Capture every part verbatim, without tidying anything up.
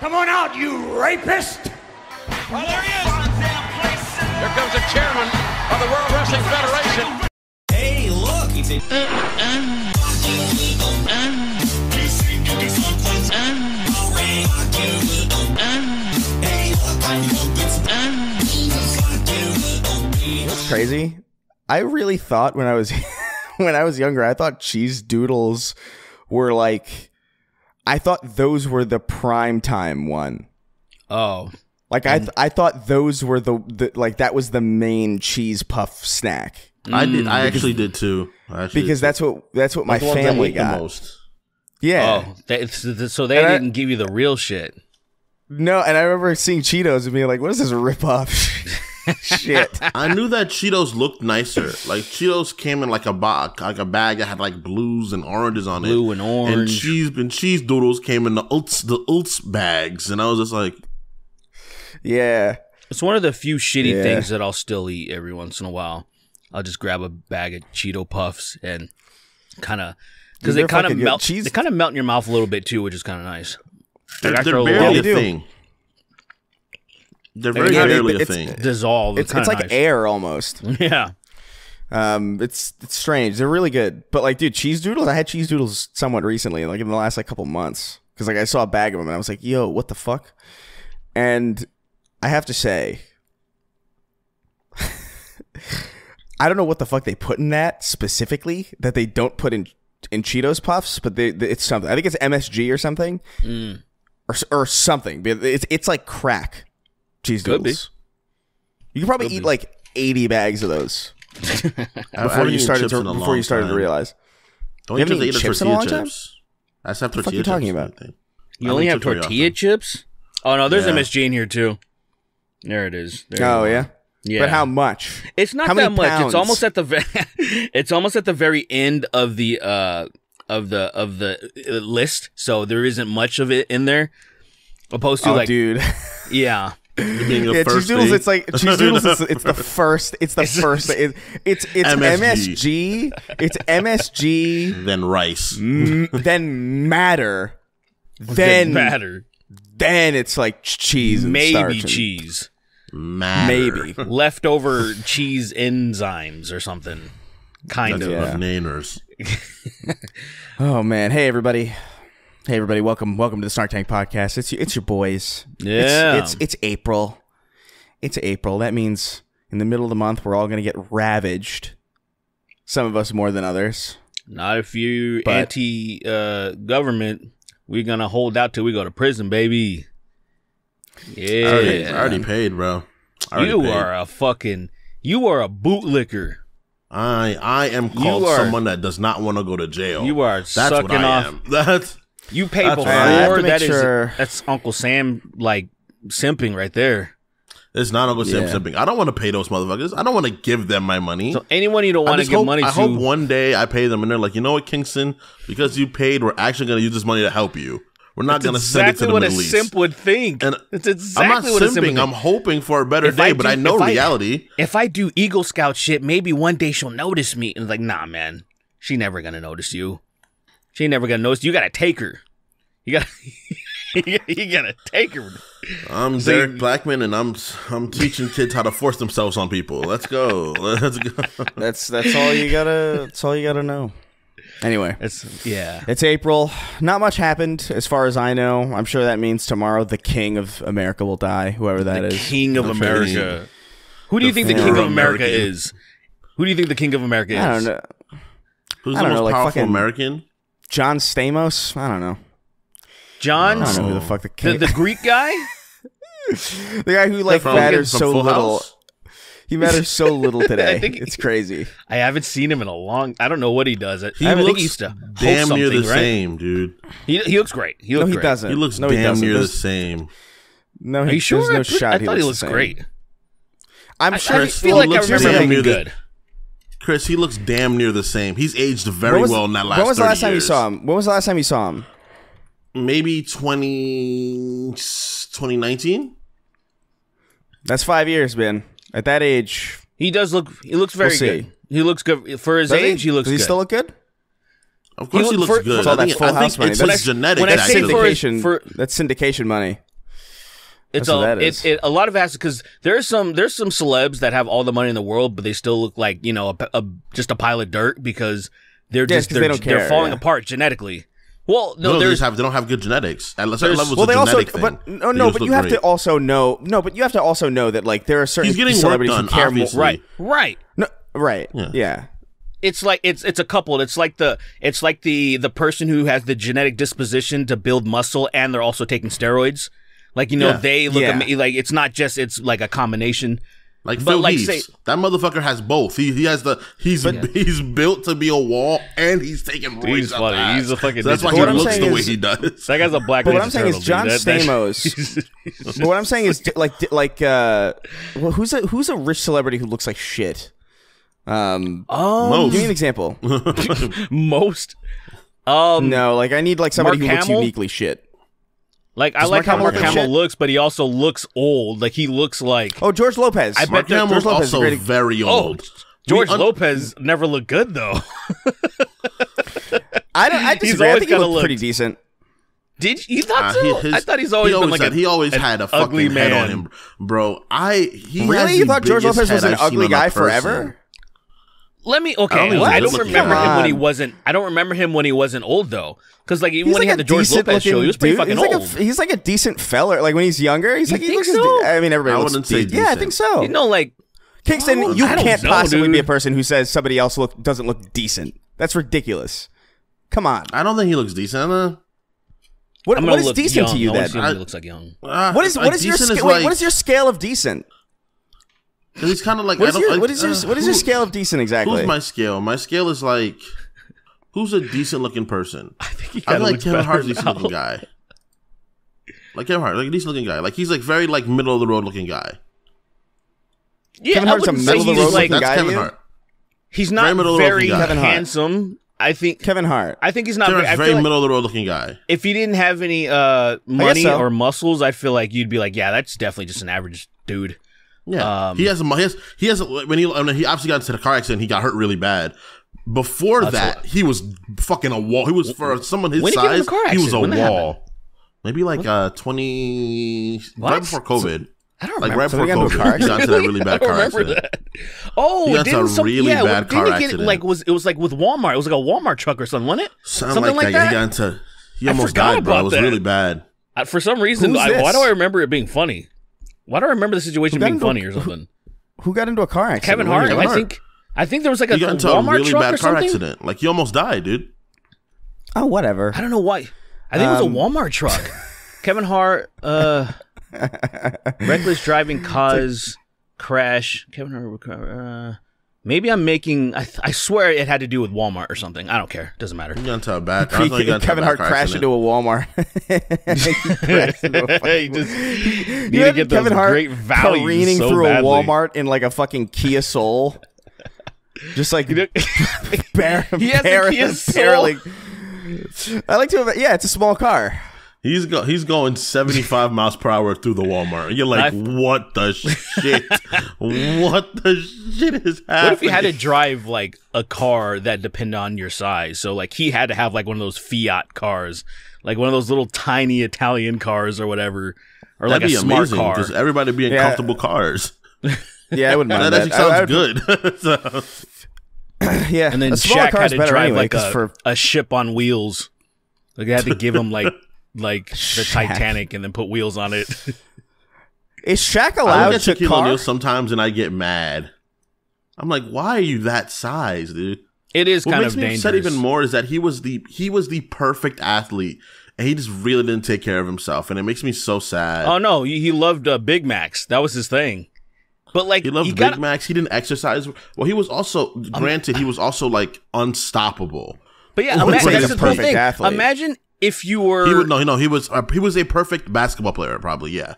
Come on out, you rapist! Well, there he is! Here comes the chairman of the World Wrestling Federation. Hey, look! He said, uh-uh. That's crazy. I really thought when I was when I was younger, I thought cheese doodles were like, I thought those were the prime time one. Oh, like I th I thought those were the, the like that was the main cheese puff snack. I did. I actually did too. I actually because did that's too. what that's what my that's family got. The most. Yeah. Oh, they, so they and didn't I, give you the real shit. No, and I remember seeing Cheetos and being like, "What is this rip-off shit?" I knew that Cheetos looked nicer. Like Cheetos came in like a box, like a bag that had like blues and oranges on Blue it, blue and orange. And cheese and cheese doodles came in the oats the oats bags, and I was just like, "Yeah." It's one of the few shitty yeah. things that I'll still eat every once in a while. I'll just grab a bag of Cheeto Puffs and kind of because they kind of melt. Cheese? They kind of melt in your mouth a little bit too, which is kind of nice. They're, they're barely a thing. They're very yeah, barely it, a thing. Dissolve. It's, it's, it's like nice. air almost. Yeah. Um, it's it's strange. They're really good, but like, dude, cheese doodles. I had cheese doodles somewhat recently, like in the last like couple months, because like I saw a bag of them and I was like, yo, what the fuck? And I have to say, I don't know what the fuck they put in that specifically that they don't put in in Cheetos Puffs, but they, they, it's something. I think it's M S G or something. Mm. Or, or something. It's, it's like crack cheese doodles. You could probably Could eat be. like eighty bags of those before you started to before you started time. to realize. Don't you, you have to eat chips in a long chips? time? I just have tortilla chips. What are you talking about? You only have tortilla chips? Oh no, there's yeah. M S G in here too. There it is. There oh yeah. Yeah. But how much? It's not how that much. Pounds? It's almost at the it's almost at the very end of the uh of the of the list, so there isn't much of it in there. Opposed to oh, like, dude, yeah, being the yeah. First cheese doodles, it's like cheese doodles. It's, it's the first. It's the first. It, it's it's M S G. M S G. It's M S G. Then rice. m then matter. Then matter. Then it's like cheese. And Maybe starch and cheese. Matter. Maybe leftover cheese enzymes or something, kind That's of naners. Yeah. Oh man! Hey everybody! Hey everybody! Welcome, welcome to the Snark Tank Podcast. It's it's your boys. Yeah. It's, it's it's April. It's April. That means in the middle of the month we're all going to get ravaged. Some of us more than others. Not if you anti uh, government. We're gonna hold out till we go to prison, baby. Yeah, I already, I already paid, bro. Already you paid. are a fucking, you are a bootlicker. I I am called are, someone that does not want to go to jail. You are that's sucking what I off. Am. That's you pay that's before. That sure. is that's Uncle Sam like simping right there. It's not Uncle Sam yeah. simping. I don't want to pay those motherfuckers. I don't want to give them my money. So anyone you don't want to give hope, money I to, I hope one day I pay them and they're like, you know what, Kingston, because you paid, we're actually going to use this money to help you. We're not going to send it to the Middle East. That's exactly what a simp would think. And it's exactly I'm not what simping. A simp would think. I'm hoping for a better if day, do, but I know if reality. I, if I do Eagle Scout shit, maybe one day she'll notice me. And it's like, nah, man, she never going to notice you. She never going to notice you. You got to take her. You got you got to take her. I'm so Derek you, Blackman, and I'm I'm teaching kids how to force themselves on people. Let's go. Let's go. That's that's all you gotta. That's all you gotta know. Anyway, it's yeah, it's April. Not much happened as far as I know. I'm sure that means tomorrow the king of America will die, whoever that the is. King of the America. King. Who do you the think the king of America American. is? Who do you think the king of America is? I don't know. Who's I don't the most know, powerful like American? John Stamos? I don't know. John? I don't know who the fuck the king is. The, the Greek guy? The guy who like matters so little. House? He matters so little today. I think it's crazy. I haven't seen him in a long. I don't know what he does. I, he I looks he's damn near the right? same, dude. He he looks great. He looks no, he great. doesn't. He looks no, damn he doesn't. near there's, the same. No, he, Are you sure? There's no I, shot. I he thought looks he looks great. I'm I, sure. I feel like I remember him good. good. Chris, he looks damn near the same. He's aged very was, well in that last. When was the last time years. you saw him? When was the last time you saw him? Maybe twenty nineteen. That's five years, Ben. At that age, he does look. He looks very we'll good. He looks good for his does age. He, he looks. Does he good. still look good? Of course, he, look, he looks for, good. For all that Full House money. That's syndication. That's syndication money. It's That's a it's it, a lot of assets, because there's some there's some celebs that have all the money in the world, but they still look like, you know, a, a, just a pile of dirt because they're yeah, just they're, they don't care, they're falling yeah. apart genetically. Well, no, they have they don't have good genetics at certain levels. Well, they also, thing, but no, no, but you have great. to also know, no, but you have to also know that like there are certain He's getting celebrities done, who care obviously. more, right, right, no, right, yeah. yeah. It's like it's it's a couple. It's like the it's like the the person who has the genetic disposition to build muscle, and they're also taking steroids. Like, you know, yeah. they look yeah. am- like it's not just it's like a combination. Like but Phil like, Heath, say, that motherfucker has both. He he has the he's yeah. he's built to be a wall, and he's taking threes. He's funny. Out he's a fucking. So that's why he looks the is, way he does. That guy's a black. But what I'm saying is John dude. Stamos. But what I'm saying is like like uh, well, who's a who's a rich celebrity who looks like shit? Um, oh, give me an example. Most. Um, no, like I need like somebody Mark who Hamill? looks uniquely shit. Like I like how Mark Hamill looks, but he also looks old. Like he looks like oh George Lopez. I bet George Lopez is very old. Oh, George Lopez never looked good though. I don't. I disagree. I think he looked pretty decent. Did you thought so? Uh, his, I thought he's always, he always been like had, a, he always had a fucking head on him, bro. I he really you thought George Lopez was an ugly guy forever? Let me okay. I don't, I don't remember him when he wasn't. I don't remember him when he wasn't old though, because like even he's when like he had the George Lopez show, he was pretty dude. fucking he's old. Like a, he's like a decent feller. Like when he's younger, he's you like he looks. So? I mean, everybody I looks. Say yeah, I think so. You know, like Kingston, oh, you can't know, possibly dude. be a person who says somebody else look doesn't look decent. That's ridiculous. Come on. I don't think he looks decent. Uh, what what is decent young. to you I then? I, he looks like young. Uh, what is what is your what is your scale of decent? He's kind of like what is, I don't, your, like, what is your uh, what is your who, scale of decent exactly? Who's my scale? My scale is like who's a decent looking person. I think he I feel like Kevin Hart's a decent looking guy. Like Kevin Hart, like a decent looking guy. Like he's like very like middle of the road looking guy. Yeah, Kevin Hart's a middle of the road like, looking guy. Kevin Hart. He's not very, very handsome. I think Kevin Hart. I think he's not Kevin's very, very like middle of the road looking guy. If he didn't have any uh, money so. or muscles, I feel like you'd be like, yeah, that's definitely just an average dude. Yeah, um, he has a he has he has a, when he I mean, he obviously got into the car accident. He got hurt really bad. Before that, what, he was fucking a wall. He was for someone his size. He, he was a when wall. Maybe like uh, twenty what? right before COVID. So, I don't like remember. Like right so before COVID, car he got into that really bad car accident. That. Oh, he got into a some, really yeah, bad car accident. Get it, like was it was like with Walmart? It was like a Walmart truck or something, wasn't it? Something, something like, like that. He got into. He almost died, bro. It was that. really bad. I, for some reason, I, why do I remember it being funny? Why do I remember the situation being into, funny or something? Who, who got into a car accident? Kevin Hart. Kevin Hart. I think I think there was like a, got into a Walmart a really truck bad or car something? accident. Like he almost died, dude. Oh, whatever. I don't know why. I think um, it was a Walmart truck. Kevin Hart, uh, reckless driving cause crash. Kevin Hart. Uh, maybe I'm making. I, I swear it had to do with Walmart or something. I don't care. Doesn't matter. You got into a bad. He, he, got Kevin Hart crashed into a Walmart. He crashed into a fucking, he just you need to get those Kevin Hart great values careening so through badly. a Walmart in like a fucking Kia Soul, just like bare, he has bare, a Kia Soul. I like to. Yeah, it's a small car. He's go he's going seventy-five miles per hour through the Walmart. And you're like, what the shit? What the shit is happening? What if you had to drive like a car that depended on your size? So like he had to have like one of those Fiat cars, like one of those little tiny Italian cars or whatever, or That'd like be a smart amazing, car. Because everybody be in yeah. comfortable cars. Yeah, I wouldn't mind that. That actually sounds I, I would... good. So. Yeah, and then Shaq had to drive anyway, like a, for... a ship on wheels. Like they had to give him like. Like the Shaq. Titanic, and then put wheels on it. Is Shaq allowed to car? Sometimes, and I get mad. I'm like, why are you that size, dude? It is what kind makes of me dangerous. Upset even more is that he was the he was the perfect athlete, and he just really didn't take care of himself, and it makes me so sad. Oh no, he, he loved uh, Big Macs. That was his thing. But like he loved he Big gotta... Macs. He didn't exercise. Well, he was also granted um, he was also like unstoppable. But yeah, imagine, like that's the perfect thing. Athlete. Imagine. If you were, he would no, no, he was a, he was a perfect basketball player, probably, yeah.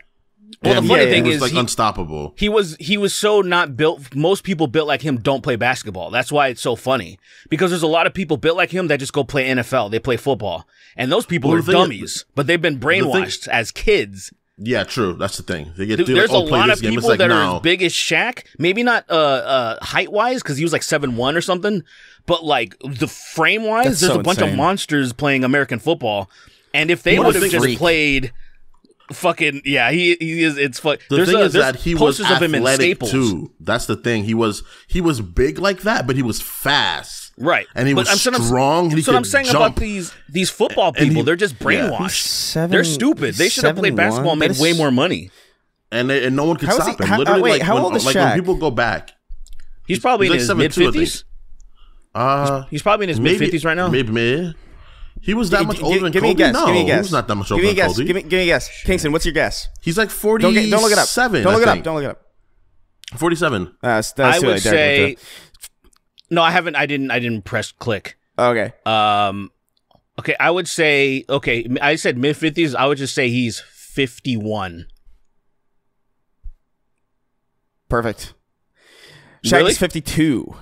Well, yeah, the funny yeah, thing yeah. is, he was like he, unstoppable. He was he was so not built. Most people built like him don't play basketball. That's why it's so funny, because there's a lot of people built like him that just go play N F L. They play football, and those people well, are dummies, is, but they've been brainwashed thing, as kids. Yeah, true. That's the thing. They get Dude, there's like, oh, a lot of game. people like, that no. are as big as Shaq. Maybe not uh, uh, height wise, because he was like seven one or something. But like the frame wise, That's there's so a bunch insane. of monsters playing American football, and if they would have just freak. played fucking yeah, he he is. It's fuck. The there's thing a, is that he was athletic too. That's the thing. He was he was big like that, but he was fast, right? And he but was I'm strong. That's what I'm saying jump. About these these football people. He, they're just brainwashed. Seven, they're stupid. They should have played basketball, and made way more money. And they, and no one could how stop he, them. How, Literally, wait, like, how when, old is like Shaq? When people go back, he's probably he's in like his mid fifties. Uh, he's, he's probably in his mid fifties right now. Maybe. maybe. He was that much older than Kobe? Give me a guess. No, give me a guess. He's not that much older than Kobe. Give me, give me a guess. Kingston, what's your guess? He's like forty-seven. Don't, get, don't look it up. Don't look it up. Don't look it up. forty-seven. Uh, that's, that's I would late. say. No, I haven't. I didn't. I didn't press click. Okay. Um. Okay. I would say. Okay. I said mid fifties. I would just say he's fifty-one. Perfect. Shaq really? is fifty-two.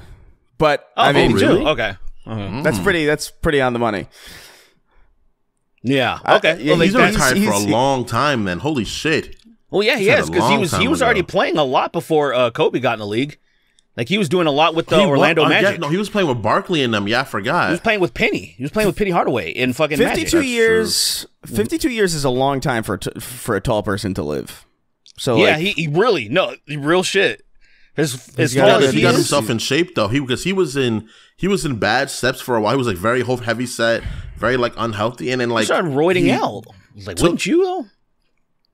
But oh, I mean, really? okay. Mm. That's pretty. That's pretty on the money. Yeah. Okay. I, yeah, well, he's been retired for a long time, man. Holy shit. Well, yeah, he is, because he was he was already playing a lot before uh, Kobe got in the league. Like he was doing a lot with the Orlando Magic. No, he was playing with Barkley and them. Yeah, I forgot. He was playing with Penny. He was playing with Penny Hardaway in fucking Magic. Fifty-two years. Fifty-two years is a long time for t for a tall person to live. So yeah, like, he, he really no real shit. His, his he got, he got himself in shape though. He because he was in he was in bad steps for a while. He was like very heavy set, very like unhealthy, and then like he started roiding he, out. Like took, wouldn't you though?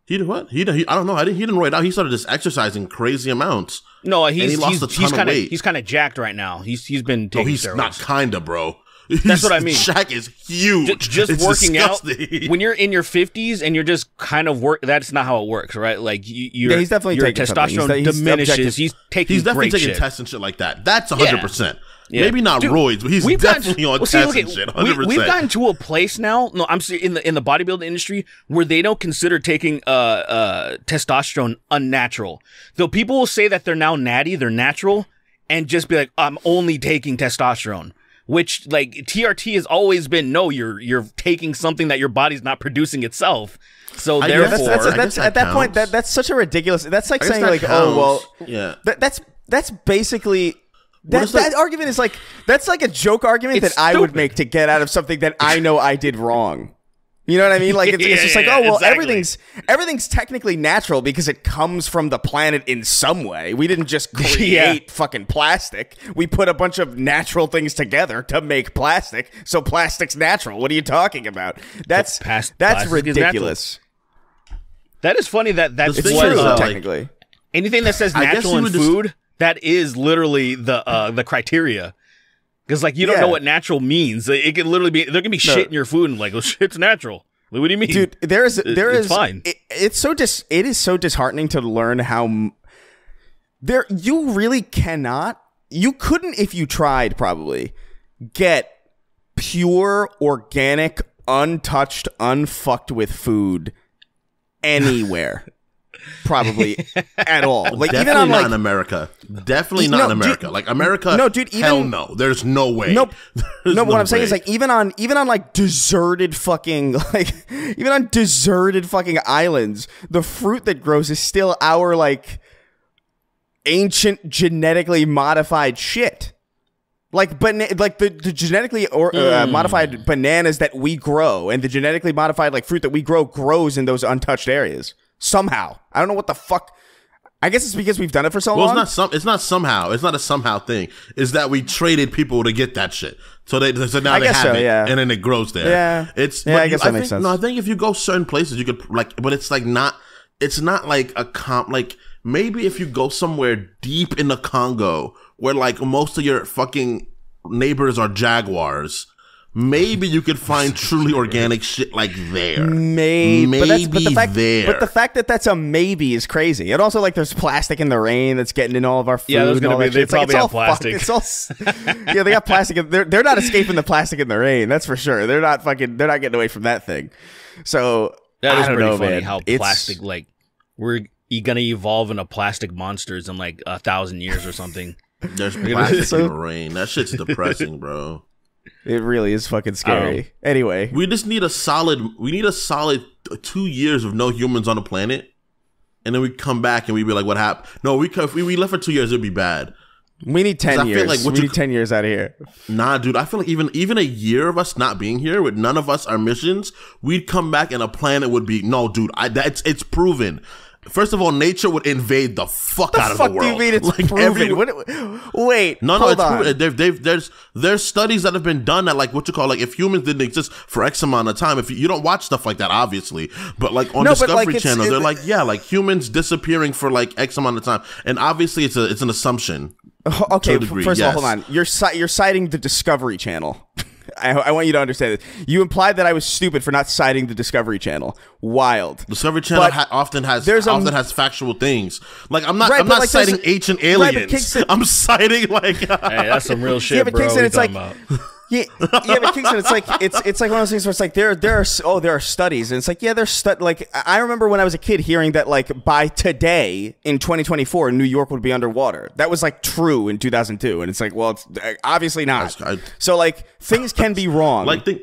He did what? He, did, he I don't know. I didn't. He didn't roid out. He started just exercising crazy amounts. No, he's and he lost he's, a ton he's kinda, of weight. He's kind of jacked right now. He's he's been taking. No, he's steroids. Not kinda, bro. He's, That's what I mean. Shaq is huge. Just, just it's working disgusting. out when you're in your fifties and you're just kind of work. That's not how it works, right? Like you, you're, yeah, he's definitely your testosterone he's, he's diminishes. He's taking. He's definitely taking shit. tests and shit like that. That's a hundred percent. Maybe not Dude, roids, but he's definitely gotten, on well, see, tests okay, and shit. one hundred percent. We, we've gotten to a place now. No, I'm in the in the bodybuilding industry where they don't consider taking uh uh testosterone unnatural. Though people will say that they're now natty, they're natural, and just be like, I'm only taking testosterone. Which like T R T has always been no, you're you're taking something that your body's not producing itself. So I therefore, that's, that's, that's, that's, that at that counts. point, that that's such a ridiculous. That's like saying that like, counts. oh well, yeah. That, that's that's basically that, that like, argument is like that's like a joke argument that stupid. I would make to get out of something that I know I did wrong. You know what I mean? Like it's, yeah, it's just like, oh well, exactly. everything's everything's technically natural because it comes from the planet in some way. We didn't just create yeah. fucking plastic. We put a bunch of natural things together to make plastic. So plastic's natural. What are you talking about? That's past, that's ridiculous. Is that is funny. That that's true. Uh, technically, like, anything that says natural in food, just... that is literally the uh, the criteria. Because, like, you don't yeah. know what natural means. It can literally be, there can be no. shit in your food and, like, well, shit's natural. Like, what do you mean? Dude, there is, there it, is, it's fine. It, it's so dis, it is so disheartening to learn how, there, you really cannot, you couldn't, if you tried, probably, get pure, organic, untouched, unfucked with food anywhere. Probably at all. Like definitely even on, not like, in America. Definitely not no, in America. Dude, like America. No, dude. Even, hell no. There's no way. Nope. No. No. What way. I'm saying is like even on even on like deserted fucking like even on deserted fucking islands, the fruit that grows is still our like ancient genetically modified shit. Like, but like the, the genetically or uh, mm. modified bananas that we grow and the genetically modified like fruit that we grow grows in those untouched areas. Somehow, I don't know what the fuck. I guess it's because we've done it for so well, long. Well, it's not some. It's not somehow. It's not a somehow thing. It's that we traded people to get that shit. So they. So now I they have so, it, yeah. and then it grows there. Yeah, it's. Yeah, I guess you, that I makes think, sense. No, I think if you go certain places, you could like, but it's like not. It's not like a comp. Like maybe if you go somewhere deep in the Congo, where like most of your fucking neighbors are jaguars. Maybe you could find truly organic shit like there. Maybe, maybe but, that's, but the fact, there. But the fact that that's a maybe is crazy. And also, like, there's plastic in the rain that's getting in all of our food. Yeah, there's gonna be. They it's probably like, it's have all plastic. It's all, yeah, they got plastic. In, they're they're not escaping the plastic in the rain. That's for sure. They're not fucking. They're not getting away from that thing. So that is pretty know, funny man. how it's, plastic. Like we're gonna evolve into plastic monsters in like a thousand years or something. There's plastic so, in the rain. That shit's depressing, bro. It really is fucking scary. Um, anyway, we just need a solid. We need a solid two years of no humans on the planet, and then we come back and we be like, "What happened?" No, we if we, we left for two years. It'd be bad. We need ten years. Like, we need ten years out of here. Nah, dude. I feel like even even a year of us not being here with none of us our missions, we'd come back and a planet would be no, dude. I that's it's proven. First of all, nature would invade the fuck the out of fuck the world. Do you mean it's like proven? What, wait, no, no, hold it's on. Proven. They've, they've, there's there's studies that have been done that like what you call like if humans didn't exist for X amount of time. If you, you don't watch stuff like that, obviously, but like on no, Discovery like Channel, they're like yeah, like humans disappearing for like X amount of time, and obviously it's a it's an assumption. Okay, degree, first yes. of all, hold on. You're you're citing the Discovery Channel. I, I want you to understand this. You implied that I was stupid for not citing the Discovery Channel. Wild. Discovery Channel ha often has often a, has factual things. Like I'm not right, I'm not like citing ancient aliens. Right, I'm citing like hey, that's some real shit, yeah, but bro. Kingston, it's like about? yeah, yeah, but Kingston, it's like it's it's like one of those things where it's like there there are oh there are studies and it's like yeah there's stu like I remember when I was a kid hearing that like by today in twenty twenty-four New York would be underwater. That was like true in two thousand two, and it's like well it's obviously not. I, I, so like things can be wrong. Like think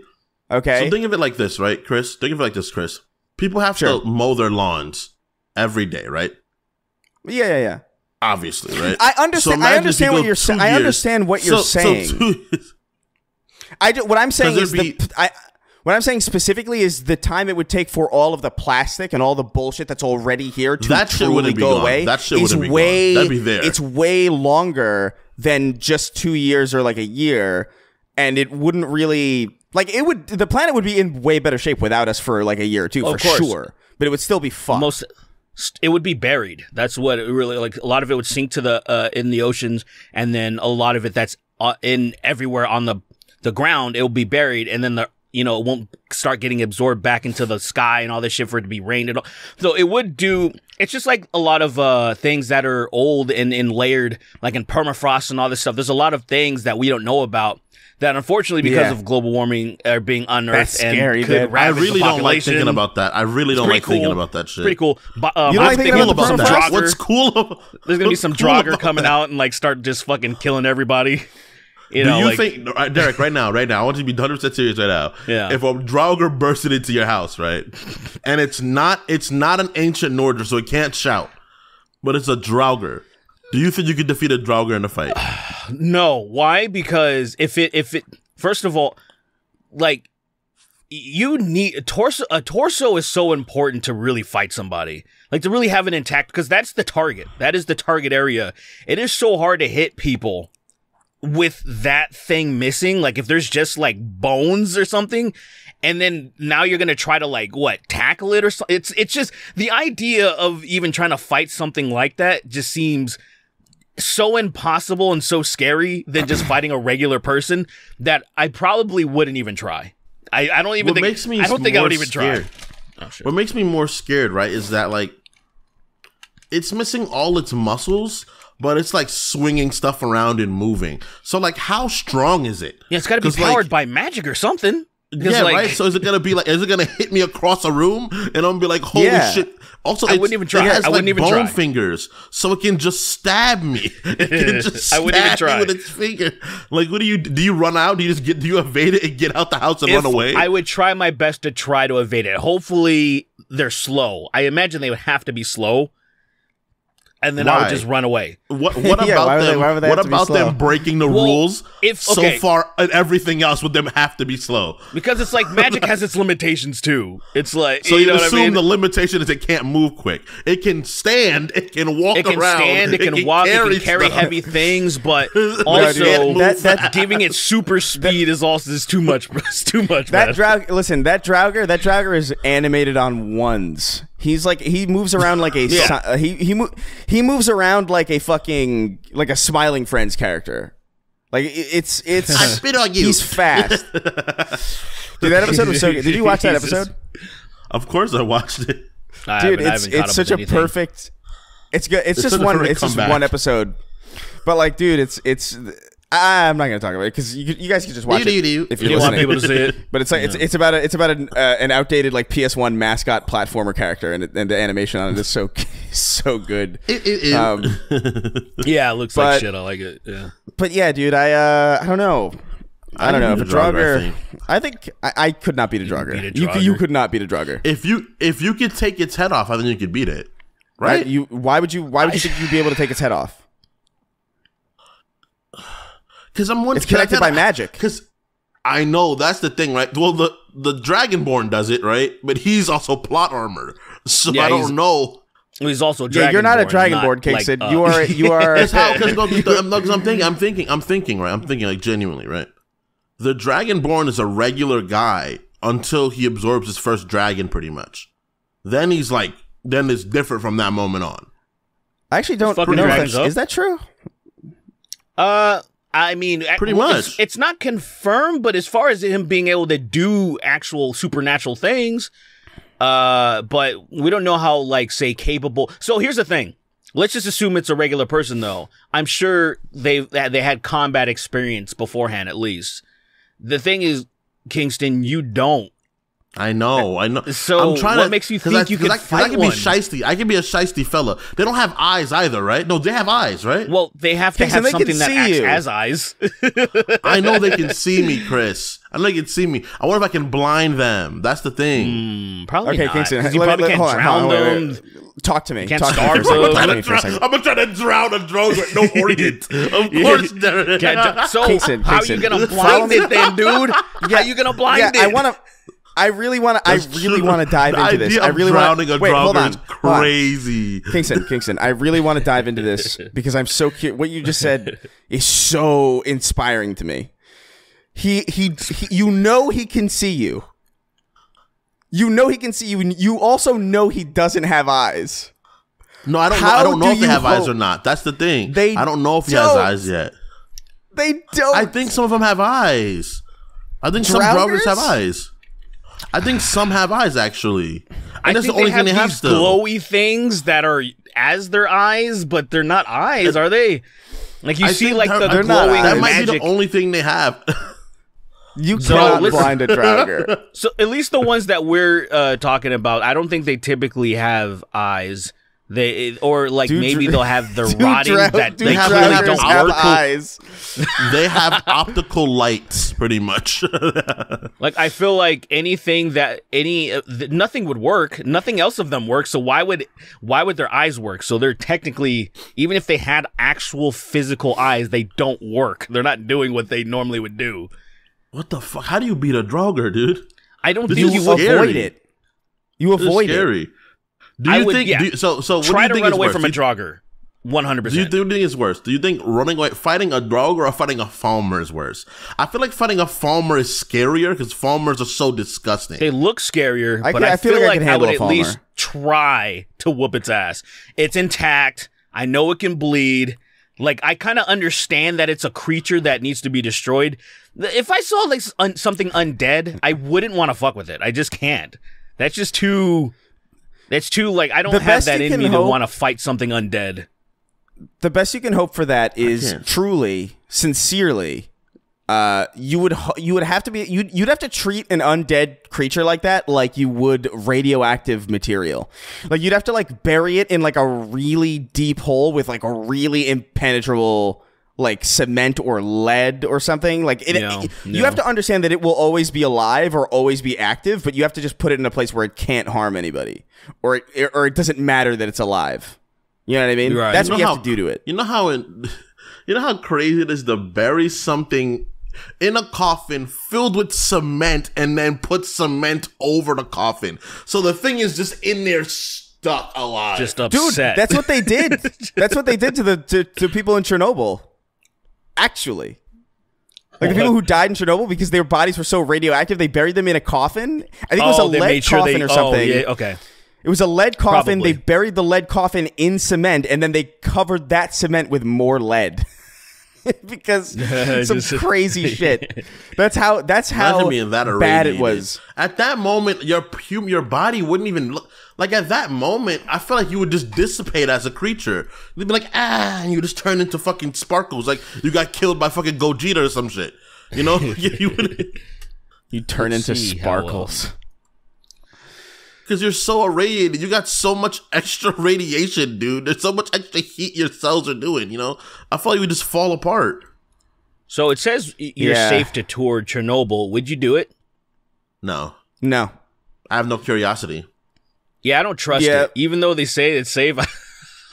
okay. So think of it like this, right, Chris? Think of it like this, Chris. People have sure. to mow their lawns every day, right? Yeah, yeah, yeah. Obviously, right? I understand. So I understand what you're saying. I understand what you're so, saying. So I do, what I'm saying is the, I what I'm saying specifically is the time it would take for all of the plastic and all the bullshit that's already here to that truly shit wouldn't be go gone. away. That shit wouldn't be way, gone. That'd be there. It's way longer than just two years or like a year, and it wouldn't really like it would. The planet would be in way better shape without us for like a year or two, oh, for sure. But it would still be fucked. Most, it would be buried. That's what it really like. A lot of it would sink to the uh, in the oceans, and then a lot of it that's uh, in everywhere on the. The ground, it will be buried, and then the you know it won't start getting absorbed back into the sky and all this shit for it to be rained and all. So it would do. It's just like a lot of uh, things that are old and, and layered, like in permafrost and all this stuff. There's a lot of things that we don't know about that, unfortunately, because yeah. of global warming, are being unearthed. That's scary, and could ravage I really the don't like thinking about that. I really don't like cool. thinking about that shit. Pretty cool. But, um, you don't I'm like thinking about, about some Draugr. What's cool? About, There's gonna be some cool Draugr coming that? out and like start just fucking killing everybody. You know, do you like, think, Derek, right now, right now, I want you to be one hundred percent serious right now. Yeah. If a Draugr bursted into your house, right, and it's not it's not an ancient Nordra, so it can't shout, but it's a Draugr, do you think you could defeat a Draugr in a fight? No. Why? Because if it, if it, first of all, like, you need a torso. A torso is so important to really fight somebody, like to really have an intact, because that's the target. That is the target area. It is so hard to hit people with that thing missing, like if there's just like bones or something, and then now you're gonna try to like what tackle it or something. It's it's just the idea of even trying to fight something like that just seems so impossible and so scary than just fighting a regular person that I probably wouldn't even try. I I don't even what think makes me I don't think I would even scared. try. Oh, shit. What makes me more scared, right, is that like it's missing all its muscles, but it's like swinging stuff around and moving. So like, how strong is it? Yeah, it's got to be powered like, by magic or something. Yeah, like, right. So is it gonna be like? Is it gonna hit me across a room and I'm gonna be like, holy yeah. shit? Also, I wouldn't even try. It has I wouldn't like even bone try. fingers, so it can just stab me. It can just stab I wouldn't even try. me with its finger. Like, what do you do? You run out? Do you just get? Do you evade it and get out the house and if run away? I would try my best to try to evade it. Hopefully, they're slow. I imagine they would have to be slow. And then why? I would just run away. What, what yeah, about them? They, they what about them breaking the well, rules? If okay. so far, and everything else would them have to be slow because it's like magic has its limitations too. It's like so you, you know assume what I mean? The limitation is it can't move quick. It can stand. It can walk it can around. Stand, it, it can, can walk. Carry it can carry stuff. heavy things. But also that, that giving it super speed that, is also is too much. It's too much. That Draugr, listen, that Draugr, that Draugr is animated on ones. He's like he moves around like a yeah. he he mo he moves around like a fucking like a Smiling Friends character. Like it's it's I spit on you. He's fast. Dude, that episode was so good. Did you watch that episode? Of course I watched it. I Dude, it's it's such a anything. perfect. It's good. It's, it's just one it's comeback. just one episode. But like dude, it's it's I'm not gonna talk about it because you, you guys can just watch do, it do, do. if you don't want people to see it. But it's like yeah. it's it's about a, it's about an uh, an outdated like P S one mascot platformer character, and and the animation on it is so so good. It, it, it. Um, yeah, it looks but, like shit. I like it. Yeah, but yeah, dude, I uh, I don't know. I, I don't know if a Draugr. I think I, I could not beat a Draugr. Beat a Draugr. You, you could not beat a Draugr. If you if you could take its head off, I think you could beat it. Right? I, you why would you why would you I, think you'd be able to take its head off? Because I'm wondering, it's connected by magic. Because I know that's the thing, right? Well, the the Dragonborn does it, right? But he's also plot armor, so yeah, I don't know. He's also Dragonborn. Yeah, you're not a Dragonborn, Kixid. Like, uh, you are. You are. That's how. Because I'm, I'm thinking. I'm thinking. I'm thinking. Right. I'm thinking like genuinely. Right. The Dragonborn is a regular guy until he absorbs his first dragon, pretty much. Then he's like. Then it's different from that moment on. I actually don't know. If, is that true? Uh, I mean, pretty much. It's, it's not confirmed, but as far as him being able to do actual supernatural things, uh, but we don't know how, like, say, capable. So here's the thing. Let's just assume it's a regular person, though. I'm sure they they had combat experience beforehand, at least. The thing is, Kingston, you don't. I know, I know. So I'm trying what to, makes you think I, you can I, fight I can be shiesty. I can be a shiesty fella. They don't have eyes either, right? No, they have eyes, right? Well, they have to have something that acts you. as eyes. I know they can see me, Chris. I know they can see me. I wonder if I can blind them. That's the thing. Mm, probably okay, not. Kingston, you let, probably let, can't hold drown hold on, them. Wait, wait. Talk to me. You can't Talk starve them. I'm going to try to drown a drone with no organ. Of course. So Kingston, how are you going to blind it then, dude? How are you going to blind it? I want to... I really want to. I really want to dive into this. I really want to. Wait, hold on. Crazy, Kingston, Kingston. I really want to dive into this because I'm so cute. What you just said is so inspiring to me. He, he, he, you know, he can see you. You know he can see you, and you also know he doesn't have eyes. No, I don't. Know, I don't know do if they have hope? eyes or not. That's the thing. They I don't know if he don't. has eyes yet. They don't. I think some of them have eyes. I think Draugrs? some Draugrs have eyes. I think some have eyes, actually. And I that's think the only they have thing they have, these though. glowy things that are as their eyes, but they're not eyes, are they? Like, you I see, like, the glowing magic. That might be the only thing they have. You so, cannot listen. blind a Draugr. So, at least the ones that we're uh, talking about, I don't think they typically have eyes. They Or, like, do maybe they'll have the rotting that do they have, have, don't have eyes. They have optical lights, pretty much. Like, I feel like anything that any uh, th nothing would work. Nothing else of them works. So why would why would their eyes work? So they're technically, even if they had actual physical eyes, they don't work. They're not doing what they normally would do. What the fuck? How do you beat a Draugr, dude? I don't this think you scary. avoid it. You avoid this scary. it. Do you I would, think yeah. do you, so? So what try do you to think run away worse? from a Draugr, one hundred percent. Do you think it's worse? Do you think running away, fighting a Draugr, or fighting a Falmer is worse? I feel like fighting a Falmer is scarier because Falmers are so disgusting. They look scarier, I but can, I, I feel like, like I, I would at least try to whoop its ass. It's intact. I know it can bleed. Like, I kind of understand that it's a creature that needs to be destroyed. If I saw like un something undead, I wouldn't want to fuck with it. I just can't. That's just too. It's too, like, I don't have that in me to want to fight something undead. The best you can hope for that is truly, sincerely, uh, you would you would have to be you'd you'd have to treat an undead creature like that like you would radioactive material. Like, you'd have to, like, bury it in, like, a really deep hole with, like, a really impenetrable, like, cement or lead or something. Like, it, no, it, no. you have to understand that it will always be alive or always be active, but you have to just put it in a place where it can't harm anybody, or it, or it doesn't matter that it's alive. You know what I mean? Right. That's you what you how, have to do to it. You know how it, you know how crazy it is to bury something in a coffin filled with cement and then put cement over the coffin, so the thing is just in there. Stuck alive. Just upset. Dude, that's what they did. That's what they did to the to, to people in Chernobyl. Actually, like the people who died in Chernobyl because their bodies were so radioactive, they buried them in a coffin. I think oh, it was a lead sure coffin they, or something. Oh, yeah, okay, it was a lead coffin. Probably. They buried the lead coffin in cement, and then they covered that cement with more lead because some Just, crazy shit. That's how. That's how that bad it was. At that moment, your your body wouldn't even look. Like, at that moment, I feel like you would just dissipate as a creature. You'd be like, ah, and you just turn into fucking sparkles. Like, you got killed by fucking Gogeta or some shit. You know? You turn Let's into sparkles. Because you're so irradiated. You got so much extra radiation, dude. There's so much extra heat your cells are doing, you know? I feel like you would just fall apart. So it says you're yeah. safe to tour Chernobyl. Would you do it? No. No. I have no curiosity. Yeah, I don't trust yeah. it. Even though they say it's safe,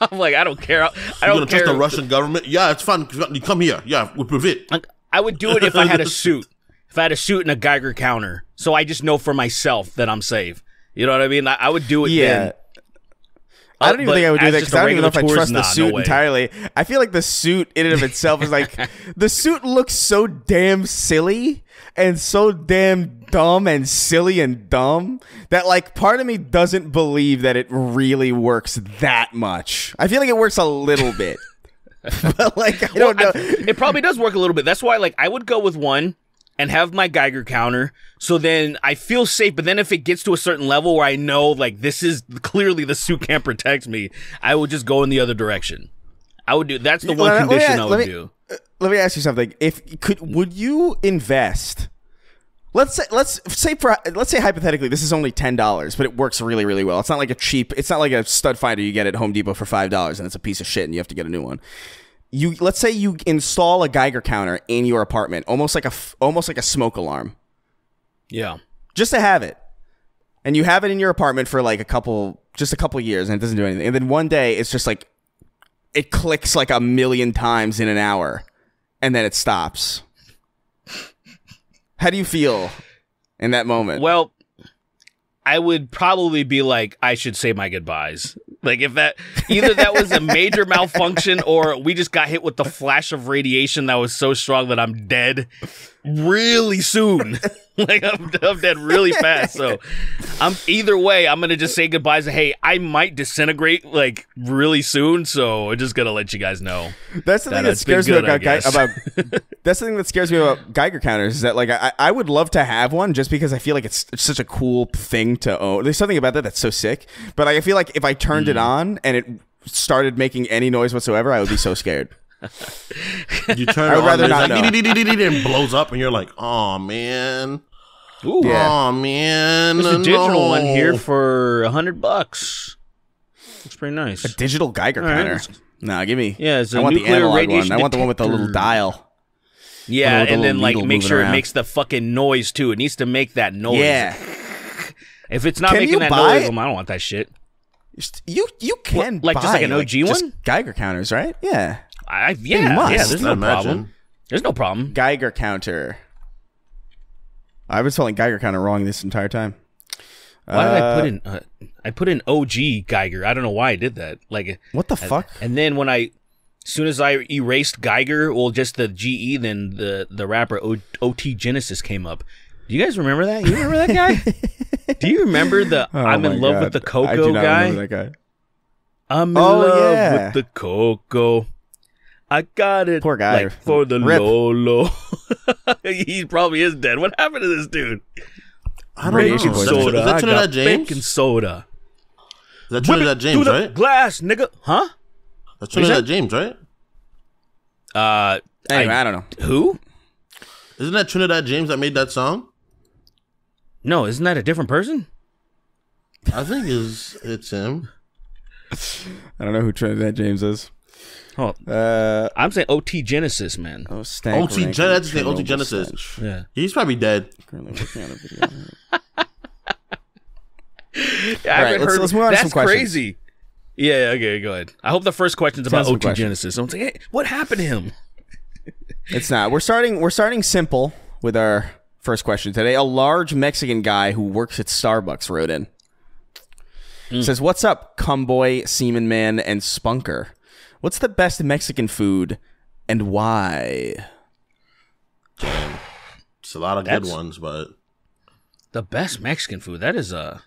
I'm like, I don't care. I don't You're gonna care. Trust the Russian government? Yeah, it's fine. You come here. Yeah, we prove it. I would do it if I had a suit. If I had a suit and a Geiger counter, so I just know for myself that I'm safe. You know what I mean? I, I would do it. Yeah. Then. I don't even but think I would do that because I don't even know if I trust nah, the suit no entirely. I feel like the suit in and of itself is like, the suit looks so damn silly and so damn dumb and silly and dumb that like part of me doesn't believe that it really works that much. I feel like it works a little bit. But like, I don't well, know. I, it probably does work a little bit. That's why like I would go with one and have my Geiger counter, so then I feel safe. But then if it gets to a certain level where I know, like, this is clearly the suit can't protect me, I would just go in the other direction. I would do. That's the one let, condition let me, I would let me, do. Let me ask you something. If could, would you invest? Let's say, let's say, for, let's say hypothetically, this is only ten dollars, but it works really, really well. It's not like a cheap. It's not like a stud finder you get at Home Depot for five dollars and it's a piece of shit and you have to get a new one. You let's say you install a Geiger counter in your apartment, almost like a almost like a smoke alarm. Yeah, just to have it, and you have it in your apartment for like a couple, just a couple years, and it doesn't do anything. And then one day, it's just like it clicks like a million times in an hour, and then it stops. How do you feel in that moment? Well, I would probably be like, I should say my goodbyes. Like if that, either that was a major malfunction or we just got hit with the flash of radiation that was so strong that I'm dead really soon. Like I'm, I'm dead really fast. So I'm either way, I'm going to just say goodbyes. Hey, I might disintegrate like really soon. So I'm just going to let you guys know. That's the that thing that scares me good, about, about, that's the thing that scares me about Geiger counters is that like, I, I would love to have one just because I feel like it's, it's such a cool thing to own. There's something about that that's so sick, but I feel like if I turned mm. it on and it started making any noise whatsoever, I would be so scared. You turn I would on, rather not like, dee, dee, dee, dee, dee, and blows up and you're like, oh man. Ooh, yeah. Oh man. There's a digital no. one here for a hundred bucks. Looks pretty nice. A digital Geiger counter. Right. No, give me. Yeah, it's a I want the analog one. I want the one with the little dial. Yeah, the and then like make sure around. It makes the fucking noise too. It needs to make that noise. Yeah. If it's not Can making that noise, I don't want that shit. You you can what, like buy, just like an O G like, one? Geiger counters, right? Yeah. I yeah, must, yeah, there's no imagine. problem. There's no problem. Geiger counter. I've been spelling Geiger counter wrong this entire time. Why uh, did I put in? Uh, I put in O G Geiger. I don't know why I did that. Like what the I, fuck? And then when I, as soon as I erased Geiger, well, just the G E, then the the rapper o, O T Genasis came up. Do you guys remember that? You remember that guy? Do you remember the oh I'm in love God. with the cocoa guy? I do not guy? remember that guy. I'm in oh, love yeah. with the cocoa. I got it. Poor guy. Like, for the Rip. Lolo. He probably is dead. What happened to this dude? I don't Raging know. Soda. Is that Trinidad James? Baking soda. Is that Trinidad James, the right? Glass, nigga. Huh? That's Trinidad that? James, right? Uh, anyway, I, I don't know. Who? Isn't that Trinidad James that made that song? No, isn't that a different person? I think it's, it's him. I don't know who Trinidad James is. Oh, uh, I'm saying O T Genasis, man. Oh, stank O T Genasis. Gen O T Genasis. Yeah, he's probably dead. Currently working on a video. Yeah, all right, let's, let's move on. That's to some crazy. Questions. Yeah. Okay. Go ahead. I hope the first question's about O T Genasis. I'm saying, hey, what happened to him? It's not. We're starting. We're starting simple with our first question today. A large Mexican guy who works at Starbucks wrote in. Mm. Says, "What's up, Cumboy, Seaman Man, and Spunker? What's the best Mexican food and why?" It's a lot of That's good ones, but... The best Mexican food? That is a...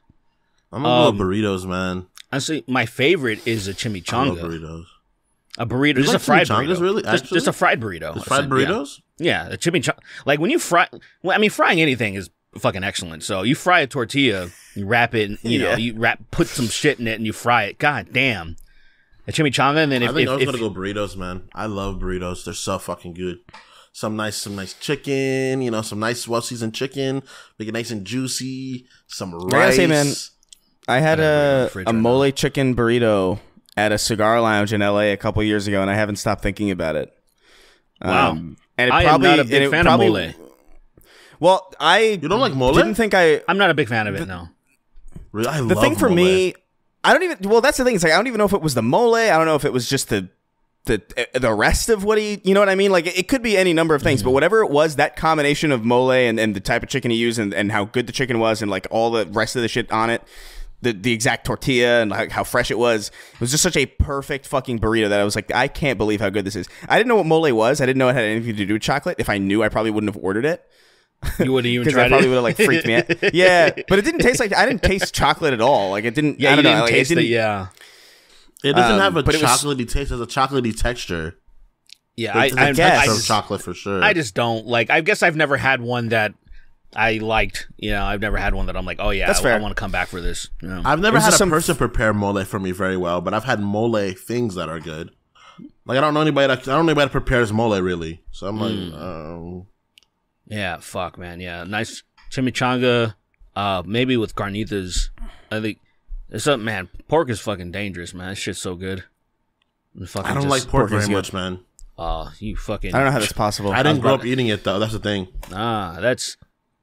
I'm a um, little burritos, man. Honestly, my favorite is a chimichanga. I love burritos. A burrito. There's like a fried burrito. Really? Just, just a fried burrito. There's fried burritos? Yeah, yeah, a chimichanga. Like, when you fry... Well, I mean, frying anything is fucking excellent. So, you fry a tortilla, you wrap it, and, you yeah. know, you wrap, put some shit in it, and you fry it. God damn. A chimichanga, and then if I think if, I was if, gonna go burritos, man. I love burritos; they're so fucking good. Some nice, some nice chicken, you know, some nice well-seasoned chicken, make it nice and juicy. Some rice. I gotta say, man, I had a a right mole now. chicken burrito at a cigar lounge in L A a couple years ago, and I haven't stopped thinking about it. Wow! Um, and it I probably, am not a big fan probably, of mole. Well, I you don't like mole? Didn't think I. I'm not a big fan of it. The, no. Really, I the love thing for mole. me. I don't even, well, that's the thing. It's like, I don't even know if it was the mole. I don't know if it was just the, the, the rest of what he, you know what I mean? Like, it could be any number of things, mm-hmm. but whatever it was, that combination of mole and, and the type of chicken he used and, and how good the chicken was and like all the rest of the shit on it, the, the exact tortilla and like how fresh it was. It was just such a perfect fucking burrito that I was like, I can't believe how good this is. I didn't know what mole was. I didn't know it had anything to do with chocolate. If I knew, I probably wouldn't have ordered it. You wouldn't even try it. Because I probably would have like freaked me out. Yeah, but it didn't taste like, I didn't taste chocolate at all. Like it didn't. Yeah, I don't you know, didn't like, taste it. Didn't, the, yeah, it doesn't um, have a chocolatey was, taste. It has a chocolatey texture. Yeah, I, I guess some chocolate for sure. I just don't like. I guess I've never had one that I liked. You know, I've never had one that I'm like, oh yeah, that's I, fair. I want to come back for this. You know. I've never had a person prepare mole for me very well, but I've had mole things that are good. Like I don't know anybody. That, I don't know anybody that prepares mole really. So I'm mm. like, oh. Yeah, fuck, man. Yeah, nice chimichanga, uh, maybe with carnitas. I think it's up, man. Pork is fucking dangerous, man. That shit's so good. Fucking I don't like pork, pork very much, good. man. Oh, uh, you fucking! I don't know how that's possible. I didn't I grow up eating it though. That's the thing. Ah, that's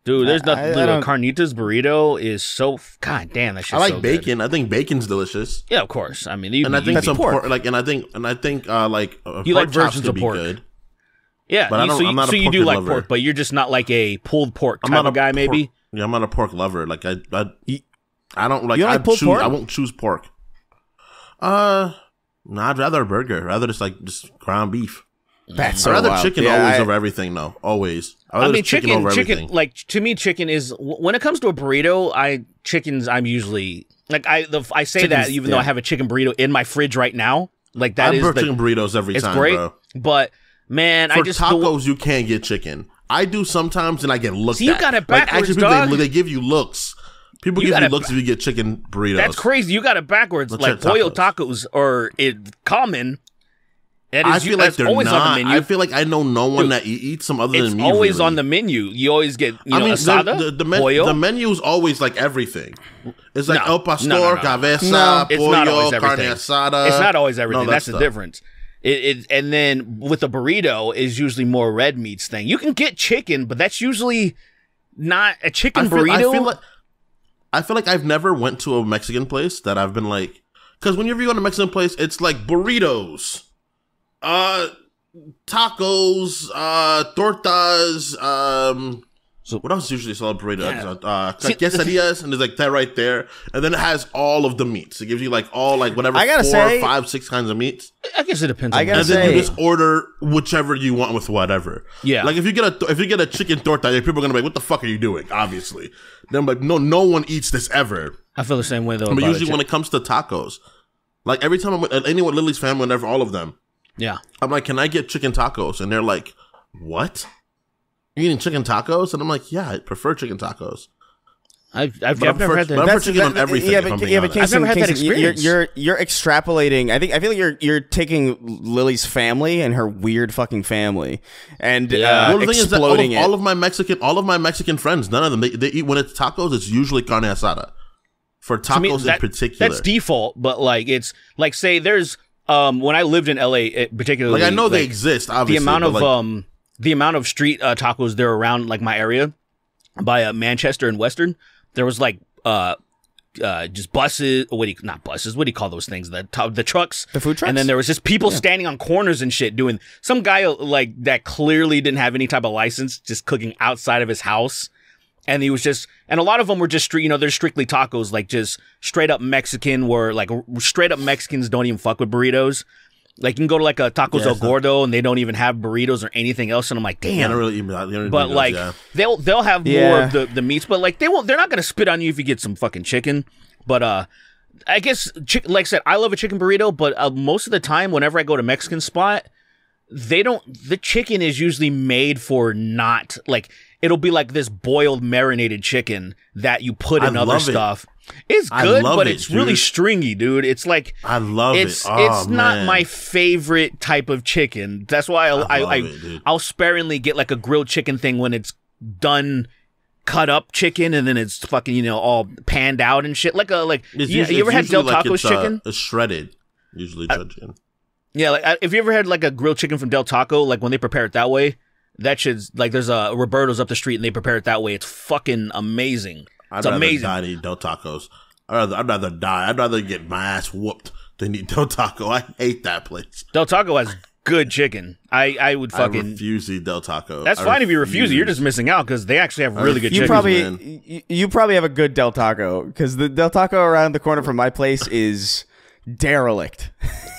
dude. There's nothing. I, I, I the carnitas burrito is so god damn. That shit's I like so bacon. Good. I think bacon's delicious. Yeah, of course. I mean, and I think that's some pork. pork. Like, and I think, and I think, uh, like uh, you like versions of pork. Good. Yeah, but you, I don't, so, I'm not so a pork you do like lover. pork, but you're just not like a pulled pork type I'm not of guy, pork, maybe. Yeah, I'm not a pork lover. Like I, I, I don't like. You don't I like pulled choose, pork? I won't choose pork. Uh, no, I'd rather a burger. Rather just like just ground beef. That's so I'd rather wild. chicken yeah, always I, over everything, though. Always. I, I mean, chicken, chicken, over chicken. Like to me, chicken is when it comes to a burrito. I chickens. I'm usually like I. The, I say Chickens, that even yeah. though I have a chicken burrito in my fridge right now. Like that I is. I burrito chicken burritos every it's time. It's great, bro. but. Man, for I just tacos, you can't get chicken. I do sometimes, and I get looked. See, you at. got it backwards, like, actually, people, dog. They, they give you looks. People you give you looks if you get chicken burritos. That's crazy. You got it backwards. Let's like pollo tacos. tacos are it common. That is, I feel you, like they're always not. On the menu. I feel like I know no one Dude, that eats some other than me. It's always really. on the menu. You always get. You I know, mean, asada, the, the, the, men, pollo. the menu's always like everything. It's like no, el pastor, no, no, no. cabeza, no, pollo, carne asada. It's not always everything. That's the difference. It, it and then with the burrito is usually more red meats thing. You can get chicken, but that's usually not a chicken I feel, burrito. I feel, like, I feel like I've never went to a Mexican place that I've been like, because whenever you go to a Mexican place, it's like burritos, uh, tacos, uh, tortas, um. So what else is usually sell burrito? Yeah. Uh, quesadillas, and there's like that right there, and then it has all of the meats. It gives you like all like whatever I gotta four, say, five, six kinds of meats. I guess it depends. I on gotta and say, then you just order whichever you want with whatever. Yeah, like if you get a if you get a chicken torta, people are gonna be like, "What the fuck are you doing?" Obviously, then I'm like, "No, no one eats this ever." I feel the same way though. But usually it, when it comes to tacos, like every time I'm with anyone, Lily's family, whenever all of them, yeah, I'm like, "Can I get chicken tacos?" And they're like, "What? You're eating chicken tacos?" And I'm like, yeah, I prefer chicken tacos. I've, I've, I've never had that. But I prefer chicken on everything, if I'm being honest. I've never had that experience. You're, you're, you're extrapolating. I think I feel like you're you're taking Lily's family and her weird fucking family and yeah. uh, well, the thing exploding is that all of, all of my Mexican, all of my Mexican friends, none of them they, they eat when it's tacos. It's usually carne asada. For tacos I mean, that, in particular, that's default. But like it's like say there's um when I lived in L A particularly, like I know like, they exist. Obviously, the amount of like, um. The amount of street uh, tacos there around like my area by uh, Manchester and Western, there was like uh, uh, just buses. What do you, not buses? What do you call those things? The the trucks, the food trucks, and then there was just people yeah. standing on corners and shit doing some guy like that clearly didn't have any type of license, just cooking outside of his house, and he was just and a lot of them were just street. You know, they're strictly tacos, like just straight up Mexican, where like straight up Mexicans don't even fuck with burritos. Like, you can go to, like, a Tacos yeah, El Gordo, and they don't even have burritos or anything else. And I'm like, damn. They don't really eat, they don't but, eat those, like, yeah. they'll they'll have yeah. more of the, the meats. But, like, they won't, they're not going to spit on you if you get some fucking chicken. But uh, I guess, like I said, I love a chicken burrito. But uh, most of the time, whenever I go to Mexican spot, they don't – the chicken is usually made for not – like, it'll be like this boiled marinated chicken that you put in I other stuff. It. It's good, but it's it, really stringy, dude. It's like I love it's, it. Oh, it's not man. my favorite type of chicken. That's why I'll, I I, it, I'll sparingly get like a grilled chicken thing when it's done, cut up chicken, and then it's fucking you know all panned out and shit. Like a like it's you, usually, you ever had Del like Taco's chicken? Uh, shredded, usually. Uh, yeah, like if you ever had like a grilled chicken from Del Taco, like when they prepare it that way, that shit's like there's a Roberto's up the street and they prepare it that way. It's fucking amazing. I'd it's amazing. I'd rather die to eat Del Tacos. I'd rather, I'd rather die. I'd rather get my ass whooped than eat Del Taco. I hate that place. Del Taco has good chicken. I, I would fucking... I refuse to eat Del Taco. That's I fine refuse. If you refuse it. You're just missing out because they actually have really good you chicken. Probably, you, you probably have a good Del Taco because the Del Taco around the corner from my place is derelict.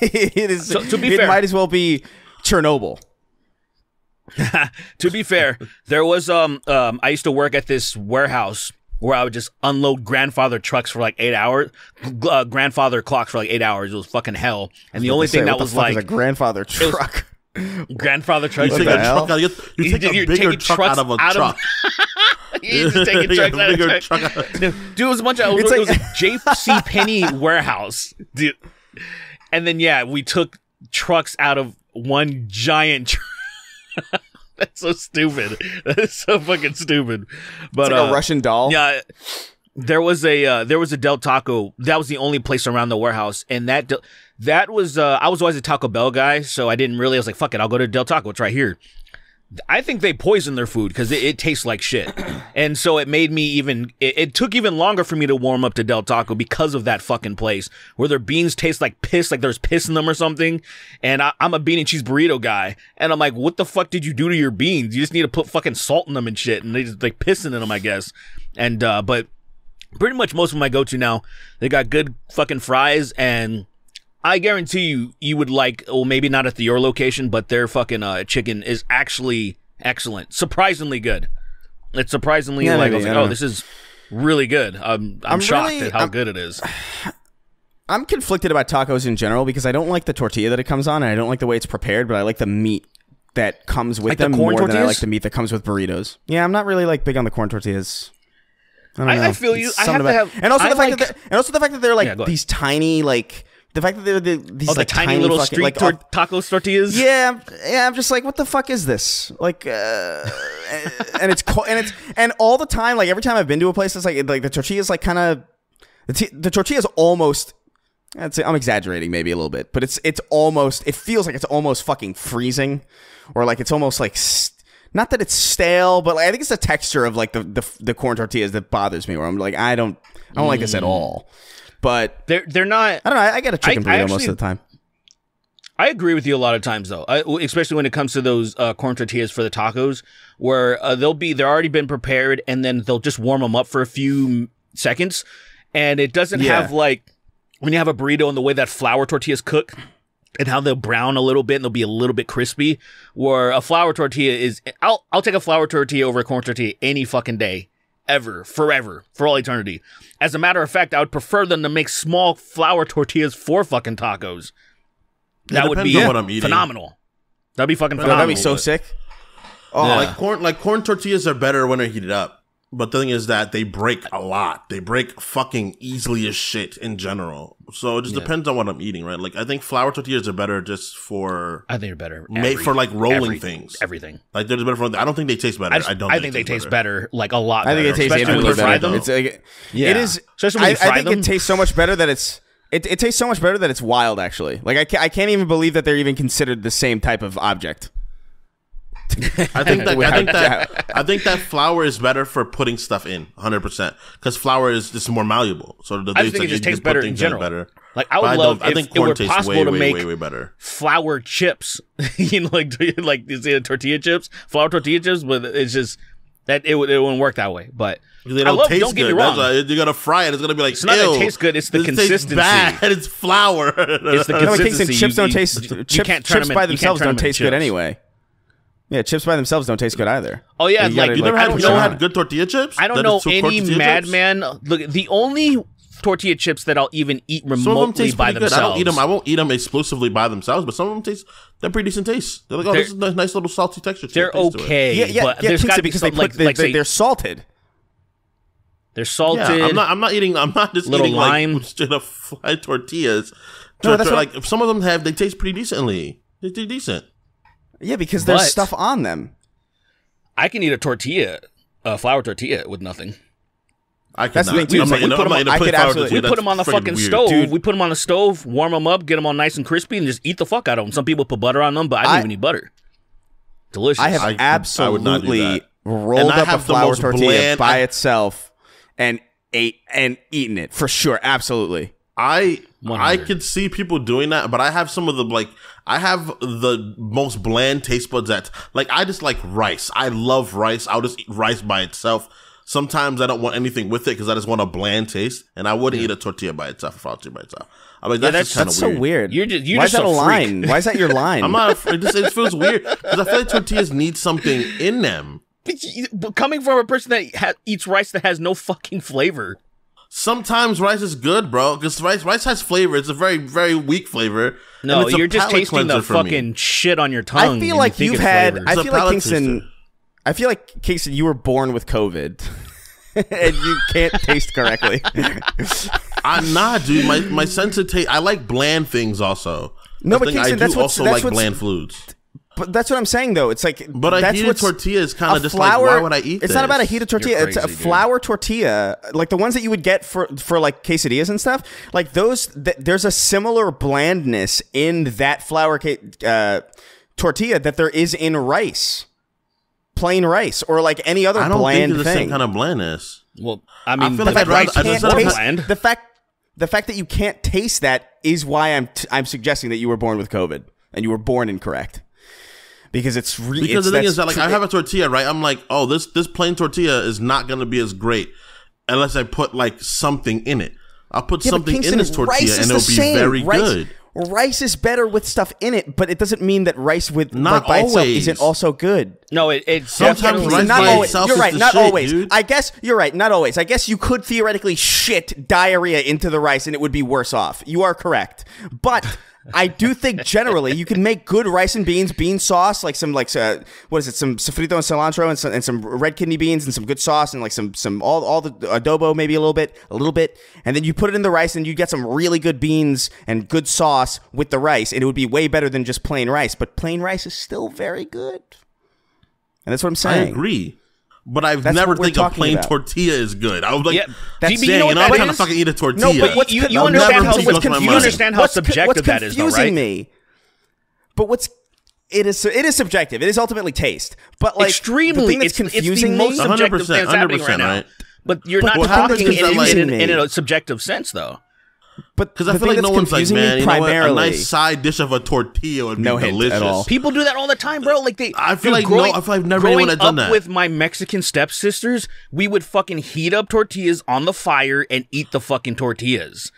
It is. So, to be it fair, might as well be Chernobyl. To be fair, there was... um um I used to work at this warehouse where I would just unload grandfather trucks for like eight hours, uh, grandfather clocks for like eight hours. It was fucking hell. And the only thing say, that was like a grandfather truck, grandfather truck. You take a truck out. You take a bigger truck out of a truck. He's taking trucks out of a truck. Dude, it was a bunch of. It was a J C Penney warehouse, dude. And then yeah, we took trucks out of one giant truck. That's so stupid. That's so fucking stupid. But it's like uh, a Russian doll. Yeah, there was a uh, there was a Del Taco. That was the only place around the warehouse, and that that was uh, I was always a Taco Bell guy, so I didn't really. I was like, fuck it, I'll go to Del Taco. It's right here. I think they poisoned their food because it, it tastes like shit, and so it made me even. It, it took even longer for me to warm up to Del Taco because of that fucking place where their beans taste like piss, like there's piss in them or something. And I, I'm a bean and cheese burrito guy, and I'm like, what the fuck did you do to your beans? You just need to put fucking salt in them and shit, and they just like pissing in them, I guess. And uh, but pretty much most of my go to now, they got good fucking fries and. I guarantee you, you would like, well, maybe not at the, your location, but their fucking uh, chicken is actually excellent. Surprisingly good. It's surprisingly, yeah, like, maybe, I was like I oh, know. This is really good. Um, I'm, I'm shocked really, at how I'm, good it is. I'm conflicted about tacos in general because I don't like the tortilla that it comes on, and I don't like the way it's prepared, but I like the meat that comes with like them the more tortillas? Than I like the meat that comes with burritos. Yeah, I'm not really, like, big on the corn tortillas. I, don't I, know. I feel it's you. I have about, to have... And also, the fact like, that and also the fact that they're, like, yeah, these tiny, like... The fact that they're the, these oh, the like, tiny, tiny little fucking, street like, tor taco tortillas. Yeah, yeah. I'm just like, what the fuck is this? Like, uh, and it's and it's and all the time. Like every time I've been to a place, it's like like the tortillas, like kind of the, the tortillas almost. I'd say I'm exaggerating maybe a little bit, but it's it's almost. It feels like it's almost fucking freezing, or like it's almost like not that it's stale, but like, I think it's the texture of like the, the the corn tortillas that bothers me. Where I'm like, I don't I don't mm. like this at all. But they're they're not. I don't know. I get a chicken burrito most of the time. I agree with you a lot of times though, I, especially when it comes to those uh, corn tortillas for the tacos, where uh, they'll be they're already been prepared, and then they'll just warm them up for a few seconds, and it doesn't yeah. have like when you have a burrito and the way that flour tortillas cook. And how they'll brown a little bit and they'll be a little bit crispy. Where a flour tortilla is, I'll I'll take a flour tortilla over a corn tortilla any fucking day. Ever, forever, for all eternity. As a matter of fact, I would prefer them to make small flour tortillas for fucking tacos. That would be what I'm eating. Phenomenal. That'd be fucking phenomenal. That'd be so sick. Oh, yeah. like corn, like corn tortillas are better when they're heated up. But the thing is that they break a lot. They break fucking easily as shit in general. So it just yeah. depends on what I'm eating, right? Like I think flour tortillas are better just for. I think they're better made for like rolling every, things. Everything. Like they're just better for. I don't think they taste better. I, just, I don't. I think, think they taste better. better. Like a lot. I better. think they taste especially really better. Though. It's like, yeah. It is. Especially when you I, fry I think them. it tastes so much better that it's. It it tastes so much better that it's wild. Actually, like I can't, I can't even believe that they're even considered the same type of object. I think that I think that I think that flour is better for putting stuff in one hundred percent because flour is just more malleable. So the I just think like, it just tastes better in general. Better. Like I would I love. I think corn it were tastes way, to make way, way, way better. Flour chips, you know, like like is it tortilla chips, flour tortilla chips, but it's just that it it wouldn't work that way. But they don't I love. Taste don't get good. Me wrong. Like, you're gonna fry it. It's gonna be like it's not that it tastes good. It's the this consistency. Bad. It's flour. It's the consistency. Chips don't taste. Chips by themselves don't taste good anyway. Yeah, chips by themselves don't taste good either. Oh yeah, you like gotta, you never like, had, you know, had good tortilla chips. I don't that know any madman. Look, the only tortilla chips that I'll even eat remotely them by themselves. Good. I don't eat them. I won't eat them exclusively by themselves. But some of them taste. They're pretty decent taste. They're like, oh, they're, this is a nice little salty texture. They're taste okay. To it. Yeah, yeah, but yeah. There's gotta be because they put, like, they, like they, say, they're salted. They're salted. Yeah, I'm not. I'm not eating. I'm not just little eating lime. Like straight up fried tortillas. No, that's like some of them have. They taste pretty decently. They taste decent. Yeah, because there's but stuff on them. I can eat a tortilla, a flour tortilla with nothing. I can. That's the thing too. Like, we put them on, I could absolutely. We put them on the fucking weird. stove. Dude. We put them on the stove, warm them up, get them all nice and crispy, and just eat the fuck out of them. Some people put butter on them, but I don't I, even eat butter. Delicious. I have I, absolutely I rolled I up a flour tortilla bland, by I, itself and ate and eaten it for sure. Absolutely. I one hundred. I could see people doing that, but I have some of the like I have the most bland taste buds that like I just like rice. I love rice. I'll just eat rice by itself. Sometimes I don't want anything with it because I just want a bland taste, and I wouldn't yeah. eat a tortilla by itself if I was eating by itself. I mean, that's yeah, that's, that's weird. so weird. You're just, you're Why just is that a freak? line? Why is that your line? I'm not. It, just, it feels weird because I feel like tortillas need something in them. But coming from a person that ha eats rice that has no fucking flavor. Sometimes rice is good, bro, because rice rice has flavor. It's a very, very weak flavor. No, you're just tasting the fucking me. shit on your tongue. I feel like you you've had. I feel like Kingston. Taster. I feel like Kingston, you were born with COVID, and you can't taste correctly. I'm not, dude. My my sense of taste. I like bland things also. No, I but Kingston, I do that's what's, also that's like what's, bland foods. But that's what I'm saying, though. It's like, but that's a heated tortilla is kind of just flour, like, why would I eat? It's this? not about a heated tortilla. Crazy, it's a dude. flour tortilla, like the ones that you would get for for like quesadillas and stuff. Like those, th there's a similar blandness in that flour uh, tortilla that there is in rice, plain rice, or like any other bland thing. I don't think it's the same kind of blandness. Well, I mean, I feel the like fact I'd rather, I taste, bland. The fact the fact that you can't taste that is why I'm t I'm suggesting that you were born with COVID and you were born incorrect. Because it's re because it's, the thing is that like I have a tortilla, right? I'm like, oh, this this plain tortilla is not going to be as great unless I put like something in it. I'll put yeah, something Kingston, in this tortilla, and it'll be same. very rice, good. Rice is better with stuff in it, but it doesn't mean that rice with not like, by always. itself isn't also good. No, it, it sometimes rice not by always. itself you're is right, the not shit, always. Dude. I guess you're right, not always. I guess you could theoretically shit diarrhea into the rice, and it would be worse off. You are correct, but. I do think generally you can make good rice and beans, bean sauce, like some like uh, what is it, some sofrito and cilantro and some, and some red kidney beans and some good sauce and like some some all all the adobo maybe a little bit, a little bit, and then you put it in the rice and you get some really good beans and good sauce with the rice, and it would be way better than just plain rice. But plain rice is still very good, and that's what I'm saying. I agree. But I've that's never think a plain about. tortilla is good. I was like, yeah, that's dang, you know, and I'm trying to fucking eat a tortilla. No, but what's you, you, you understand how, what's you understand how what's subjective that is, though, right? What's confusing me? But what's it is it is subjective. It is ultimately taste. But like extremely, the thing that's it's, confusing it's the most me, subjective thing that's happening right now. Right. But you're but not talking in, like, in, in a subjective sense, though. But because I feel like no one's like, man, you know what? A nice side dish of a tortilla would be no delicious. At all. People do that all the time, bro. Like they, I feel dude, like growing, no, I feel like never anyone had done that. With my Mexican stepsisters, we would fucking heat up tortillas on the fire and eat the fucking tortillas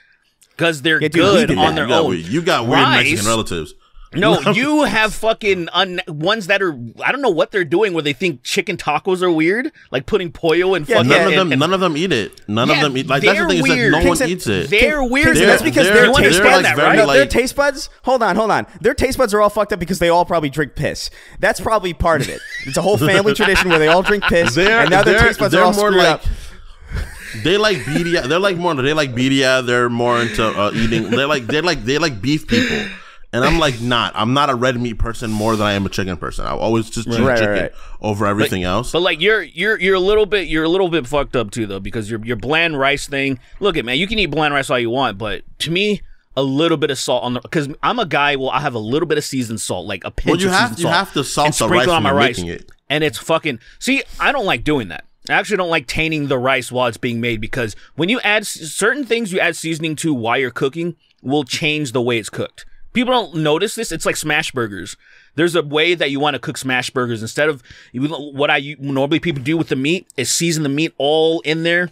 because they're yeah, dude, good on that. their you own. Weird. You got weird Rice, Mexican relatives. No, you have fucking un ones that are, I don't know what they're doing where they think chicken tacos are weird, like putting pollo and yeah, fucking. None, yeah, of, them, and, none of them eat it. None yeah, of them eat Like That's the thing weird. is that no one eats it. They're weird. They're, that's because they're, you understand they're like that, right? Like, no, their taste buds, hold on, hold on. Their taste buds are all fucked up because they all probably drink piss. That's probably part of it. It's a whole family tradition where they all drink piss, and now their taste buds are all screwed like, up. They like birria. They're like more, they like birria. They're more into uh, eating. They're like, they're like, they like beef people. And I'm like, not. I'm not a red meat person more than I am a chicken person. I always just choose right, chicken right, right. over everything but, else. But like, you're you're you're a little bit you're a little bit fucked up too, though, because your your bland rice thing. Look at man, you can eat bland rice all you want, but to me, a little bit of salt on the because I'm a guy. Well, I have a little bit of seasoned salt, like a pinch. Well, you of have salt you have to salt the rice on my rice, it. and it's fucking. See, I don't like doing that. I actually don't like tainting the rice while it's being made because when you add certain things, you add seasoning to while you're cooking, will change the way it's cooked. People don't notice this. It's like smash burgers. There's a way that you want to cook smash burgers. Instead of what I normally people do with the meat is season the meat all in there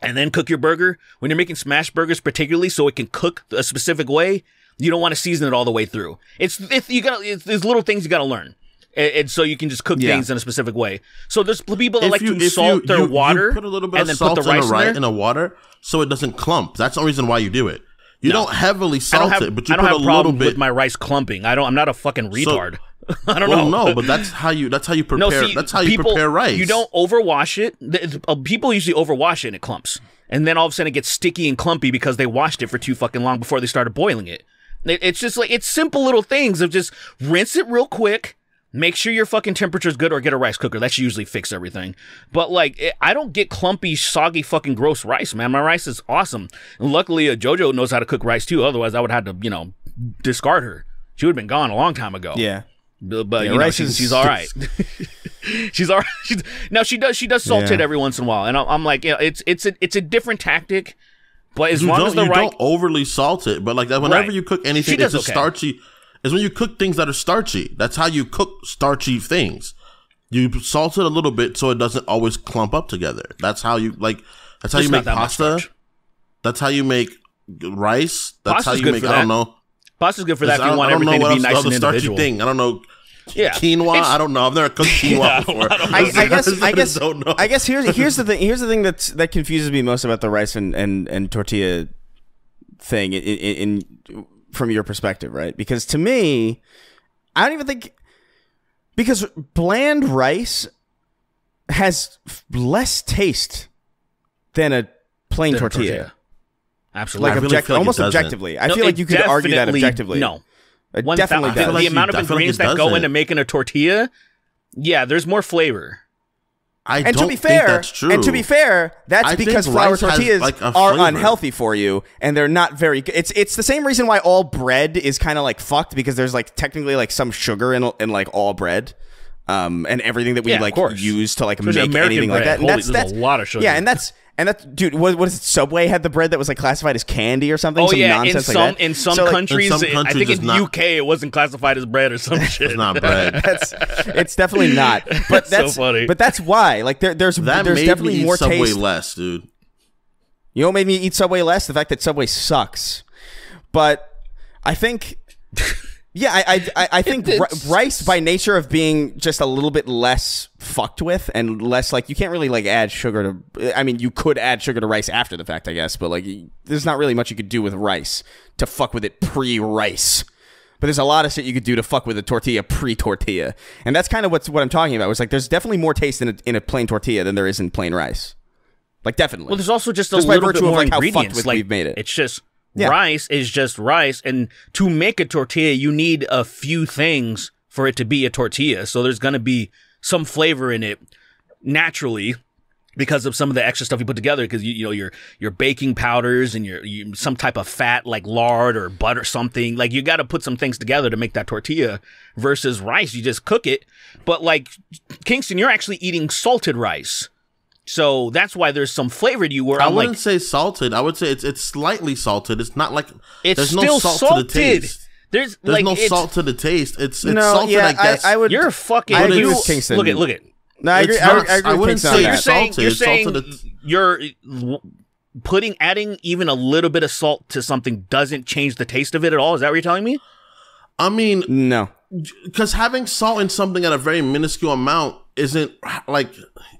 and then cook your burger. When you're making smash burgers, particularly so it can cook a specific way, you don't want to season it all the way through. It's, it's you got there's little things you got to learn. And, and so you can just cook yeah. things in a specific way. So there's people that if like you, to salt you, their you, water you put a little bit and of then put the rice in, the in, in the water so it doesn't clump. That's the only reason why you do it. You no. don't heavily salt don't have, it, but you I don't put have a little bit with my rice clumping. I don't. I'm not a fucking retard. So, I don't well, know. No, but that's how you. That's how you prepare. No, see, that's how you people, prepare rice. You don't overwash it. The, uh, people usually overwash it and it clumps, and then all of a sudden it gets sticky and clumpy because they washed it for too fucking long before they started boiling it. it it's just like it's simple little things of just rinse it real quick. Make sure your fucking temperature's good or get a rice cooker. That should usually fix everything. But, like, it, I don't get clumpy, soggy, fucking gross rice, man. My rice is awesome. And luckily, uh, JoJo knows how to cook rice, too. Otherwise, I would have had to, you know, discard her. She would have been gone a long time ago. Yeah. But, but yeah, you know, she's, she's all right. she's all right. She's, now she does she does salt yeah. it every once in a while, and I'm like, you know, it's it's a it's a different tactic. But as you long as the you right, don't overly salt it, but like that, whenever right. you cook anything, it's a okay. starchy. It's when you cook things that are starchy. That's how you cook starchy things. You salt it a little bit so it doesn't always clump up together. That's how you like. That's how it's you make that pasta. That's how you make rice. That's Pasta's how you make. I don't know. Pasta's good for that. If you want everything to be nice and individual. Thing. I don't know. Yeah. Quinoa. It's, I don't know. I've never cooked quinoa yeah, before. I, don't, I, don't I, I guess. I guess. Don't know. I guess. Here's here's the thing. Here's the thing that that confuses me most about the rice and and, and tortilla thing in, in, in from your perspective, right? Because to me, I don't even think. Because bland rice has less taste than a plain than tortilla. tortilla. Absolutely. Like object really like almost objectively. I no, feel like you could argue that objectively. No. It One definitely does. The amount of ingredients that go into making a tortilla, yeah, there's more flavor. I and don't to be fair, think that's true. And to be fair, that's I because flour tortillas like are unhealthy for you, and they're not very good. It's it's the same reason why all bread is kind of like fucked, because there's like technically like some sugar in in like all bread, um, and everything that we yeah, like use to like especially make American anything bread. Like that. And Holy, that's, that's a lot of sugar. Yeah, and that's and that's dude. What, what is it? Subway had the bread that was like classified as candy or something. Oh some yeah, nonsense in, like some, that. in some so, like, countries, in some countries, I think in the U K it wasn't classified as bread or some shit. It's not bread. that's, it's definitely not. But that's, that's so funny. But that's why. Like there, there's that there's made definitely me eat more Subway taste. less, dude. You know what made me eat Subway less? The fact that Subway sucks. But I think, yeah, I I, I think it, rice by nature of being just a little bit less fucked with and less like you can't really like add sugar to. I mean, you could add sugar to rice after the fact, I guess, but like there's not really much you could do with rice to fuck with it pre-rice. But there's a lot of shit you could do to fuck with a tortilla pre-tortilla, and that's kind of what's what I'm talking about. It's like there's definitely more taste in a, in a plain tortilla than there is in plain rice, like definitely. Well, there's also just a just little bit more of, like, ingredients. How fucked with like, we've made it. It's just yeah. rice is just rice, and to make a tortilla, you need a few things for it to be a tortilla. So there's gonna be some flavor in it naturally, because of some of the extra stuff you put together, because you, you know your your baking powders and your you, some type of fat like lard or butter something, like you got to put some things together to make that tortilla. Versus rice, you just cook it. But like Kingston, you're actually eating salted rice, so that's why there's some flavor to you. Where I I'm wouldn't like, say salted, I would say it's it's slightly salted. It's not like it's there's still no salt salted. To the taste. There's, there's like, no salt to the taste. It's, it's no, salted. Yeah, I guess I, I would. You're fucking. I you, Kingston. Look at look at. No, I agree. Not, I, agree I wouldn't say you're saying, you're saying you're putting adding even a little bit of salt to something doesn't change the taste of it at all. Is that what you're telling me? I mean, no, because having salt in something at a very minuscule amount isn't like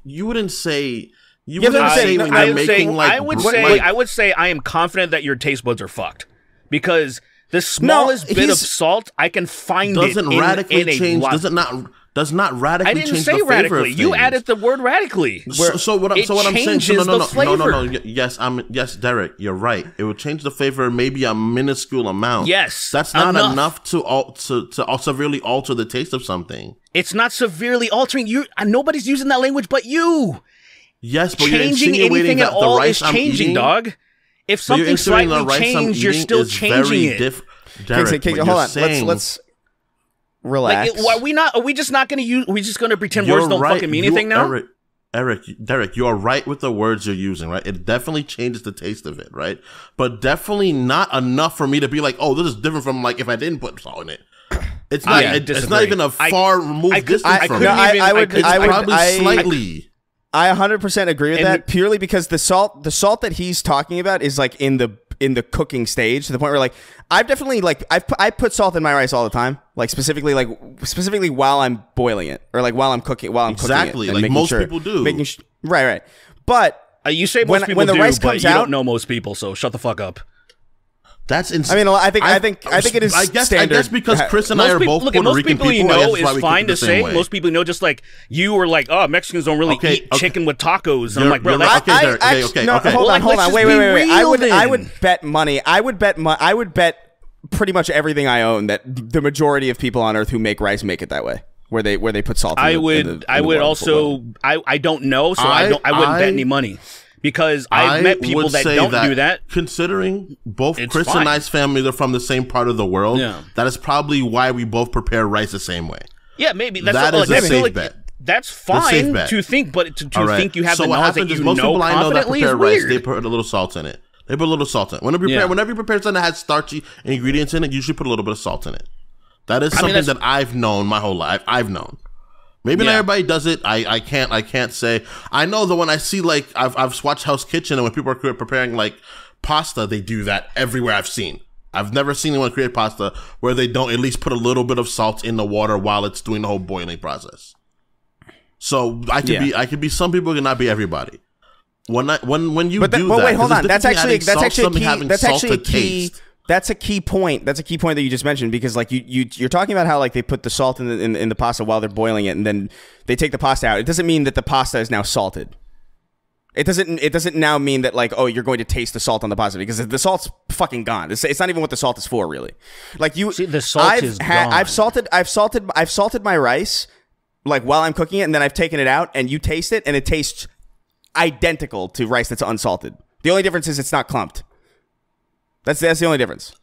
you wouldn't say you yeah, wouldn't I, say no, when you're making saying, like I would say like, I would say I am confident that your taste buds are fucked because the smallest no, bit of salt I can find doesn't it radically in, in change. Does it not? Does not radically change the flavor. I didn't say radically. You added the word radically. So, so what? I, so what I'm saying? So no, no, no, no, no, no, no. Yes, I'm. Yes, Derek, you're right. It would change the flavor maybe a minuscule amount. Yes, that's not enough, enough to, al to to to severely alter the taste of something. It's not severely altering. You. Nobody's using that language, but you. Yes, but changing you're insinuating that the rice I'm changing, eating, dog. If something slightly changed, you're still changing it. Derek, Kingsley, Kingsley, hold on. Let's let's. Relax. Like, are we not? Are we just not going to use? Are we just going to pretend you're words don't right. fucking mean anything now? Eric, Eric, Derek, you are right with the words you're using, right? It definitely changes the taste of it, right? But definitely not enough for me to be like, oh, this is different from like if I didn't put salt in it. It's not. I, it, it's not even a far removed distance I, from I, I, it. I, I would. It's I would. Probably I, slightly. I one hundred percent agree with and that purely because the salt, the salt that he's talking about is like in the. in the cooking stage to the point where like I've definitely like I've pu I put salt in my rice all the time, like specifically like specifically while I'm boiling it or like while I'm cooking while I'm exactly, cooking it, like most sure, people do making sh right right but uh, you say most when, people when the do, rice comes but you out, don't know most people, so shut the fuck up. That's insane. I mean, I think I, I think I think it is I guess, standard. I guess because Chris and most I are both Puerto Rican people. Most people you know is fine to say. Way. Most people you know, just like you were like, oh, Mexicans don't really okay, eat okay. chicken with tacos. And I'm like, bro, right. okay, I, I, okay, okay, no, okay. Hold on, hold on, wait, wait, wait, wait. I would, I would bet money. I would bet. Mo I would bet pretty much everything I own that the majority of people on Earth who make rice make it that way, where they where they put salt. I in the, would. In the, in I would also. I I don't know, so I I wouldn't bet any money. because I've I met people that don't that do that. Considering both Chris fine. and I's families are from the same part of the world, yeah. that is probably why we both prepare rice the same way. Yeah, maybe. That's that what, is like, a safe like, bet. That's fine to think, but to, to right. think you have so the knowledge that you most know confidently know that prepare rice, weird. They put a little salt in it. They put a little salt in it. Whenever you prepare, yeah. whenever you prepare something that has starchy ingredients in it, you should put a little bit of salt in it. That is something I mean, that I've known my whole life. I've known. Maybe yeah. not everybody does it. I, I can't I can't say. I know that when I see, like, I've, I've watched Hell's Kitchen, and when people are preparing, like, pasta, they do that everywhere I've seen. I've never seen anyone create pasta where they don't at least put a little bit of salt in the water while it's doing the whole boiling process. So I could yeah. be I could be some people, could not be everybody. When I, when when you but that, do but that, wait, hold on. That's actually that's actually a key. That's actually a key. Taste. That's a key point. That's a key point that you just mentioned, because like you, you you're talking about how like they put the salt in the in, in the pasta while they're boiling it, and then they take the pasta out. It doesn't mean that the pasta is now salted. It doesn't it doesn't now mean that like, oh, you're going to taste the salt on the pasta, because the salt's fucking gone. It's, it's not even what the salt is for, really. Like you see, the salt I've is gone. I've salted I've salted I've salted my rice like while I'm cooking it, and then I've taken it out and you taste it, and it tastes identical to rice that's unsalted. The only difference is it's not clumped. That's that's the only difference,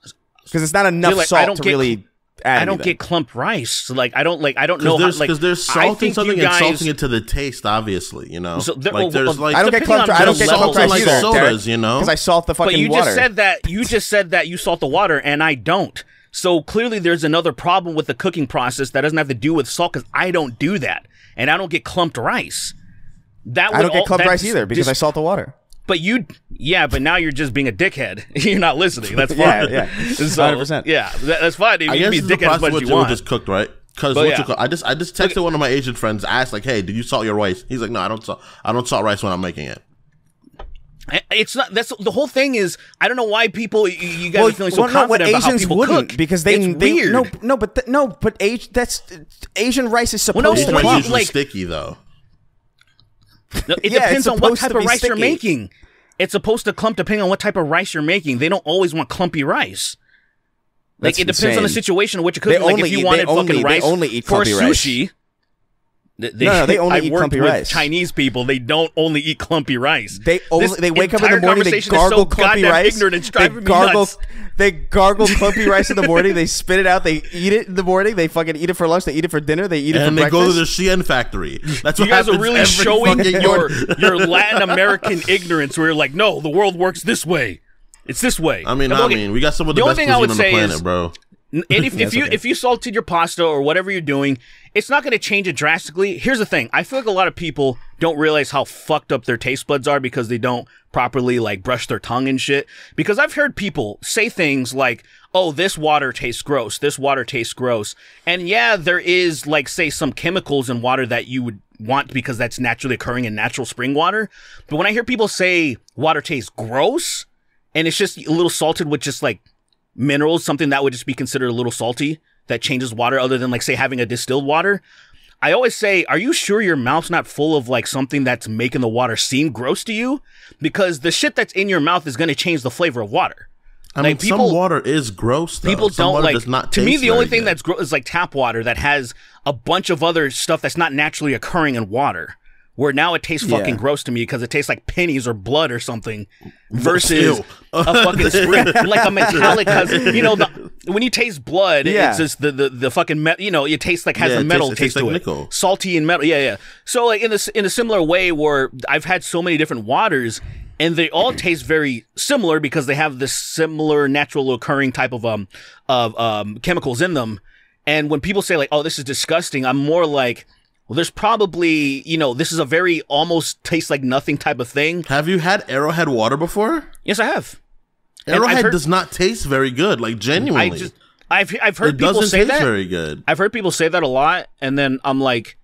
because it's not enough like, salt to really add. I don't anything. get clumped rice. So like I don't like I don't know because there's, like, there's salt in something guys, and salting it to the taste. Obviously, you know. So there, like, well, there's like I don't get clumped. I don't get clumped rice like either. Sodas, you know, because I salt the fucking water. But you water. just said that you just said that you salt the water, and I don't. So clearly, there's another problem with the cooking process that doesn't have to do with salt, because I don't do that, and I don't get clumped rice. That I don't all, get clumped rice either because just, I salt the water. But you, yeah, but now you're just being a dickhead. You're not listening. That's fine. yeah, yeah. So, one hundred percent. Yeah, that, that's fine. You I guess can be it's dickhead as much as you want. Just cooked, right? Because yeah. I just I just texted okay. one of my Asian friends. I asked like, "Hey, did you salt your rice?" He's like, "No, I don't salt. I don't salt rice when I'm making it." It's not. That's the whole thing. Is I don't know why people you, you guys well, are feeling so well, no, confident about Asians how people wouldn't, cook because they it's they weird. no no but the, no but Asian that's Asian rice is supposed well, no, to be like, sticky though. No, it yeah, depends on what type of rice sticky. you're making. It's supposed to clump depending on what type of rice you're making. They don't always want clumpy rice. Like That's it depends insane. on the situation of what you're cooking. They like only if you eat, wanted fucking only, rice only eat for sushi, rice. They, they, no, no, they only I eat clumpy with rice. Chinese people, they don't only eat clumpy rice. They only this they wake up in the morning, they gargle so clumpy rice. It's driving they gargle, me nuts. They gargle clumpy rice in the morning. They spit it out. They eat it in the morning. They fucking eat it for lunch. They eat it for dinner. They eat it and for breakfast. And they go to the Shein factory. That's what you guys are really showing your your Latin American ignorance. Where you're like, no, the world works this way. It's this way. I mean, I mean, we got some of the best cuisine on the planet, bro. And if, if you okay. if you salted your pasta or whatever you're doing, it's not going to change it drastically. Here's the thing. I feel like a lot of people don't realize how fucked up their taste buds are because they don't properly like brush their tongue and shit. Because I've heard people say things like, oh, this water tastes gross. This water tastes gross. And yeah, there is like, say, some chemicals in water that you would want because that's naturally occurring in natural spring water. But when I hear people say water tastes gross and it's just a little salted with just like minerals, something that would just be considered a little salty that changes water other than like say having a distilled water, I always say, are you sure your mouth's not full of like something that's making the water seem gross to you? Because the shit that's in your mouth is going to change the flavor of water. I like, mean people, some water is gross though. People some don't like does not to me the only thing good. that's gross is like tap water that has a bunch of other stuff that's not naturally occurring in water. Where now it tastes fucking yeah. gross to me because it tastes like pennies or blood or something, versus a fucking spring, like a metallic. You know, the, when you taste blood, yeah. it's just the the the fucking me you know, it tastes like has yeah, a metal tastes, taste it tastes to like it, nickel. salty and metal. Yeah, yeah. So like in this in a similar way, where I've had so many different waters and they all taste very similar because they have this similar natural occurring type of um of um chemicals in them. And when people say like, oh, this is disgusting, I'm more like, well, there's probably, you know, this is a very almost tastes like nothing type of thing. Have you had Arrowhead water before? Yes, I have. Arrowhead heard, does not taste very good, like genuinely. I just, I've I've heard it people doesn't say taste that. Very good. I've heard people say that a lot, and then I'm like,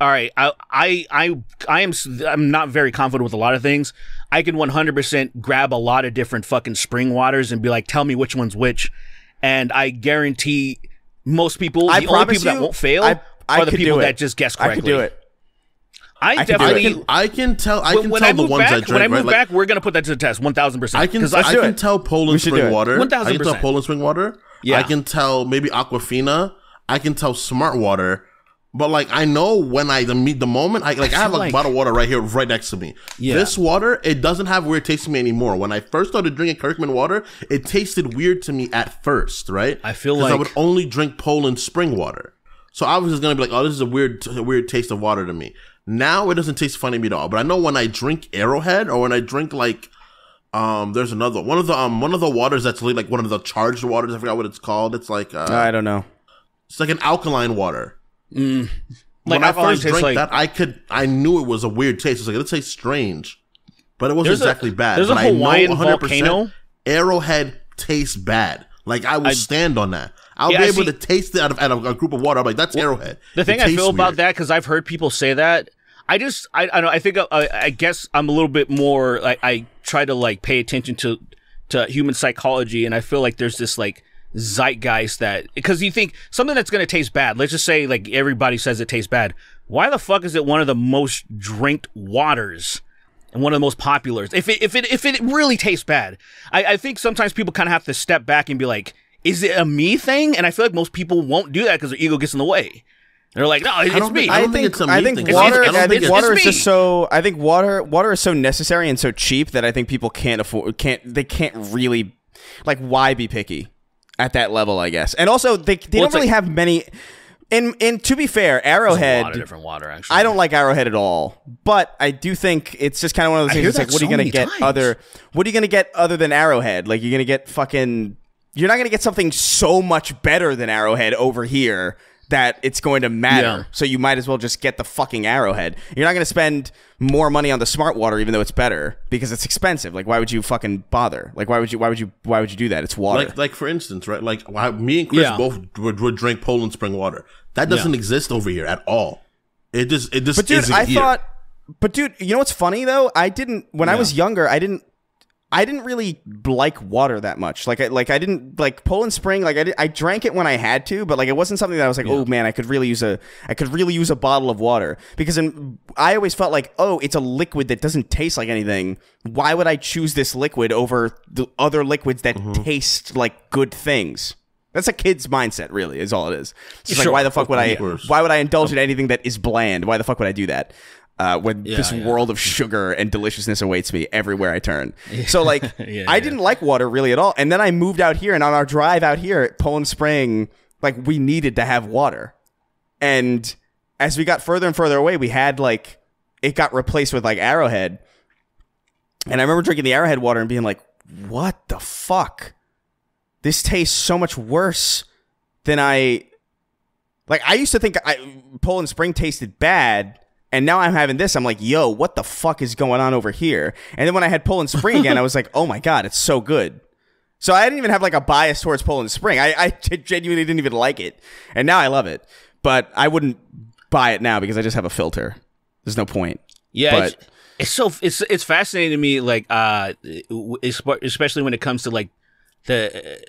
all right, I I I I am I'm not very confident with a lot of things. I can one hundred percent grab a lot of different fucking spring waters and be like, tell me which one's which, and I guarantee most people, I the only people you, that won't fail. I, I are the people that just guess correctly. I can do it. I, I definitely can, it. I can tell I can when, when tell I the ones back, I drink. When I move right? back, like, we're gonna put that to the test one thousand percent. I can I can it. tell Poland Spring water. one thousand percent. I can tell Poland Spring water. Yeah. I can tell maybe Aquafina. I can tell Smart Water. But like I know when I the meet the moment I like I, I have like, like bottled water right here, right next to me. Yeah. This water, it doesn't have weird taste to me anymore. When I first started drinking Kirkman water, it tasted weird to me at first, right? I feel like I would only drink Poland Spring water, so I was just gonna be like, oh, this is a weird, a weird taste of water to me. Now it doesn't taste funny to me at all. But I know when I drink Arrowhead or when I drink like, um, there's another one of the um one of the waters that's like one of the charged waters. I forgot what it's called. It's like uh, I don't know. It's like an alkaline water. Mm. Like when I first drank like, that, I could, I knew it was a weird taste. It's like it tastes strange, but it wasn't exactly a, bad. There's but a Hawaiian I know one hundred percent volcano. Arrowhead tastes bad. Like I will I, stand on that. I'll yeah, be able see, to taste it out of, out of a group of water. I'm like, that's well, Arrowhead. The thing I feel weird. about that, because I've heard people say that. I just, I, I don't. I think, I, I guess I'm a little bit more. Like, I try to like pay attention to to human psychology, and I feel like there's this like. zeitgeist that because you think something that's going to taste bad, let's just say like everybody says it tastes bad, why the fuck is it one of the most drinked waters and one of the most popular if it if it if it really tastes bad? I, I think sometimes people kind of have to step back and be like, is it a me thing? And I feel like most people won't do that because their ego gets in the way. They're like, no, it's I me. Think, I don't think it's a I think thing. water. I, I think it's, water it's is me. just so. I think water water is so necessary and so cheap that I think people can't afford. Can't they can't really like why be picky? At that level, I guess. And also, they, they well, don't really like, have many... In, in To be fair, Arrowhead... a lot of different water, actually. I don't like Arrowhead at all. But I do think it's just kind of one of those I things. It's like, what so are you going to get times. other... What are you going to get other than Arrowhead? Like, you're going to get fucking... You're not going to get something so much better than Arrowhead over here that it's going to matter. Yeah. So you might as well just get the fucking Arrowhead. You're not going to spend more money on the smart water, even though it's better, because it's expensive. Like, why would you fucking bother? Like, why would you? Why would you? Why would you do that? It's water. Like, like for instance, right? Like, why, me and Chris yeah. both would, would drink Poland Spring water. That doesn't yeah. exist over here at all. It just, it just. But dude, isn't I here. thought. But dude, you know what's funny though? I didn't when yeah. I was younger. I didn't. I didn't really like water that much. Like, I, like I didn't like Poland Spring. Like, I, did, I drank it when I had to, but like it wasn't something that I was like, yeah. oh man, I could really use a, I could really use a bottle of water because in, I always felt like, oh, it's a liquid that doesn't taste like anything. Why would I choose this liquid over the other liquids that mm-hmm. taste like good things? That's a kid's mindset, really, is all it is. It's just sure. like, why the fuck would I? Why would I indulge in anything that is bland? Why the fuck would I do that? Uh, when yeah, this yeah. world of sugar and deliciousness awaits me everywhere I turn. Yeah. So, like, yeah, I yeah. didn't like water really at all. And then I moved out here, and on our drive out here at Poland Spring, like, we needed to have water. And as we got further and further away, we had, like, it got replaced with, like, Arrowhead. And I remember drinking the Arrowhead water and being like, what the fuck? This tastes so much worse than I... Like, I used to think I, Poland Spring tasted bad... And now I'm having this. I'm like, yo, what the fuck is going on over here? And then when I had Poland Spring again, I was like, oh my God, it's so good. So I didn't even have like a bias towards Poland Spring. I, I genuinely didn't even like it. And now I love it. But I wouldn't buy it now because I just have a filter. There's no point. Yeah. But it's, it's so it's it's fascinating to me, like, uh, especially when it comes to like the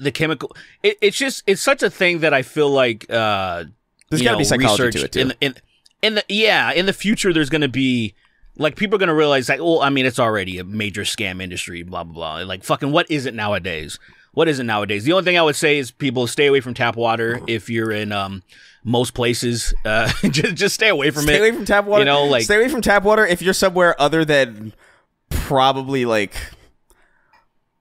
the chemical. It, it's just it's such a thing that I feel like uh, there's got to be psychology to it too. In, in, In the yeah, in the future, there's gonna be like people are gonna realize like, well, I mean, it's already a major scam industry, blah blah blah. And, like, fucking, what is it nowadays? What is it nowadays? The only thing I would say is people stay away from tap water if you're in um most places. Uh, just just stay away from stay it. Stay away from tap water. You know, like stay away from tap water if you're somewhere other than probably like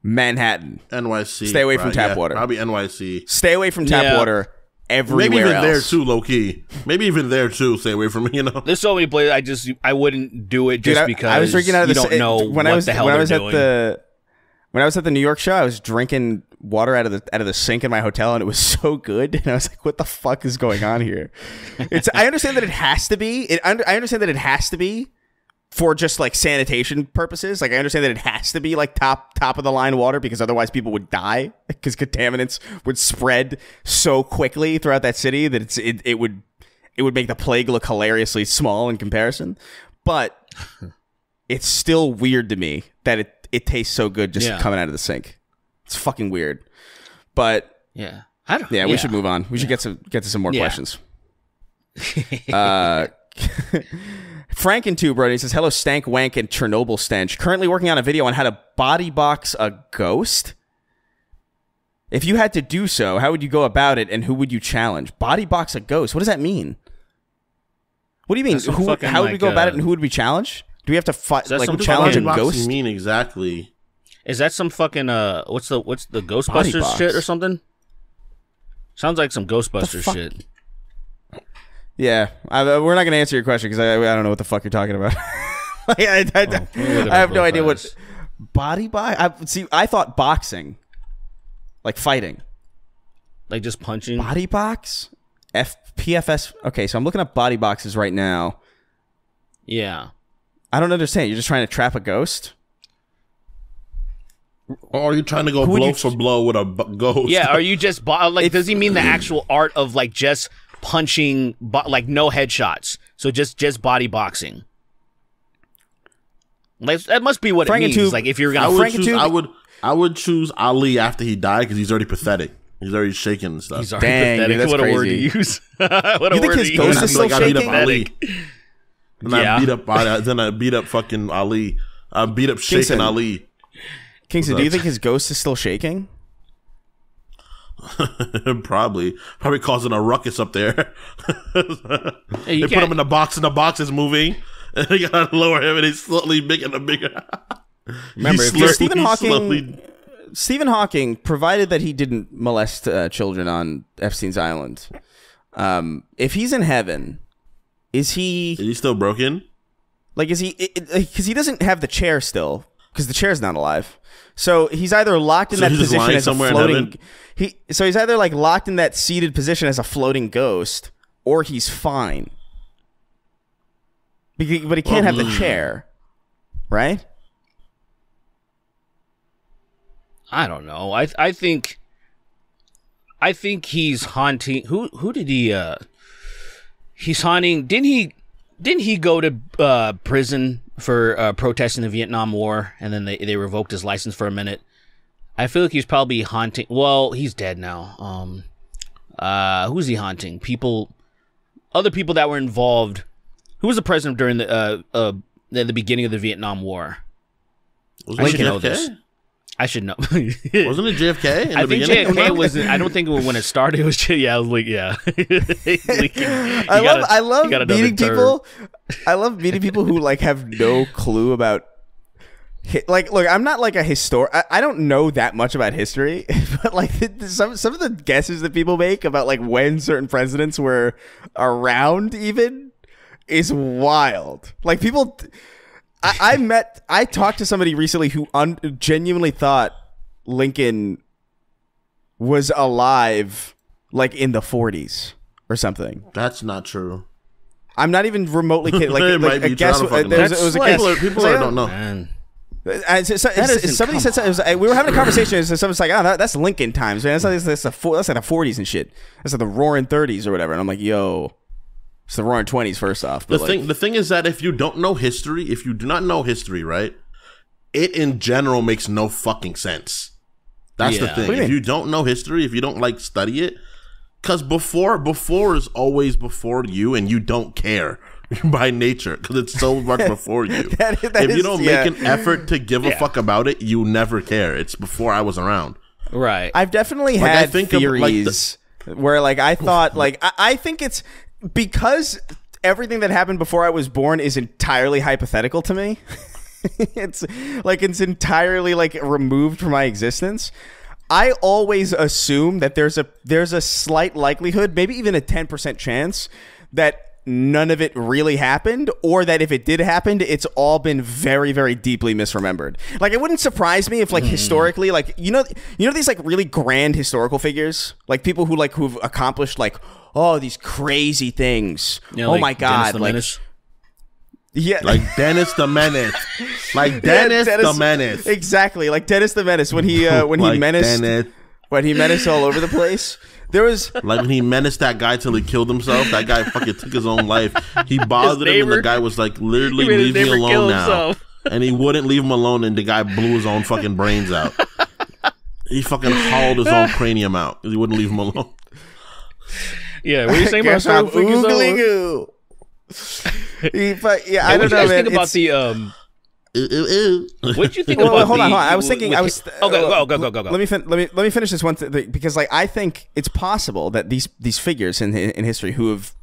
Manhattan, N Y C. Stay away right, from tap yeah, water. Probably N Y C. Stay away from tap yeah. water. Everywhere Maybe even else. there too, low key. Maybe even there too. Stay away from me, you know. There's so many places. I just I wouldn't do it just Dude, I, because I was drinking out of you this, don't know it, when what I was, the hell when I was at doing. the when I was at the New York show. I was drinking water out of the out of the sink in my hotel, and it was so good. And I was like, "What the fuck is going on here?" It's I understand that it has to be. It I understand that it has to be for just like sanitation purposes. Like I understand that it has to be like top top of the line water because otherwise people would die because contaminants would spread so quickly throughout that city that it's it, it would it would make the plague look hilariously small in comparison. But it's still weird to me that it it tastes so good just yeah. coming out of the sink. It's fucking weird. But yeah, I don't, yeah, yeah, we should move on. We yeah. should get to get to some more yeah. questions. uh. Frankentube wrote, he says, hello, Stank, Wank, and Chernobyl Stench. Currently working on a video on how to body box a ghost. If you had to do so, how would you go about it, and who would you challenge? Body box a ghost? What does that mean? What do you mean? Who, how would like we go about uh, it, and who would we challenge? Do we have to fight, like challenge fucking, a ghost? What do you mean exactly? Is that some fucking uh? What's the what's the Ghostbusters shit or something? Sounds like some Ghostbusters shit. Yeah, I, we're not gonna answer your question because I I don't know what the fuck you're talking about. Like, I, I, oh, I, I have no idea what body box. I, see, I thought boxing, like fighting, like just punching. Body box. F P F S. Okay, so I'm looking up body boxes right now. Yeah, I don't understand. You're just trying to trap a ghost? Or are you trying to go Who blow for blow with a ghost? Yeah, are you just like? It's, does he mean the actual art of like just punching, like no headshots? So just just body boxing. Like that must be what Frank it means. Tube, like if you're gonna, I would, choose, I would I would choose Ali after he died because he's already pathetic. He's already shaking and stuff. He's already Dang, pathetic. Dude, that's what crazy. a word to use. What a you think word his ghost to use. Is still like, shaking? I beat up Ali. Then yeah. I beat up Ali. Then I beat up fucking Ali. I beat up Kingston. shaking Ali. Kingston, do you think his ghost is still shaking? Probably. Probably causing a ruckus up there. Hey, you they can't. put him in a box and the box is moving. And they gotta lower him and he's slowly making a bigger. Remember, if slurry, Stephen Hawking... Slowly... Stephen Hawking, provided that he didn't molest uh, children on Epstein's Island, um, if he's in heaven, is he? Is he still broken? Like, is he? Because he doesn't have the chair still, because the chair's not alive. So he's either locked in so that he's position as a floating. He so he's either like locked in that seated position as a floating ghost, or he's fine. But he, but he can't oh, have the chair, right? I don't know. I I think I think he's haunting who who did he uh he's haunting didn't he didn't he go to uh prison for uh protesting the Vietnam War and then they, they revoked his license for a minute. I feel like he's probably haunting well, he's dead now. Um uh who's he haunting? People other people that were involved. Who was the president during the uh uh the, the beginning of the Vietnam War? Was I should know this. I should know. Wasn't it J F K? In I the think beginning? J F K was. I don't think when it started. It was yeah. I was like yeah. I love. A, I love meeting term. people. I love meeting people who like have no clue about. Like, look, I'm not like a historian. I, I don't know that much about history, but like some some of the guesses that people make about like when certain presidents were around even is wild. Like people. I, I met, I talked to somebody recently who un genuinely thought Lincoln was alive, like in the forties or something. That's not true. I'm not even remotely kidding. Like, it like, might a be guess. It was a guess. People, people like, I don't know. Man. I, so, so, somebody said something. Was, I, we were having a conversation, and someone's like, "Oh, that, that's Lincoln times, man. That's like that's, that's, a, that's like the forties and shit. That's like the Roaring Thirties or whatever." And I'm like, "Yo." It's the Roaring Twenties, first off. The like, thing, the thing is that if you don't know history, if you do not know history, right, it in general makes no fucking sense. That's yeah. the thing. You if mean? you don't know history, if you don't like study it, because before, before is always before you, and you don't care by nature because it's so much before you. That, that if is, you don't yeah. make an effort to give yeah. a fuck about it, you never care. It's before I was around. Right. I've definitely like, had I think theories of, like, the, where, like, I thought, like, I, I think it's. Because everything that happened before I was born is entirely hypothetical to me. It's like it's entirely like removed from my existence. I always assume that there's a there's a slight likelihood, maybe even a ten percent chance that none of it really happened, or that if it did happen, it's all been very, very deeply misremembered. Like, it wouldn't surprise me if, like, mm. historically, like, you know, you know, these like really grand historical figures, like people who like who've accomplished like, oh, these crazy things. You know, oh like my God, like, Menace. yeah, like Dennis the Menace, like Dennis, yeah, Dennis the Menace, exactly, like Dennis the Menace when he uh, when like he menaced Dennis. when he menaced all over the place. There was like when he menaced that guy till he killed himself. That guy fucking took his own life. He bothered neighbor, him, and the guy was like, "Literally, leave me alone now." And he wouldn't leave him alone, and the guy blew his own fucking brains out. He fucking hauled his own cranium out. He wouldn't leave him alone. Yeah, what are you saying about Oogly-goo? Yeah, I don't know. What did you guys think about the um? What did you think about? Hold on, hold on. I was thinking. I was. Oh, go, go, go, go, go. Let me let me let me finish this one because, like, I think it's possible that these these figures in in history who have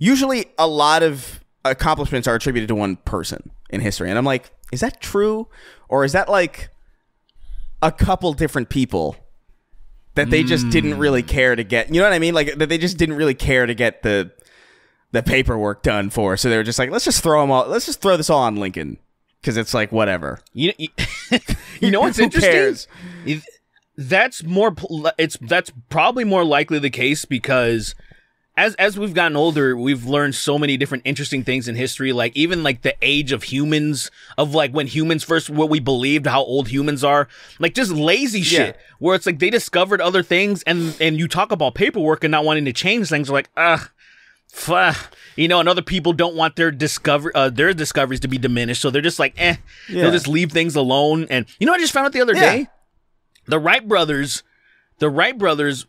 usually a lot of accomplishments are attributed to one person in history. And I'm like, is that true? Or is that like a couple different people that they mm. just didn't really care to get? You know what I mean? Like that they just didn't really care to get the the paperwork done for. So they were just like, let's just throw them all. Let's just throw this all on Lincoln. Because it's like, whatever. You, you, you know what's interesting? Cares? That's more. It's that's probably more likely the case because as as we've gotten older, we've learned so many different interesting things in history. Like even like the age of humans, of like when humans first, what we believed, how old humans are. Like just lazy shit yeah. where it's like they discovered other things, and and you talk about paperwork and not wanting to change things. Like ugh. You know, and other people don't want their discover uh, their discoveries to be diminished, so they're just like, eh, yeah. they'll just leave things alone. And you know, I just found out the other yeah. day, the Wright brothers, the Wright brothers,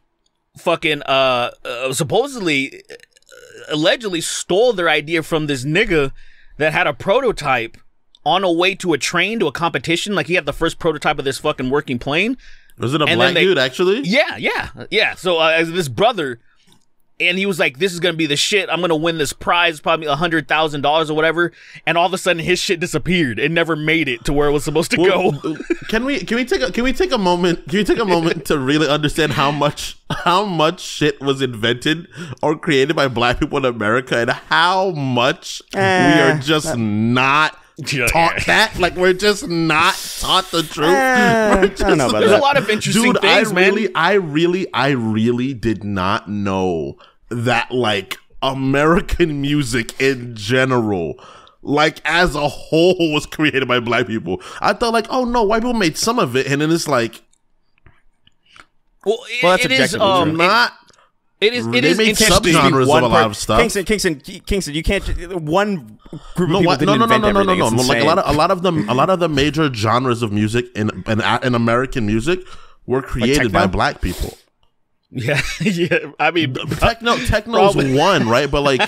fucking uh, uh supposedly, uh, allegedly stole their idea from this nigga that had a prototype on a way to a train to a competition. Like he had the first prototype of this fucking working plane. Was it a and black they, dude actually? Yeah, yeah, yeah. So uh, as this brother. And he was like, this is going to be the shit. I'm going to win this prize, probably one hundred thousand dollars or whatever. And all of a sudden, his shit disappeared. It never made it to where it was supposed to well, go. Can we can we take a, can we take a moment? Can we take a moment to really understand how much how much shit was invented or created by black people in America and how much uh, we are just that, not taught that? Like, we're just not taught the truth. Uh, just, I don't know about there's that. a lot of interesting Dude, things, I man. Really, I really, I really did not know that like American music in general, like as a whole, was created by black people. I thought like, oh no, white people made some of it, and then it's like, well, it, well that's it is um, not. It is. It they is made subgenres of a lot of stuff. Kingston, Kingston, Kingston. You can't one group no, of people didn't no, no, invent no, no, everything. No, no, no, no, no. Like a lot of a lot of them, a lot of the major genres of music in in, in American music were created like by black people. Yeah, yeah. I mean, techno, techno's probably. one, right? But like,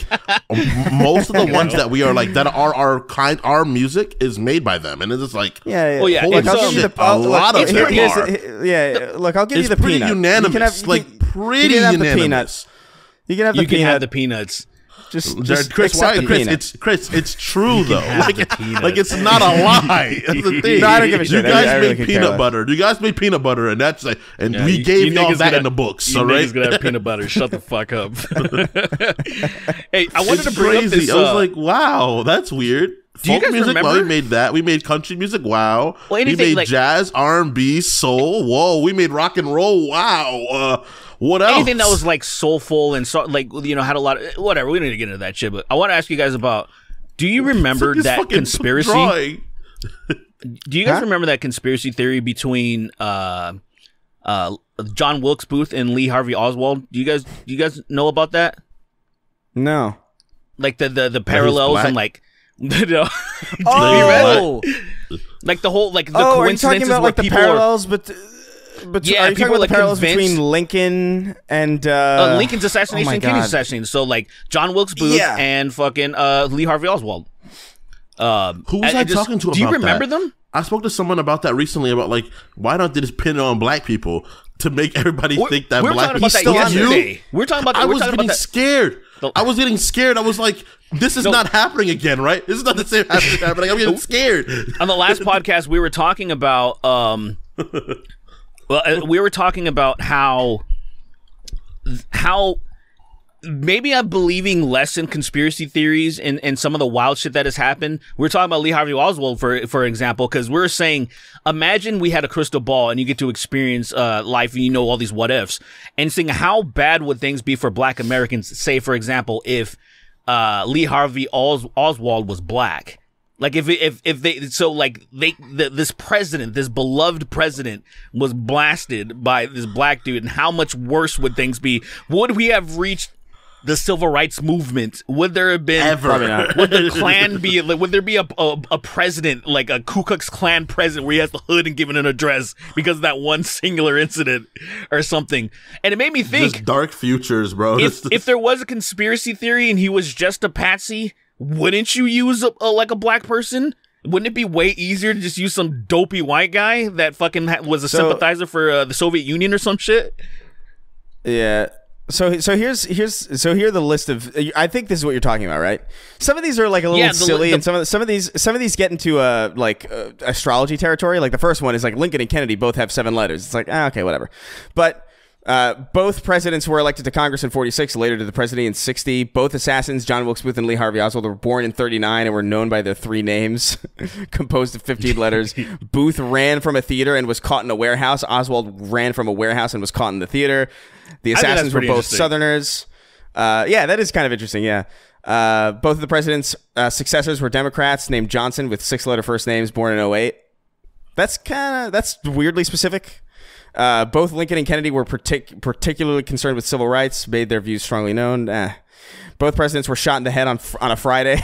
most of the ones that we are like that are our kind, our music is made by them, and it's just like, yeah, yeah. Well, yeah. Holy it's shit, the, a look, lot of them are. Yeah, look, I'll give it's you the pretty peanut. Unanimous, you have, you like can, pretty you can have unanimous. The peanuts. You can have the you peanut. can have the peanuts. Just, just Chris, why, Chris, peanut. it's Chris. It's true though. Like, like it's not a lie. That's the thing. No, I don't give a shit. You guys I really make peanut butter. You guys make peanut butter, and that's like, and yeah, we you, gave y'all that gonna, in the books. You all right, gonna have peanut butter. Shut the fuck up. Hey, I wanted it's to bring crazy. up this. Uh, I was like, wow, that's weird. Do Folk you guys music, remember? Well, we made that. We made country music. Wow. Well, anything, we made like, jazz, R and B, soul. Whoa. We made rock and roll. Wow. Uh, What else? Anything that was like soulful and so, like you know had a lot of whatever. We don't need to get into that shit, but I want to ask you guys about. Do you remember that conspiracy? Do you guys huh? remember that conspiracy theory between uh, uh, John Wilkes Booth and Lee Harvey Oswald? Do you guys do you guys know about that? No, like the the the parallels and like no. Oh, like the whole like the oh, coincidences about, where like, people the parallels, are, but. But yeah, people were like parallels between Lincoln and uh, uh, Lincoln's assassination oh and Kennedy's assassination. So like John Wilkes Booth yeah. and fucking uh, Lee Harvey Oswald. Um, Who was I, I just, talking to? About do you remember that? them? I spoke to someone about that recently. About like why don't they just pin it on black people to make everybody we're, think that we're black people still on you? We're talking about that. I was getting that. scared. I was getting scared. I was like, this is no. not happening again, right? This is not the same happening. I'm getting scared. On the last podcast, we were talking about. Um, Well, we were talking about how, how maybe I'm believing less in conspiracy theories and, and some of the wild shit that has happened. We we're talking about Lee Harvey Oswald, for for example, because we we're saying, imagine we had a crystal ball and you get to experience uh, life and you know all these what ifs and seeing how bad would things be for black Americans, say, for example, if uh, Lee Harvey Os Oswald was black. Like if if if they so like they the, this president, this beloved president, was blasted by this black dude, and how much worse would things be? Would we have reached the civil rights movement? Would there have been ever? Would the Klan be? Like, would there be a, a a president like a Ku Klux Klan president where he has the hood and giving an address because of that one singular incident or something? And it made me think just dark futures, bro. If, if there was a conspiracy theory and he was just a patsy. Wouldn't you use a, a, like a black person? Wouldn't it be way easier to just use some dopey white guy that fucking ha was a so, sympathizer for uh, the Soviet Union or some shit? Yeah. So so here's here's so here are the list of I think this is what you're talking about, right? Some of these are like a little yeah, the, silly, the, and some of the, some of these some of these get into uh like uh, astrology territory. Like the first one is like Lincoln and Kennedy both have seven letters. It's like ah, okay, whatever. But uh, both presidents were elected to Congress in forty-six, later to the presidency in sixty. Both assassins, John Wilkes Booth and Lee Harvey Oswald, were born in thirty-nine and were known by their three names, composed of fifteen letters. Booth ran from a theater and was caught in a warehouse. Oswald ran from a warehouse and was caught in the theater. The assassins were both Southerners. Uh, yeah, that is kind of interesting, yeah. Uh, both of the president's uh, successors were Democrats named Johnson with six-letter first names, born in oh eight. That's kind of, that's weirdly specific. Uh, both Lincoln and Kennedy were partic particularly concerned with civil rights, made their views strongly known. Eh. Both presidents were shot in the head on, on a Friday.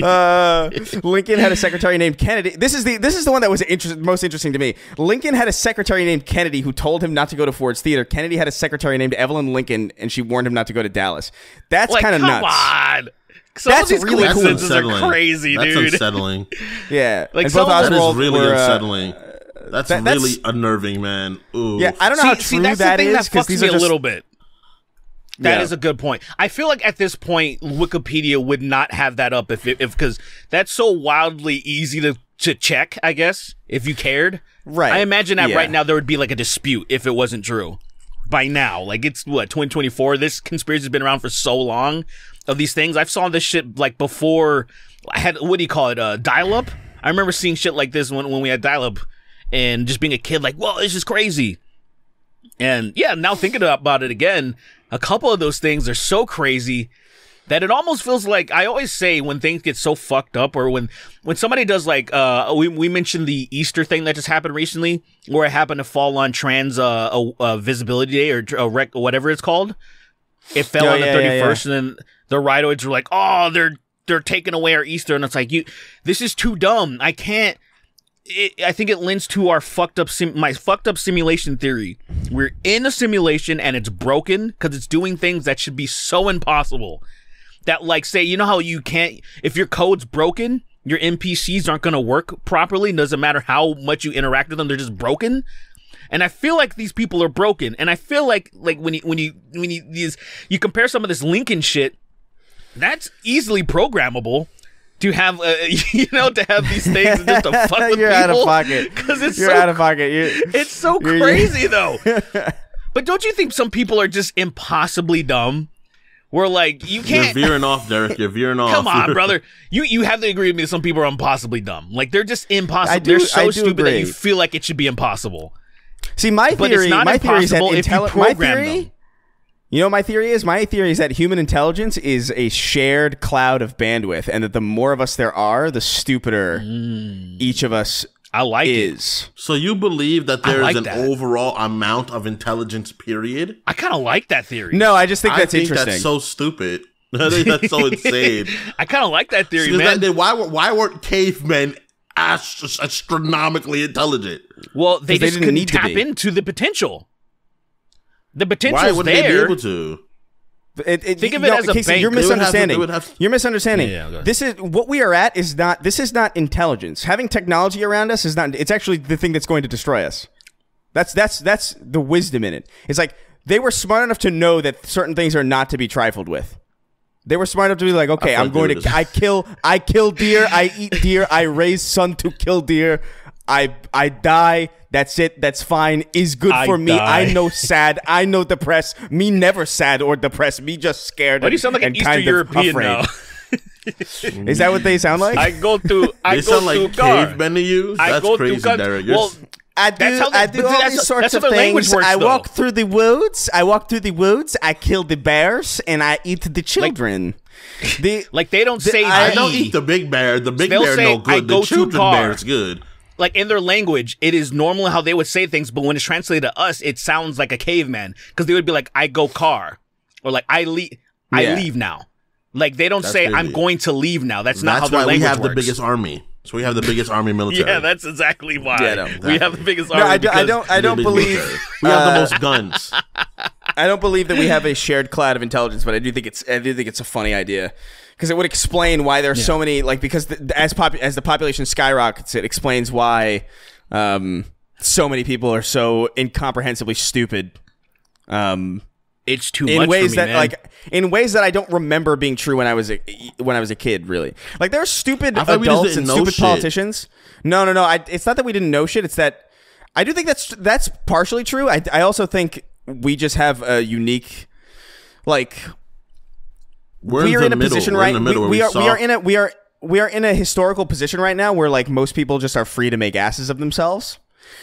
uh, Lincoln had a secretary named Kennedy. This is the this is the one that was inter most interesting to me. Lincoln had a secretary named Kennedy who told him not to go to Ford's Theater. Kennedy had a secretary named Evelyn Lincoln, and she warned him not to go to Dallas. That's like, kind of nuts. On. Some that's of these really cool. That's are crazy, that's dude. That's unsettling. Yeah, like both that is really were, uh, unsettling. That's, that, that's really unnerving, man. Ooh. Yeah, I don't know see, how true see, that's that the thing is. That fucks me a just, little bit. That yeah. is a good point. I feel like at this point, Wikipedia would not have that up if it, if because that's so wildly easy to to check. I guess if you cared, right? I imagine that yeah. right now there would be like a dispute if it wasn't true. By now, like it's what twenty twenty-four. This conspiracy has been around for so long. Of these things, I've saw this shit like before. I had what do you call it? Uh, dial up. I remember seeing shit like this when when we had dial up, and just being a kid, like, whoa, this is crazy. And yeah, now thinking about it again. A couple of those things are so crazy that it almost feels like I always say when things get so fucked up or when when somebody does like uh we we mentioned the Easter thing that just happened recently where it happened to fall on trans uh, uh, uh visibility day or uh, rec whatever it's called. It fell oh, on yeah, the thirty-first yeah, yeah. and then the rightoids were like, "Oh, they're they're taking away our Easter." And it's like, "You this is too dumb. I can't It, I think it lends to our fucked up sim my fucked up simulation theory. We're in a simulation and it's broken because it's doing things that should be so impossible. That like say, you know how you can't if your code's broken, your N P Cs aren't gonna work properly. Doesn't matter how much you interact with them, they're just broken. And I feel like these people are broken. And I feel like like when you when you when you these you compare some of this Lincoln shit, that's easily programmable. To have, uh, you know, to have these things and just to fuck with you're people. You're out of pocket. Because it's you're so, out of pocket. You're, it's so you're, crazy you're, though. But don't you think some people are just impossibly dumb? We're like, you can't. You're veering off, Derek. You're veering off. Come on, brother. You you have to agree with me. That some people are impossibly dumb. Like they're just impossible. Do, they're so stupid agree. that you feel like it should be impossible. See, my theory. But it's not my theory is that if you program them. You know what my theory is? My theory is that human intelligence is a shared cloud of bandwidth and that the more of us there are, the stupider mm. each of us I like is. It. So you believe that there like is an that. overall amount of intelligence, period? I kind of like that theory. No, I just think that's I think interesting. That's so stupid. I think that's so insane. I kind of like that theory, so man. That, why, why weren't cavemen ast astronomically intelligent? Well, they just they couldn't need tap into the potential. The potential is there. Why would they be able to? It, it, Think of it no, as a Casey, bank. You're misunderstanding. Have to, have you're misunderstanding. Yeah, yeah, this is what we are at. Is not. This is not intelligence. Having technology around us is not. It's actually the thing that's going to destroy us. That's that's that's the wisdom in it. It's like they were smart enough to know that certain things are not to be trifled with. They were smart enough to be like, okay, I'm going to. I kill. I kill deer. I eat deer. I raise son to kill deer. I I die. That's it. That's fine. Is good I for me. Die. I know sad. I know depressed. Me never sad or depressed. Me just scared. Why do you sound like an Eastern European now? Is that what they sound like? I go to. I they go sound to like cavemen to you. That's I go crazy, to Derek. Well, I do. That's how they, I do all that's, these sorts of things. Works, I walk through the woods. I walk through the woods. I kill the bears and I eat the children. Like, the, like they don't the, say. I, I don't eat the big bear. The big bear no good. The children bear is good. Like, in their language, it is normal how they would say things, but when it's translated to us, it sounds like a caveman. Because they would be like, I go car. Or like, I, le I yeah. leave now. Like, they don't that's say, crazy. I'm going to leave now. That's, that's not how their language works. That's why we have the biggest army. So we have the biggest army military. Yeah, that's exactly why. Yeah, no, exactly. We have the biggest no, army. I, do, I don't, I don't believe... we have uh, the most guns. I don't believe that we have a shared cloud of intelligence, but I do think it's, I do think it's a funny idea. Because it would explain why there are yeah. so many, like, because the, as pop, as the population skyrockets, it explains why um, so many people are so incomprehensibly stupid. Um, it's too in much ways for me, that man. like in ways that I don't remember being true when I was a, when I was a kid. Really, like there are stupid adults and stupid shit. politicians. No, no, no. I, it's not that we didn't know shit. It's that I do think that's that's partially true. I I also think we just have a unique, like, we're we are in, in a middle. position We're right. In the we, we, we are we are in a we are we are in a historical position right now where like most people just are free to make asses of themselves.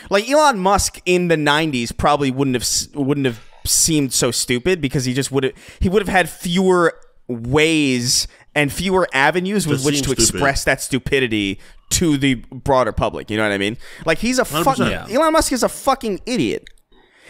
Like Elon Musk in the nineties probably wouldn't have wouldn't have seemed so stupid because he just would have he would have had fewer ways and fewer avenues with which to stupid. express that stupidity to the broader public. You know what I mean? Like he's a fucking yeah. Elon Musk is a fucking idiot.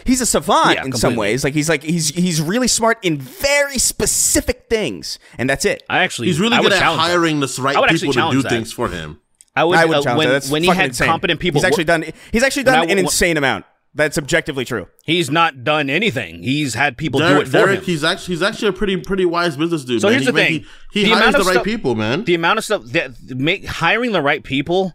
He's a savant yeah, in completely. some ways. Like he's like he's he's really smart in very specific things, and that's it. I actually he's really I good at hiring that. the right people to do that. things for him. I would, I would uh, challenge when, that. That's when he had insane. competent people. He's actually done. He's actually done I, an insane amount. That's objectively true. He's not done anything. He's had people Derek, do it for Derek, him. He's actually he's actually a pretty pretty wise business dude. So man. here's the he, thing: he, he the hires the right stuff, people, man. The amount of stuff that make hiring the right people.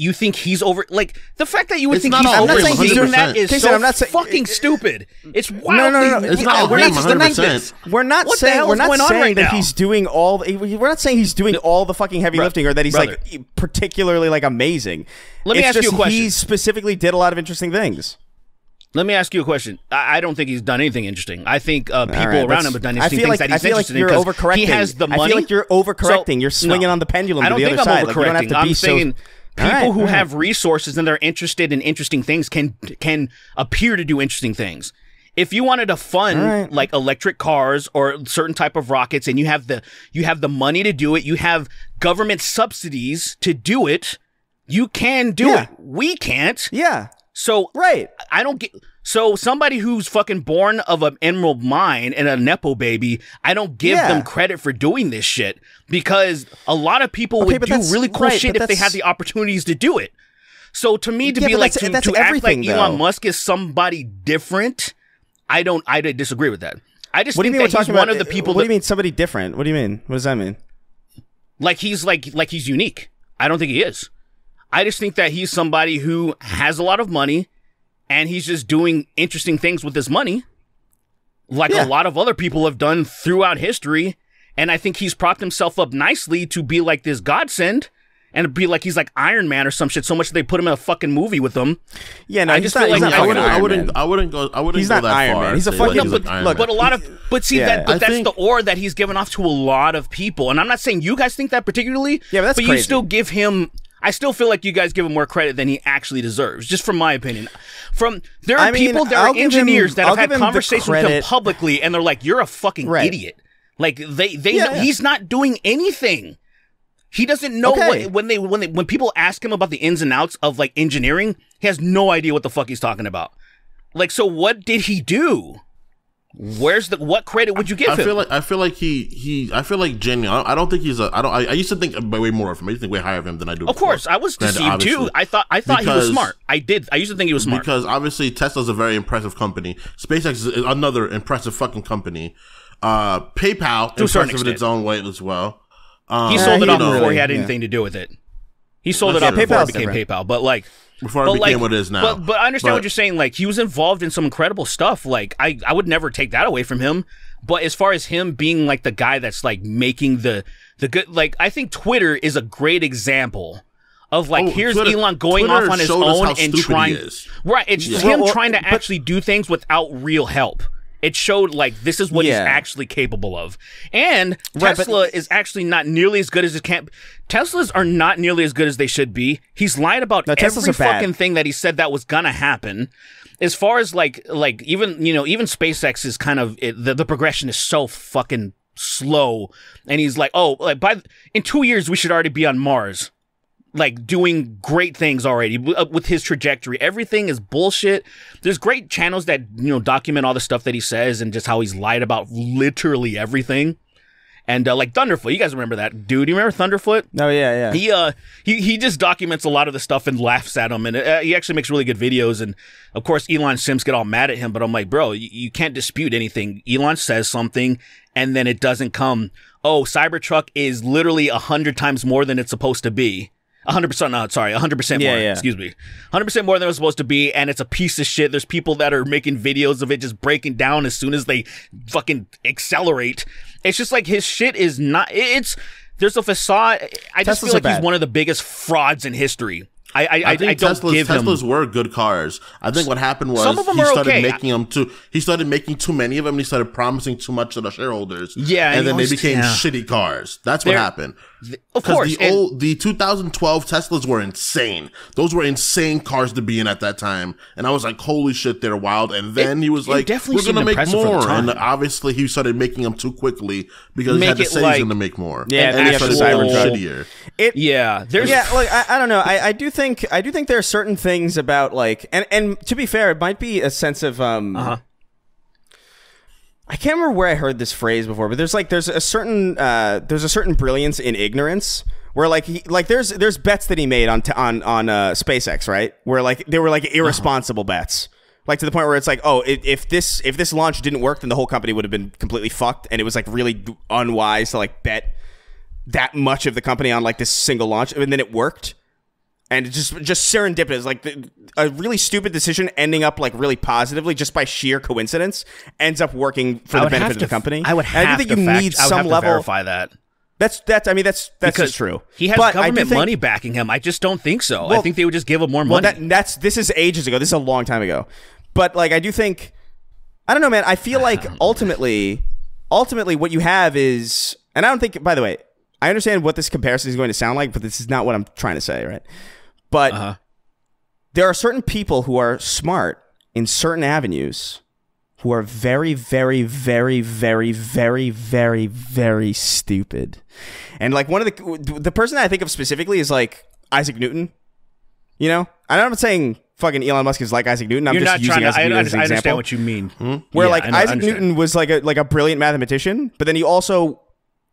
You think he's over? Like the fact that you would it's think he's over doing that is K so I'm not saying, fucking it, stupid. It's wild. No, no, no. It's not. We're not denying this. We're not what saying. We're not saying right that now? he's doing all. The, we're not saying he's doing the, all the fucking heavy brother, lifting or that he's brother. like particularly like amazing. Let me it's ask just, you a question. He specifically did a lot of interesting things. Let me ask you a question. I, I don't think he's done anything interesting. I think uh, people right, around him have done interesting things like, that he's I feel interested like you're in overcorrecting. He has the money. I feel like you're overcorrecting. You're swinging on the pendulum to the other side. I don't think I'm overcorrecting. I'm saying. People right, who right. have resources and they're interested in interesting things can can appear to do interesting things. If you wanted to fund right. like electric cars or certain type of rockets, and you have the you have the money to do it, you have government subsidies to do it, you can do yeah. it. We can't. Yeah. So right. I don't get. So somebody who's fucking born of an emerald mine and a Nepo baby, I don't give yeah. them credit for doing this shit because a lot of people okay, would do really cool right, shit if they had the opportunities to do it. So to me, to yeah, be like, to, to act like though. Elon Musk is somebody different, I don't, I disagree with that. I just what think do you mean that we're he's one about, of the people What that, do you mean somebody different? What do you mean? What does that mean? Like he's like, like he's unique. I don't think he is. I just think that he's somebody who has a lot of money. And he's just doing interesting things with his money, like yeah. a lot of other people have done throughout history. And I think he's propped himself up nicely to be like this godsend and be like he's like Iron Man or some shit. So much that they put him in a fucking movie with him. Yeah, no, I just not, feel like I wouldn't, I wouldn't, I wouldn't go. I wouldn't he's go not that Iron far. Man. He's a fucking. Like, he's but, like look, but a lot of, but see yeah. that, but I that's think, the aura that he's given off to a lot of people. And I'm not saying you guys think that particularly. Yeah, but, that's but you still give him. I still feel like you guys give him more credit than he actually deserves, just from my opinion. From There are I mean, people, there I'll are engineers him, that I'll have had conversations with him publicly, and they're like, you're a fucking right. idiot. Like, they, they, yeah, yeah. he's not doing anything. He doesn't know okay. what, when they, when they, when people ask him about the ins and outs of, like, engineering, he has no idea what the fuck he's talking about. Like, so what did he do? Where's the what credit would you give I, I him? I feel like I feel like he he I feel like genuine. I, I don't think he's a I don't I, I used to think way more of him. I used to think way higher of him than I do. Of before. course, I was deceived Granted, too. I thought I thought because, he was smart. I did. I used to think he was smart because obviously Tesla's a very impressive company. SpaceX is another impressive fucking company. Uh, PayPal to impressive in its own way as well. Um, he sold it off before he had anything yeah. to do with it. He sold That's it off yeah, before it became different. PayPal, but like. Before but it became like, what it is now. But, but I understand but, what you're saying. Like, he was involved in some incredible stuff. Like, I, I would never take that away from him. But as far as him being, like, the guy that's, like, making the, the good... Like, I think Twitter is a great example of, like, oh, here's Twitter, Elon going Twitter off on his own and trying... Right, it's yeah. him well, trying to but, actually do things without real help. It showed, like, this is what yeah. he's actually capable of. And right, Tesla but, is actually not nearly as good as it can. Teslas are not nearly as good as they should be. He's lied about no, every fucking thing that he said that was going to happen. As far as, like, like even, you know, even SpaceX is kind of, it, the, the progression is so fucking slow. And he's like, oh, like by in two years, we should already be on Mars. Like doing great things already with his trajectory. Everything is bullshit. There's great channels that, you know, document all the stuff that he says and just how he's lied about literally everything. And uh, like Thunderfoot, you guys remember that dude? You remember Thunderfoot? Oh yeah, yeah. He uh he he just documents a lot of the stuff and laughs at him, and uh, he actually makes really good videos. And of course, Elon Sims get all mad at him, but I'm like, bro, you, you can't dispute anything. Elon says something, and then it doesn't come. Oh, Cybertruck is literally a hundred times more than it's supposed to be. one hundred percent not, sorry, one hundred percent yeah, more, yeah. excuse me. one hundred percent more than it was supposed to be, and it's a piece of shit. There's people that are making videos of it just breaking down as soon as they fucking accelerate. It's just like his shit is not, it's, there's a facade. I just Teslas feel like he's bad. one of the biggest frauds in history. I I, I, I think I don't Teslas, give Teslas him. were good cars. I think what happened was Some of them he started okay. making them too. He started making too many of them. And he started promising too much to the shareholders. Yeah, and, and then almost, they became yeah. shitty cars. That's They're, what happened. Th of course, the old the two thousand twelve Teslas were insane. Those were insane cars to be in at that time. And I was like, holy shit, they're wild. And then it, he was like, we're gonna make more. And obviously, he started making them too quickly because make he had to say like, he's gonna make more. Yeah, and, and actual, he started shittier. It, yeah, there's yeah. Like I, I don't know. I, I do. Think think I do think there are certain things about like and and to be fair, it might be a sense of um uh-huh. I can't remember where I heard this phrase before, but there's like there's a certain uh there's a certain brilliance in ignorance where like he, like there's there's bets that he made on on on uh SpaceX, right, where like they were like irresponsible uh-huh. bets, like to the point where it's like, oh, if this if this launch didn't work, then the whole company would have been completely fucked, and it was like really unwise to like bet that much of the company on like this single launch, and then it worked. And it's just, just serendipitous, like the, a really stupid decision ending up like really positively just by sheer coincidence ends up working for the benefit of the company. I would have to verify that. I think you need some level verify that. That's that's. I mean, that's that's because true. He has but government think, money backing him. I just don't think so. Well, I think they would just give him more money. Well, that, that's this is ages ago. This is a long time ago. But like, I do think, I don't know, man. I feel like ultimately, ultimately, what you have is, and I don't think. By the way, I understand what this comparison is going to sound like, but this is not what I'm trying to say, right? But uh-huh. there are certain people who are smart in certain avenues who are very, very, very, very, very, very, very stupid. And like one of the, the person that I think of specifically is like Isaac Newton, you know? And I'm not saying fucking Elon Musk is like Isaac Newton. I'm You're just not using Isaac to, Newton I, I, as an I understand example. what you mean. Hmm? Where yeah, like know, Isaac Newton was like a, like a brilliant mathematician, but then he also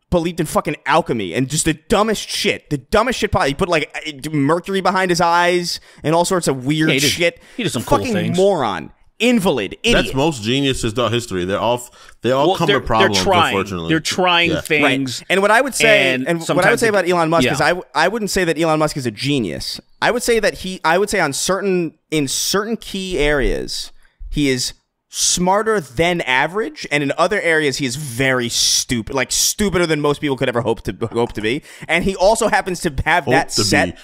believed in fucking alchemy and just the dumbest shit. The dumbest shit. He put like mercury behind his eyes and all sorts of weird yeah, he did, shit. He did some fucking cool things. Moron, invalid, idiot. That's most geniuses throughout history. They're all they all well, come to problems. They're trying. Unfortunately, they're trying yeah. things. Right. And what I would say, and, and what I would say about Elon Musk yeah. is, I I wouldn't say that Elon Musk is a genius. I would say that he. I would say on certain in certain key areas, he is smarter than average, and in other areas he is very stupid, like stupider than most people could ever hope to hope to be. And he also happens to have hope that to set.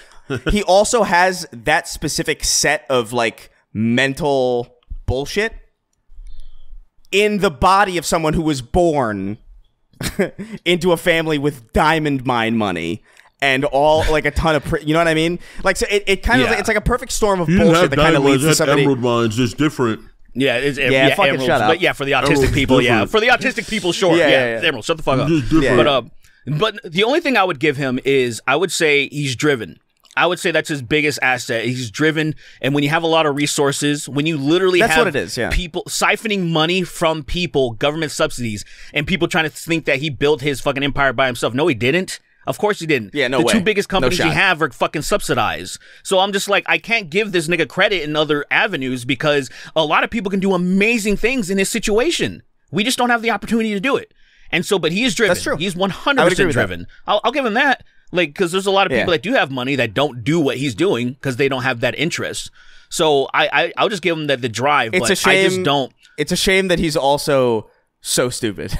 He also has that specific set of like mental bullshit in the body of someone who was born into a family with diamond mine money and all like a ton of, you know what I mean? Like so, it, it kind yeah. of it's like a perfect storm of you bullshit that kind of leads to somebody. Emerald mines is different. Yeah, it's yeah, yeah fucking emeralds, shut up. But yeah, for the autistic emeralds people, different. yeah, for the autistic people, sure, yeah, yeah, yeah. It's emeralds, shut the fuck up. Yeah. But uh, but the only thing I would give him is I would say he's driven. I would say that's his biggest asset. He's driven, and when you have a lot of resources, when you literally that's have what it is, yeah. people siphoning money from people, government subsidies, and people trying to think that he built his fucking empire by himself. No, he didn't. Of course he didn't. Yeah, no way. The two biggest companies you have are fucking subsidized. So I'm just like, I can't give this nigga credit in other avenues because a lot of people can do amazing things in his situation. We just don't have the opportunity to do it. And so, but he is driven. That's true. He's one hundred percent driven. I'll, I'll give him that. Like, because there's a lot of people yeah. that do have money that don't do what he's doing because they don't have that interest. So I, I, I'll just give him that the drive. It's but a shame. I just don't. It's a shame that he's also so stupid.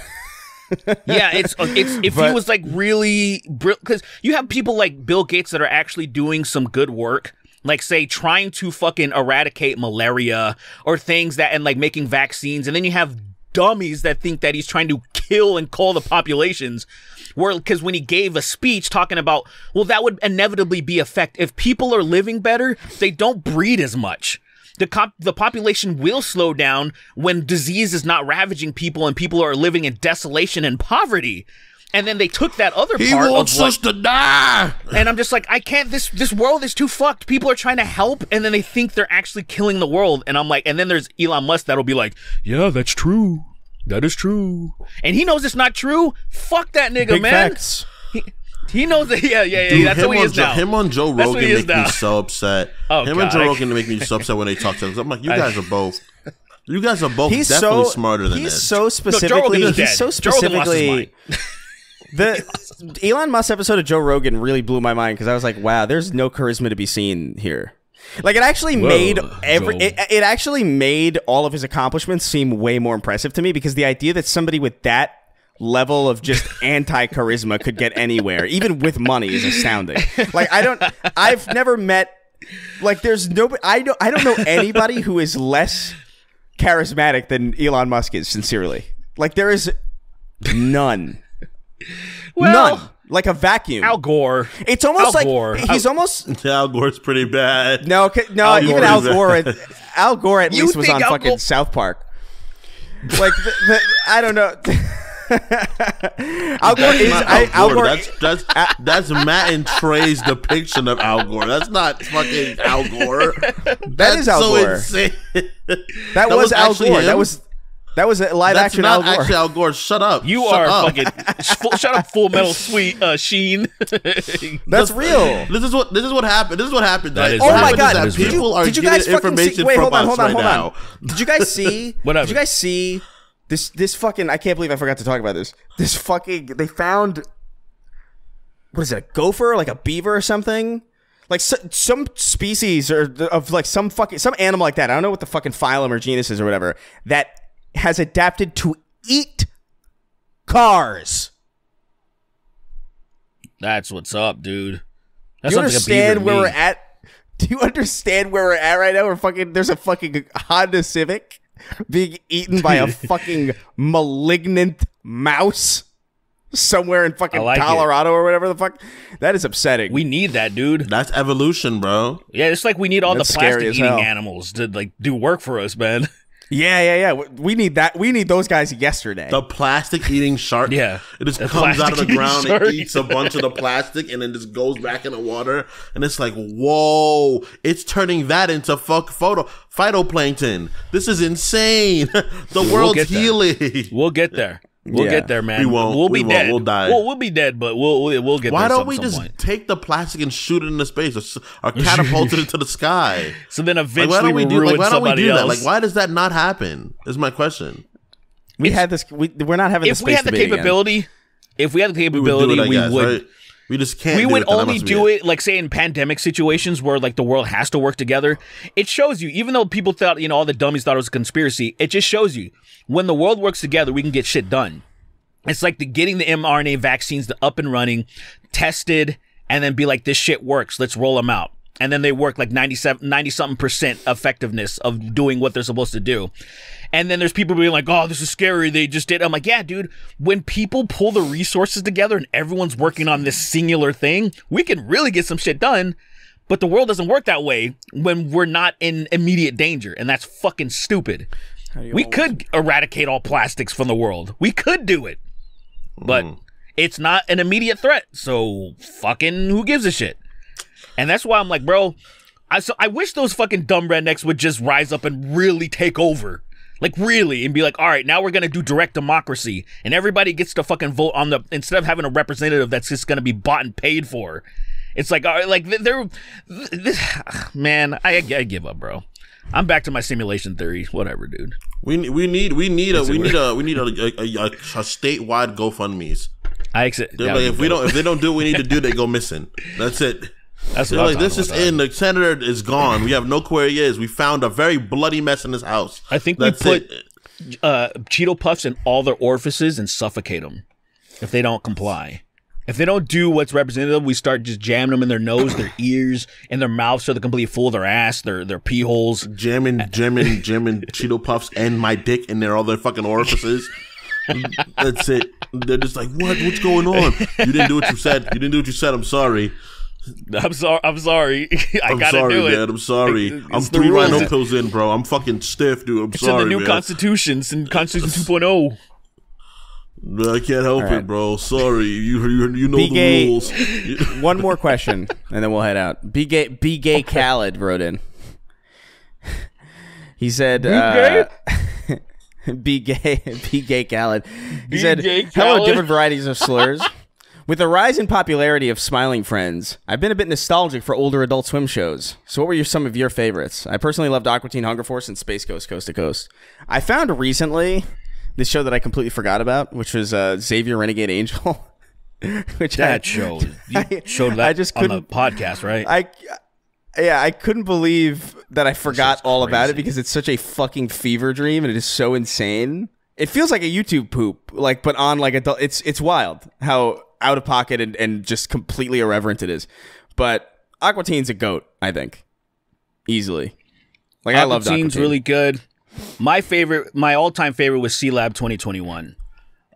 yeah, it's it's if but, he was like really because you have people like Bill Gates that are actually doing some good work, like say trying to fucking eradicate malaria or things that and like making vaccines, and then you have dummies that think that he's trying to kill and cull the populations. Where because when he gave a speech talking about, well, that would inevitably be effect if people are living better, they don't breed as much. The, cop the population will slow down when disease is not ravaging people and people are living in desolation and poverty. And then they took that other he part. He wants of us to die. And I'm just like, I can't. This this world is too fucked. People are trying to help, and then they think they're actually killing the world. And I'm like, and then there's Elon Musk that'll be like, yeah, that's true. That is true. And he knows it's not true. Fuck that nigga, Big man. Facts. He He knows that, yeah, yeah, yeah. Dude, that's what he is jo now. Him on Joe Rogan make now. me so upset. Oh, him God. and Joe Rogan make me so upset when they talk to him. I'm like, you guys are both, you guys are both he's definitely so, smarter than he's this. So specifically, no, Joe Rogan is he's dead. so specifically, Joe Rogan lost his mind. The Elon Musk episode of Joe Rogan really blew my mind because I was like, wow, there's no charisma to be seen here. Like, it actually Whoa, made every it, it actually made all of his accomplishments seem way more impressive to me, because the idea that somebody with that level of just anti-charisma could get anywhere, even with money, is astounding. Like, I don't, I've never met, like, there's nobody, I don't, I don't know anybody who is less charismatic than Elon Musk is, sincerely. Like, there is none. Well, none. Like a vacuum. Al Gore. It's almost Al Gore. like he's Al almost. Al Gore's pretty bad. No, no, Al even Al Gore. Bad. Al Gore at you least was on Al fucking Go South Park. Like, the, the, I don't know. Al Gore is I, Al Gore. That's that's that's Matt and Trey's depiction of Al Gore. That's not fucking Al Gore. That that's is Al so Gore. Insane. That, that was, was Al Gore. Him. That was. That was a live That's action not Al Gore. Actually Al Gore. Shut up. You shut are up. fucking full, shut up. Full Metal Sweet uh, Sheen. That's real. This is what this is what happened. This is what happened. That is oh my god! Did people you, are did you guys fucking see? Wait, hold on, hold on, hold right on. Did you guys see? Whatever. Did you guys see this? This fucking. I can't believe I forgot to talk about this. This fucking. They found. What is it? A gopher? Like a beaver or something? Like so, some species or of like some fucking some animal like that. I don't know what the fucking phylum or genus is or whatever. That. Has adapted to eat cars. That's what's up, dude. That Do you understand like where we're at? Do you understand where we're at right now? We're fucking. There's a fucking Honda Civic being eaten by a fucking malignant mouse somewhere in fucking like Colorado it. or whatever the fuck. That is upsetting. We need that, dude. That's evolution, bro. Yeah, it's like we need all That's the plastic eating hell. animals to like do work for us, man. Yeah, yeah, yeah. We need that. We need those guys yesterday. The plastic eating shark. Yeah. It just comes out of the ground shark. and eats a bunch of the plastic and then just goes back in the water. And it's like, whoa, it's turning that into fuck photo phytoplankton. This is insane. The we'll world's healing. We'll get there. We'll yeah. get there, man. We won't. We'll be we won't. dead. We'll die. We'll, we'll be dead, but we'll we'll, we'll get Why there. Why don't we some just point. take the plastic and shoot it into space or, or catapult it into the sky? So then eventually like, why don't we, we do, ruin like, why don't somebody we do else. That? Like, why does that not happen? Is my question. We it's, had this. We, we're not having. If the space we had the capability, again. if we had the capability, we would. Do it, I guess, we, would right? we just can't. We do would it, only do it, it like say in pandemic situations where like the world has to work together. It shows you, even though people thought you know all the dummies thought it was a conspiracy, it just shows you. When the world works together, we can get shit done. It's like the getting the mRNA vaccines the up and running, tested, and then be like, this shit works. Let's roll them out. And then they work like ninety-seven, ninety something percent effectiveness of doing what they're supposed to do. And then there's people being like, oh, this is scary. They just did. I'm like, yeah, dude, when people pull the resources together and everyone's working on this singular thing, we can really get some shit done. But the world doesn't work that way when we're not in immediate danger. And that's fucking stupid. We could eradicate all plastics from the world. We could do it. But mm. it's not an immediate threat. So fucking who gives a shit? And that's why I'm like, bro, I, so I wish those fucking dumb rednecks would just rise up and really take over. Like, really, and be like, all right, now we're going to do direct democracy. And everybody gets to fucking vote on the, instead of having a representative that's just going to be bought and paid for. It's like, all right, like, they're, this, man, I, I give up, bro. I'm back to my simulation theory. Whatever, dude. We we need we need a we need a we need a, a, a, a statewide GoFundMe's. I accept. They're yeah, like, if we don't if they don't do what we need to do, they go missing. That's it. That's They're what like I'm this is that. in. The senator is gone. We have no clue where he is. We found a very bloody mess in his house. I think That's we put uh, Cheeto Puffs in all their orifices and suffocate them if they don't comply. If they don't do what's representative, we start just jamming them in their nose, their ears, and their mouths so they're completely full of their ass, their their pee holes. Jamming, jamming, jamming Cheeto Puffs and my dick in their all their fucking orifices. That's it. They're just like, what? What's going on? You didn't do what you said. You didn't do what you said. I'm sorry. I'm sorry. I'm sorry. I I'm gotta sorry, do it. Man, I'm sorry. It's I'm three rhino pills in, bro. I'm fucking stiff, dude. I'm it's sorry. It's in the new man. Constitution. It's in Constitution two point oh. I can't help right. it, bro. Sorry, you you, you know B the gay. rules. One more question, and then we'll head out. B gay, B gay okay. Khaled wrote in. He said, uh, "B gay, B gay Khaled." He B said, gay Khaled. "Hello, different varieties of slurs." With the rise in popularity of smiling friends, I've been a bit nostalgic for older Adult Swim shows. So what were your, some of your favorites? I personally loved Aqua Teen Hunger Force and Space Ghost Coast to Coast. I found recently this show that I completely forgot about, which was uh, Xavier Renegade Angel. Which that I, showed. You I, showed that I just on the podcast, right? I, yeah, I couldn't believe that I forgot all about it because it's such a fucking fever dream and it is so insane. It feels like a YouTube poop, like, but on like adult. It's it's wild how out of pocket and, and just completely irreverent it is. But Aqua Teen's a goat, I think, easily. Like Aqua I love Aqua Teen. Really good. My favorite, my all-time favorite was C-Lab twenty twenty-one,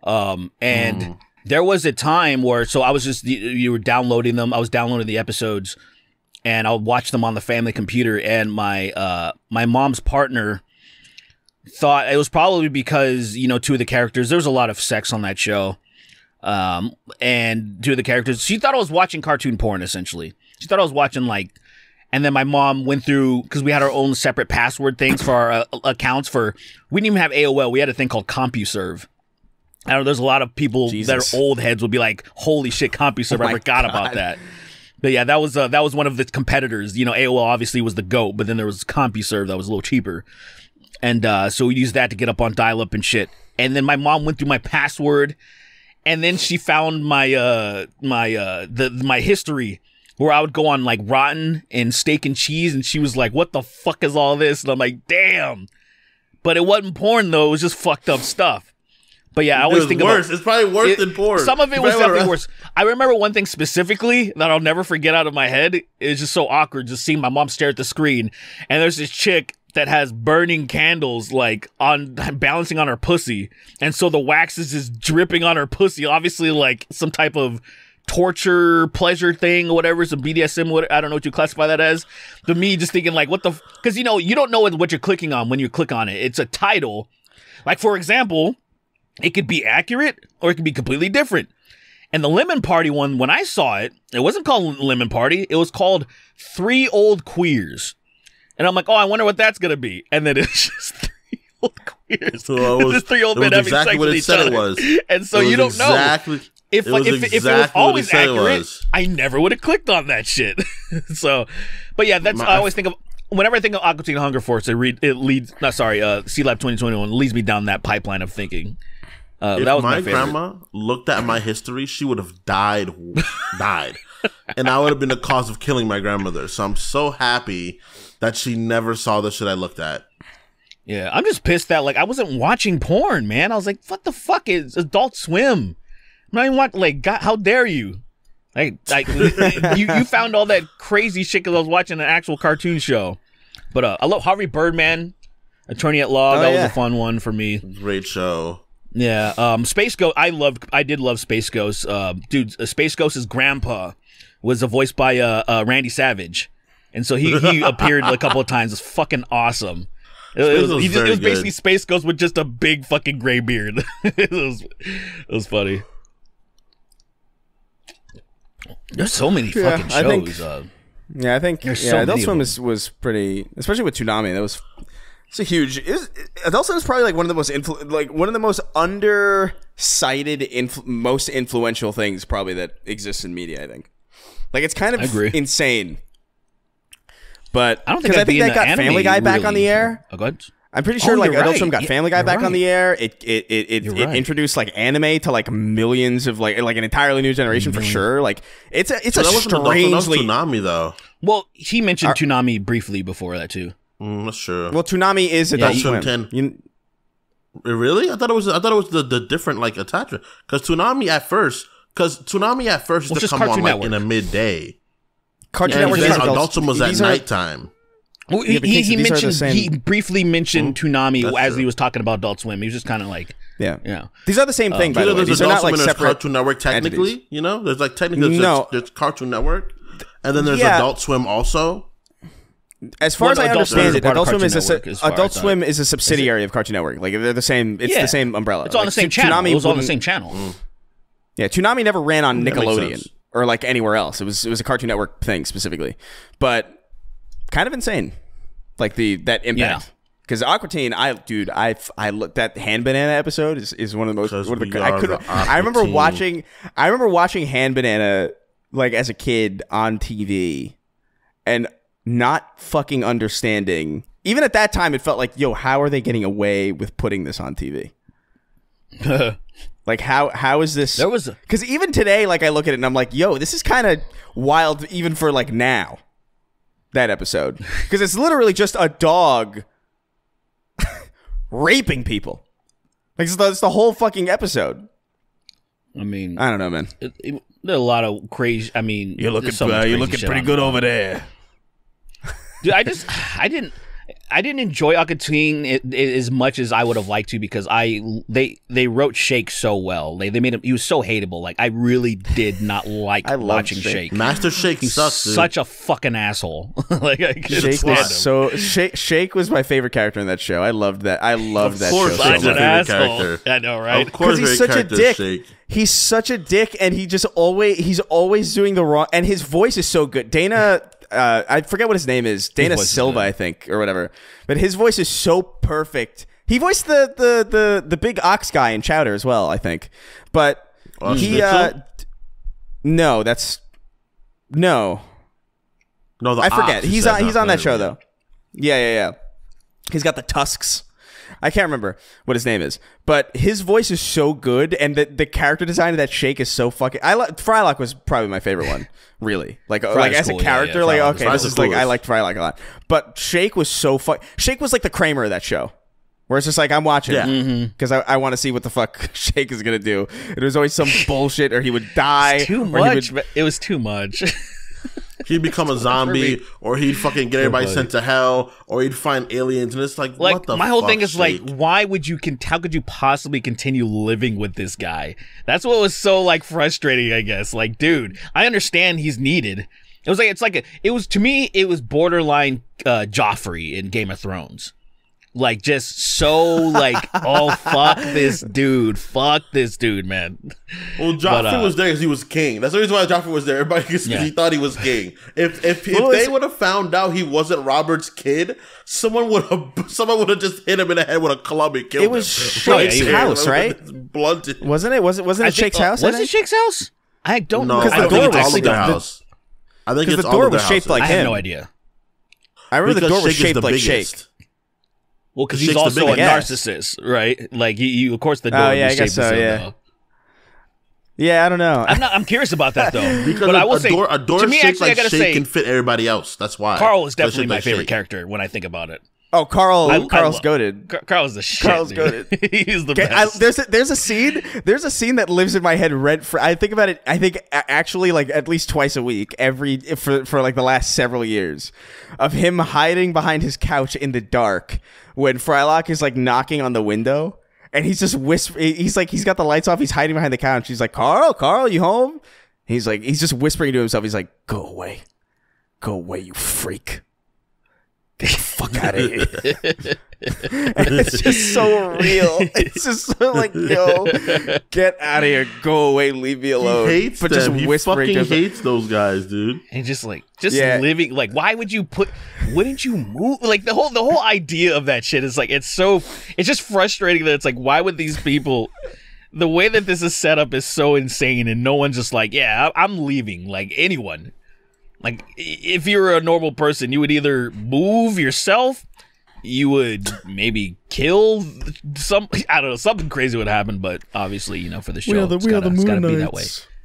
um, and mm. there was a time where so I was just you, you were downloading them. I was downloading the episodes, and I'll watch them on the family computer. And my uh, my mom's partner thought it was probably because you know two of the characters. There was a lot of sex on that show, um, and two of the characters. She thought I was watching cartoon porn essentially. She thought I was watching like. And then my mom went through, because we had our own separate password things for our uh, accounts for, we didn't even have A O L. We had a thing called CompuServe. I don't know, there's a lot of people Jesus. that are old heads would be like, holy shit, CompuServe, oh I forgot God. about that. But yeah, that was uh, that was one of the competitors. You know, A O L obviously was the GOAT, but then there was CompuServe that was a little cheaper. And uh, so we used that to get up on dial-up and shit. And then my mom went through my password, and then she found my uh, my uh, the my history where I would go on like Rotten and Steak and Cheese, and she was like, what the fuck is all this? And I'm like, damn. But it wasn't porn, though. It was just fucked up stuff. But yeah, I always think worse. about it. It's probably worse it, than porn. Some of it was definitely around. worse. I remember one thing specifically that I'll never forget out of my head. It's just so awkward just seeing my mom stare at the screen. And there's this chick that has burning candles like on balancing on her pussy. And so the wax is just dripping on her pussy. Obviously, like some type of torture, pleasure thing, or whatever. Some B D S M, what, I don't know what you classify that as. To me, just thinking like, what the, because you know, you don't know what you're clicking on when you click on it. It's a title. Like, for example, it could be accurate or it could be completely different. And the Lemon Party one, when I saw it, it wasn't called Lemon Party. It was called Three Old Queers. And I'm like, oh, I wonder what that's going to be. And then it's just three old queers. So was, three old men having exactly sex with each other. Was. And so you don't exactly know. If it like if, exactly if it was always it accurate, was. I never would have clicked on that shit. So, but yeah, that's My, I always think of whenever I think of Aqua Teen Hunger Force, it read it leads. Not sorry, uh, C-Lab twenty twenty-one leads me down that pipeline of thinking. Uh, if that was my, my grandma looked at my history, she would have died, died, and I would have been the cause of killing my grandmother. So I'm so happy that she never saw the shit I looked at. Yeah, I'm just pissed that like I wasn't watching porn, man. I was like, what the fuck is Adult Swim? I'm not even watching, like, God, how dare you? Like, like you, you found all that crazy shit because I was watching an actual cartoon show. But uh, I love Harvey Birdman, Attorney at Law. Oh, that yeah. was a fun one for me. Great show. Yeah. Um, Space Ghost, I loved, I did love Space Ghost. Uh, dude, Space Ghost's grandpa was a voice by uh, uh, Randy Savage. And so he, he appeared a couple of times. It's fucking awesome. It was, was, he just, it was basically Space Ghost with just a big fucking gray beard. it, was, it was funny. There's so many fucking yeah, shows. I think, uh, yeah, I think yeah, so Adult Swim is, was pretty, especially with Toonami. That was it's a huge. It was, Adult Swim is probably like one of the most influ like one of the most undersighted, influ most influential things probably that exists in media. I think, like it's kind of insane. But I don't think, I think that got Family Guy really. back on the air. Oh, go ahead. I'm pretty sure oh, like right. Adult Swim got yeah, Family Guy back right. on the air. It it it it, it right. introduced like anime to like millions of like like an entirely new generation mm-hmm. for sure. Like it's a it's so a strangely Toonami though. Well, he mentioned Our... Toonami briefly before that too. Mm, that's true. Well, Toonami is Adult yeah, Swim ten. You... Really? I thought it was I thought it was the the different like attachment because Toonami at first because Toonami at first well, used to come on Network. like in a midday. Cartoon yeah, Network yeah, Adult Swim was at nighttime. Are... Well, yeah, he he mentioned he briefly mentioned mm-hmm. Toonami That's as true. he was talking about Adult Swim. He was just kind of like, yeah, you know. These are the same thing. Uh, by the way. These Adult are not Swim like separate Cartoon Network. Technically, entities. you know, there's like technically no. there's, there's Cartoon Network, and then there's yeah. Adult Swim also. As far well, as I Adult understand it, Adult Swim is a Adult Swim is a, Adult Swim is a subsidiary is of Cartoon Network. Like they're the same. It's yeah. the same umbrella. It's on like, the same channel. It was on the same channel. Mm. Yeah, Toonami never ran on Nickelodeon or like anywhere else. It was it was a Cartoon Network thing specifically, but. Kind of insane, like the that impact. Because yeah. Aqua Teen, I dude, I I looked that hand banana episode is, is one of the most. One of the, I could. I remember team. watching. I remember watching hand banana like as a kid on T V, and not fucking understanding. Even at that time, it felt like, yo, how are they getting away with putting this on T V? Like, how how is this? There was because even today, like, I look at it and I'm like, yo, this is kind of wild even for, like, now, that episode. Because it's literally just a dog raping people. Like, it's the, it's the whole fucking episode. I mean, I don't know, man. It, it, there are a lot of crazy, I mean. You're looking, uh, you're looking pretty good over there. Dude, I just, I didn't. I didn't enjoy Akatsuki as much as I would have liked to because I they they wrote Shake so well. They they made him. He was so hateable. Like, I really did not like I watching Shake. Shake. Master Shake He's sucks. Such dude. a fucking asshole. Like, I Shake was so Shake, Shake was my favorite character in that show. I loved that. I loved that show. Of course, so he's an asshole. Character. I know, right? Of course, he's such a dick. Shake. He's such a dick, and he just always he's always doing the wrong. And his voice is so good, Dana. Uh, I forget what his name is. Dana Silva, I think, or whatever. But his voice is so perfect. He voiced the the the, the big ox guy in Chowder as well, I think. But Oz he uh, no, that's no, no. The I forget. He's on. He's on that show though. Yeah, yeah, yeah. He's got the tusks. I can't remember what his name is, but his voice is so good, and the the character design of that Shake is so fucking. I Frylock was probably my favorite one, really. Like, Fry's like as cool, a character, yeah, yeah. like okay, this is like I liked Frylock a lot, but Shake was so fuck. Shake was like the Kramer of that show, where it's just like I'm watching because yeah. mm-hmm. I I want to see what the fuck Shake is gonna do. It was always some bullshit, or he would die. Too much. Would, it was too much. He'd become a zombie, or he'd fucking get everybody sent to hell, or he'd find aliens, and it's like, like what the fuck? My whole thing is like, why would you? Con how could you possibly continue living with this guy? That's what was so like frustrating, I guess. Like, dude, I understand he's needed. It was like it's like a, it was to me, it was borderline uh, Joffrey in Game of Thrones. Like, just so like, oh fuck this dude, fuck this dude, man. Well, Joffrey but, uh, was there because he was king. That's the reason why Joffrey was there. Everybody because yeah. he thought he was king. If if, if well, they would have found out he wasn't Robert's kid, someone would have someone would have just hit him in the head with a club and killed him. It was Shake's him. house, right? Blunted. Wasn't it? Wasn't wasn't it Shake's house? Was it Shake's house? I don't know. Because the door was shaped house. I think the door was shaped like him. I have no idea. I remember the door was shaped like Shake. Well, because he's also a narcissist, right? Like, you, of course, the door. Oh, yeah, I guess so, yeah. Though. Yeah, I don't know. I'm not. I'm curious about that though. Because but a, I will a say, door, a door to me, actually, like I gotta Shake say, can fit everybody else. That's why Carl is definitely my like favorite Shake. character when I think about it. Oh, Carl! I, Carl's I goated. Car Carl's the shit. Carl's goated. He's the okay, best. I, there's a, there's a scene. There's a scene that lives in my head rent free. I think about it. I think actually like at least twice a week, every for for like the last several years, of him hiding behind his couch in the dark when Frylock is like knocking on the window, and he's just whispering. He's like he's got the lights off. He's hiding behind the couch. He's like, Carl, Carl, you home? He's like he's just whispering to himself. He's like, go away, go away, you freak. Get the fuck out of here. And it's just so real. It's just so like, yo, get out of here. Go away. Leave me alone. He hates but them. Just he fucking just hates like, those guys, dude. And just like, just yeah. living, like, why would you put, wouldn't you move? Like the whole, the whole idea of that shit is like, it's so, it's just frustrating that it's like, why would these people, the way that this is set up is so insane and no one's just like, yeah, I'm leaving. Like anyone. Like, if you were a normal person, you would either move yourself, you would maybe kill some, I don't know, something crazy would happen, but obviously, you know, for the show, we are the, it's we gotta, are the it's gotta be that way.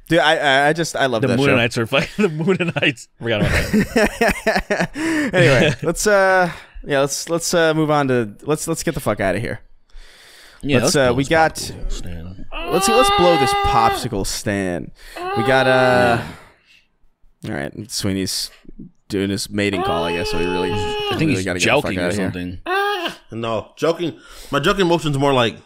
Dude, I, I just, I love the that Moon show. Knights are fucking, the Moon Knights, forgot about that. Anyway, let's, uh, yeah, let's, let's, uh, move on to, let's, let's get the fuck out of here. Yeah, let's, let's uh, we got, stand. let's, let's blow this popsicle stand. We got, uh... Yeah. All right, Sweeney's doing his mating call, I guess. So he really, I think really he's gotta joking get the fuck out or something. Here. No, joking. My joking motion's more like.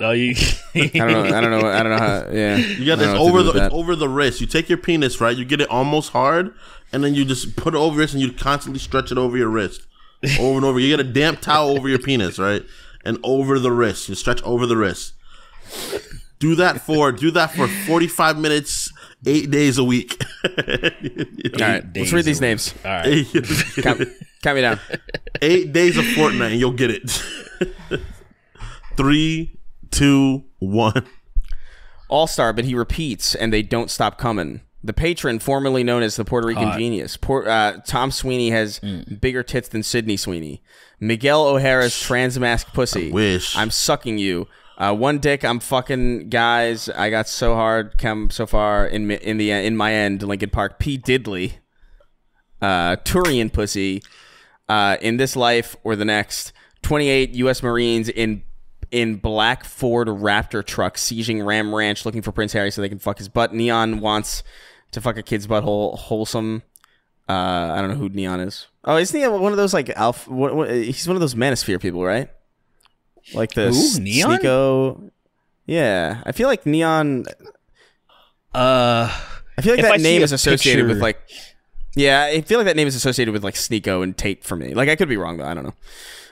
Oh, you. I don't know. I don't know. I don't know how. Yeah, you got this over the it's over the wrist. You take your penis, right? You get it almost hard, and then you just put it over your wrist, and you constantly stretch it over your wrist, over and over. You get a damp towel over your penis, right? And over the wrist, you stretch over the wrist. Do that for do that for forty-five minutes, eight days a week. All right, let's read these names. All right, count, count me down. Eight days a fortnight, and you'll get it. Three, two, one. All star, but he repeats, and they don't stop coming. The patron, formerly known as the Puerto Rican Hot. Genius, Por uh, Tom Sweeney has mm. bigger tits than Sydney Sweeney. Miguel O'Hara's trans mask pussy. I wish. I'm sucking you. Uh, one dick, I'm fucking guys. I got so hard, come so far in in the in my end. Lincoln Park, P. Diddley, uh, Turian pussy, uh, in this life or the next. twenty-eight U S Marines in in black Ford Raptor truck sieging Ram Ranch, looking for Prince Harry so they can fuck his butt. Neon wants to fuck a kid's butthole. Wholesome. Uh, I don't know who Neon is. Oh, isn't he one of those like alpha? What, what, he's one of those Manosphere people, right? Like the Sneeko. Yeah, I feel like Neon. Uh, I feel like that I name is associated picture. with like. Yeah, I feel like that name is associated with like Sneeko and Tate for me. Like I could be wrong though. I don't know.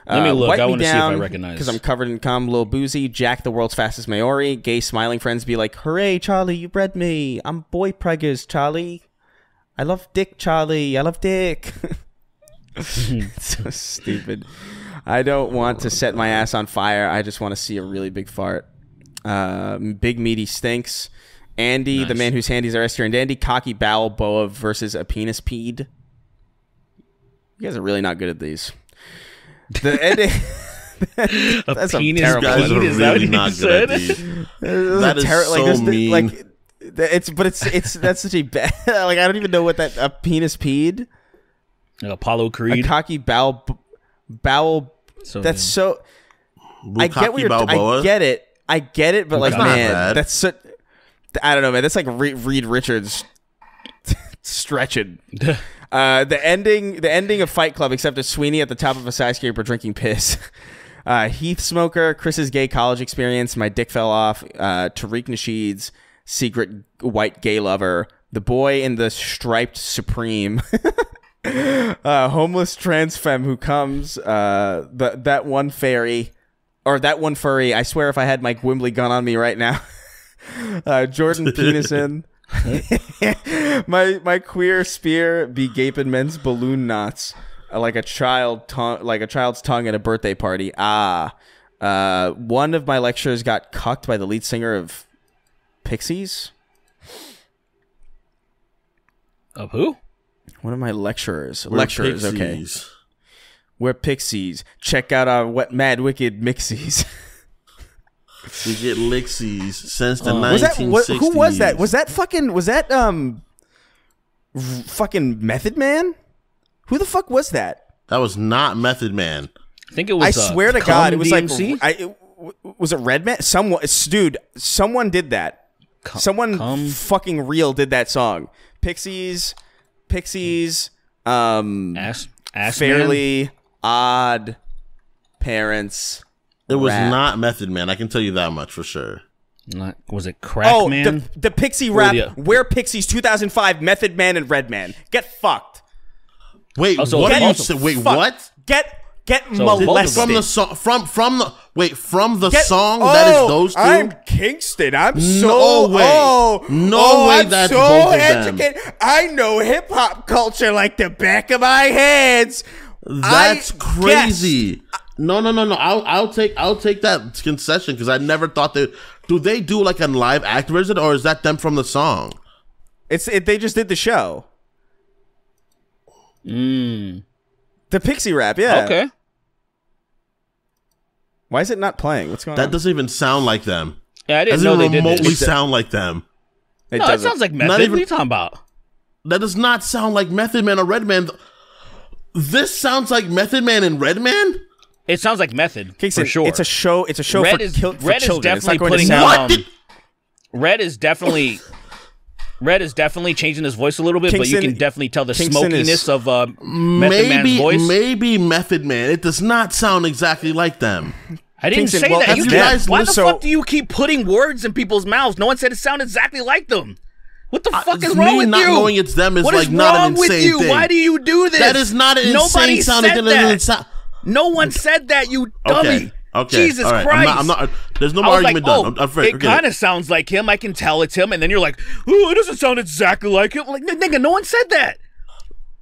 Let uh, me look. I want to see if I recognize. Because I'm covered in cum, Lil Boozy, Jack the world's fastest Maori, gay smiling friends be like, hooray, Charlie, you bred me. I'm boy preggers, Charlie. I love dick, Charlie. I love dick. So stupid. I don't want to set my ass on fire. I just want to see a really big fart. Uh, big meaty stinks. Andy, nice. The man whose handies are Esther and Dandy. Cocky bowel boa versus a penis peed. You guys are really not good at these. The ending. That's a penis terrible. Guys are really not good at these. That is so like, mean. Like, it's but it's it's that's such a bad. Like I don't even know what that a penis peed. Like Apollo Creed. A cocky bowel. Bowel. So that's mean. So. Bukaki I get what you're. Balboa? I get it. I get it. But Bukaki like, man, bad. That's so. I don't know, man. That's like Re Reed Richards stretching. uh, the ending. The ending of Fight Club, except a Sweeney at the top of a skyscraper drinking piss. Uh, Heath Smoker, Chris's gay college experience. My dick fell off. Uh, Tariq Nasheed's secret white gay lover. The boy in the striped Supreme. Uh, homeless trans femme who comes, uh, the, that one fairy, or that one furry, I swear if I had my Gwimbly gun on me right now. uh, Jordan Penison. my my queer spear be gaping men's balloon knots, uh, like a child tongue, like a child's tongue at a birthday party. Ah, uh, one of my lecturers got cucked by the lead singer of Pixies. Of who? One of my lecturers. We're lecturers, pixies. Okay. We're Pixies. Check out our wet, mad, wicked mixies. We get lixies since the uh, nineteen sixties. Was that, wh who was that? Was that fucking? Was that um? Fucking Method Man? Who the fuck was that? That was not Method Man. I think it was. I uh, swear to God, it was D M C? Like I. It, was it Redman? Someone, dude. Someone did that. Com someone com fucking real did that song. Pixies. Pixies, um, Ash, Ash Fairly Odd Parents. It was rap. Not Method Man. I can tell you that much for sure. Not, was it Crack oh, Man? Oh, the, the Pixie rap. The, We're Pixies, two thousand five, Method Man and Redman. Get fucked. Wait, oh, so what? Get, also, wait, fucked. What? Get get so molested from the song. From from the wait from the get, song oh, that is those two. I'm Kingston. I'm so no way. Oh, no oh, way. I'm that's so both educated. Of them. I know hip hop culture like the back of my hands. That's I crazy. Guess. No, no, no, no. I'll I'll take I'll take that concession because I never thought that. Do they do like a live act version or is that them from the song? It's it, they just did the show. Mm. The Pixie rap, yeah. Okay. Why is it not playing? What's going that on? That doesn't even sound like them. Yeah, I didn't know they did it. Doesn't remotely sound like them. It no, doesn't. It sounds like Method. Not even, what are you talking about? That does not sound like Method Man or Redman. This sounds like Method Man and Redman? It sounds like Method, Kingston, for sure. It's a show. It's a show Red for, is, for Red children. Is definitely putting sound, um, Red is definitely... Red is definitely changing his voice a little bit, Kingston, but you can definitely tell the Kingston smokiness is, of uh, Method maybe, Man's voice. Maybe Method Man. It does not sound exactly like them. I didn't Kingston, say well, that. You guys, why the so, fuck do you keep putting words in people's mouths? No one said it sounded exactly like them. What the fuck uh, is wrong with not you? Not knowing it's them is what like is not an insane with you? Thing. Why do you do this? That is not an Nobody insane sound. That. No one said that. You dummy. Okay. Okay. Jesus right. Christ! I'm not, I'm not, there's no more argument like, oh, done. I'm, I'm afraid. It kind of sounds like him. I can tell it's him. And then you're like, "Ooh, it doesn't sound exactly like him." Like, nigga, no one said that.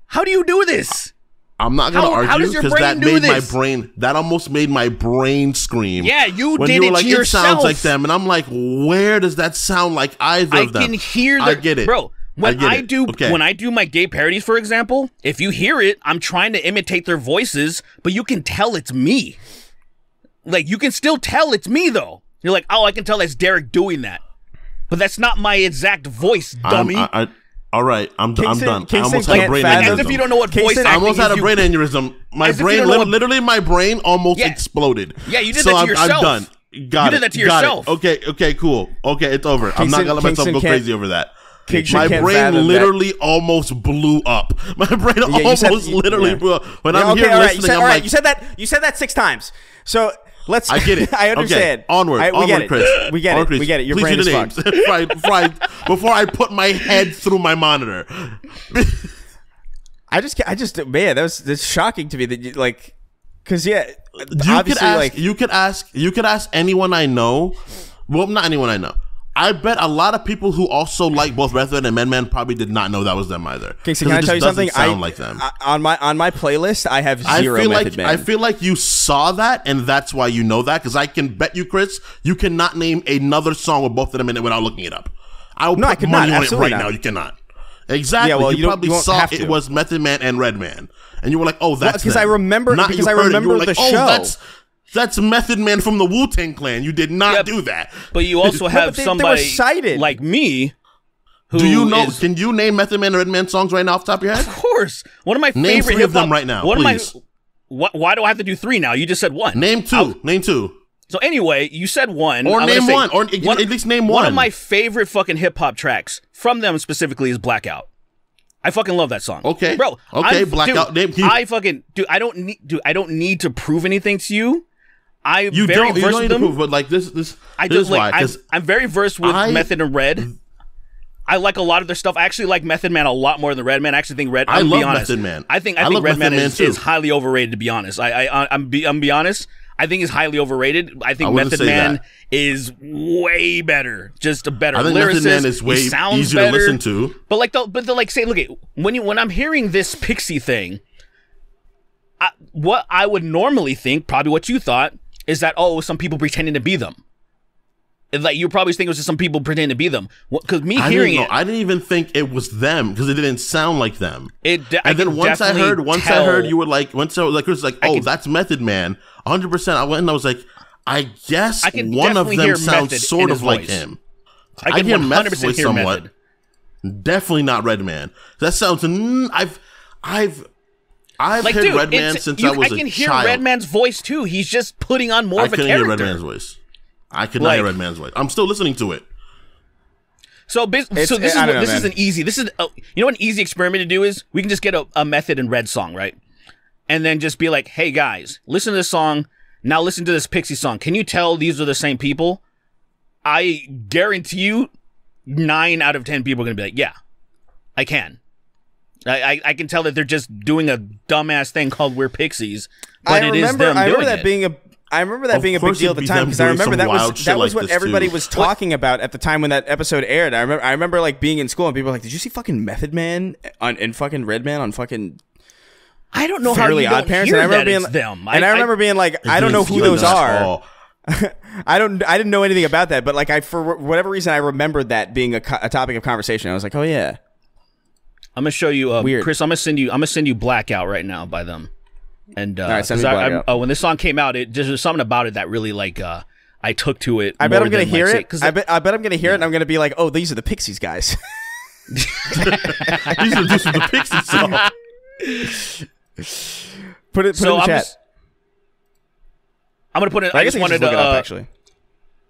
How do you do this? I'm not gonna how, argue because that made this? my brain. That almost made my brain scream. Yeah, you when did you were it like, yourself. It sounds like them, and I'm like, where does that sound like either I of them? I can hear. The, I get it, bro. When I, I do okay. when I do my gay parodies, for example, if you hear it, I'm trying to imitate their voices, but you can tell it's me. Like, you can still tell it's me, though. You're like, oh, I can tell that's Derek doing that. But that's not my exact voice, dummy. I'm, I, I, all right, I'm, Kingston, I'm done. Kingston I almost had a brain fathom. aneurysm. As if you don't know what Kingston, voice acting I almost had a brain you, aneurysm. My brain, li what, literally my brain almost yeah. exploded. Yeah, you did so that to I'm, yourself. I'm done. Got you did it, that to yourself. It. Okay, okay, cool. Okay, it's over. Kingston, I'm not going to let Kingston myself go crazy over that. Kingston my brain literally that. almost blew up. My brain yeah, almost said, literally yeah. blew up. When yeah, I'm okay, here right, listening, said, I'm like... You said that, you said that six times. So... Let's. I get it. I understand. Okay. Onward. I, we, onward get it. Chris. we get onward, it. Chris. We get it. Your Please brain is names. fucked. Fry, fry, before I put my head through my monitor. I just, I just, man, that was that's shocking to me that you, like, because yeah, you obviously, could ask, like, you could ask, you could ask anyone I know. Well, not anyone I know. I bet a lot of people who also like both Method and Method Man probably did not know that was them either. Okay, so can I tell you something? Sound I, like them. I, on my on my playlist, I have zero I feel Method like, Man. I feel like you saw that, and that's why you know that. Because I can bet you, Chris, you cannot name another song with both of them in it without looking it up. I will no, put I could money not, on it right not. now. You cannot. Exactly. Yeah, well, you, you probably you saw it was Method Man and Redman, and you were like, "Oh, that's because well, I remember." Not because I remember the like, show. Oh, that's, That's Method Man from the Wu-Tang Clan. You did not yeah, do that. But you also have no, they, somebody they like me. Who do you know? Is, can you name Method Man and Redman songs right now off the top of your head? Of course. One of my name favorite. Name three of them right now. What please. Am I? What, why do I have to do three now? You just said one. Name two. I'll, name two. So anyway, you said one. Or I'm name one. Or one, at least name one. One of my favorite fucking hip hop tracks from them specifically is Blackout. I fucking love that song. Okay, bro. Okay, I'm, Blackout. Dude, name, I fucking dude. I don't need. Dude, I don't need to prove anything to you. I you very don't, you don't need to prove, but like this, this, I this just, is like, why. I'm, I'm very versed with I, Method and Red. I like a lot of their stuff. I actually like Method Man a lot more than Redman. I actually think Red. I love Method Man. I think I, I think Redman is, is highly overrated. To be honest, I, I I'm be, I'm be honest. I think he's highly overrated. I think I Method Man that. is way better. Just a better I think lyricist. Method Man is way easier better. to listen to. But like the but the like say look at when you when I'm hearing this Pixie thing, I, what I would normally think, probably what you thought. Is that, oh, some people pretending to be them. Like, you probably think it was just some people pretending to be them. Because me I hearing it. I didn't even think it was them because it didn't sound like them. It and I then once I heard, once tell. I heard you were like, once I was like, Chris was like, oh, can, that's Method Man. one hundred percent. I went and I was like, I guess I one of them sounds sort of like voice. him. I, I can hear Method's voice somewhat. Method. Definitely not Redman. That sounds, mm, I've, I've. I've like, heard dude, Redman since you, I was a child. I can hear child. Redman's voice too. He's just putting on more I of a character. I couldn't hear Redman's voice. I could like, not hear Redman's voice. I'm still listening to it. So, so this, it, is, what, know, this is an easy. This is a, you know what an easy experiment to do is we can just get a, a Method and Red song right, and then just be like, hey guys, listen to this song. Now listen to this Pixie song. Can you tell these are the same people? I guarantee you, nine out of ten people are gonna be like, yeah, I can. I, I can tell that they're just doing a dumbass thing called "We're Pixies," but I it remember, is them I remember doing that it. being a I remember that of being a big deal at the time because I remember that was that was like what everybody too. was talking what? about at the time when that episode aired. I remember I remember like being in school and people were like, "Did you see fucking Method Man on and fucking Redman on fucking?" I don't know Fairly how you don't hear and I that being, it's them. I, and I remember I, being like, "I don't know who those are." I don't. I didn't know anything about that, but like I for whatever reason I remembered that being a, a topic of conversation. I was like, "Oh yeah." I'm gonna show you, uh, Weird. Chris. I'm gonna send you. I'm gonna send you Blackout right now by them. And uh, all right, send me Blackout. I, I, oh, when this song came out, it there's something about it that really like uh, I took to it. I bet I'm gonna than, hear like, it. Say, I bet I bet I'm gonna hear yeah. it. and I'm gonna be like, oh, these are the Pixies guys. These are just the Pixies songs. Put it. Put so it in the I'm chat. Just, I'm gonna put it. I, I just wanted to look uh, it up actually.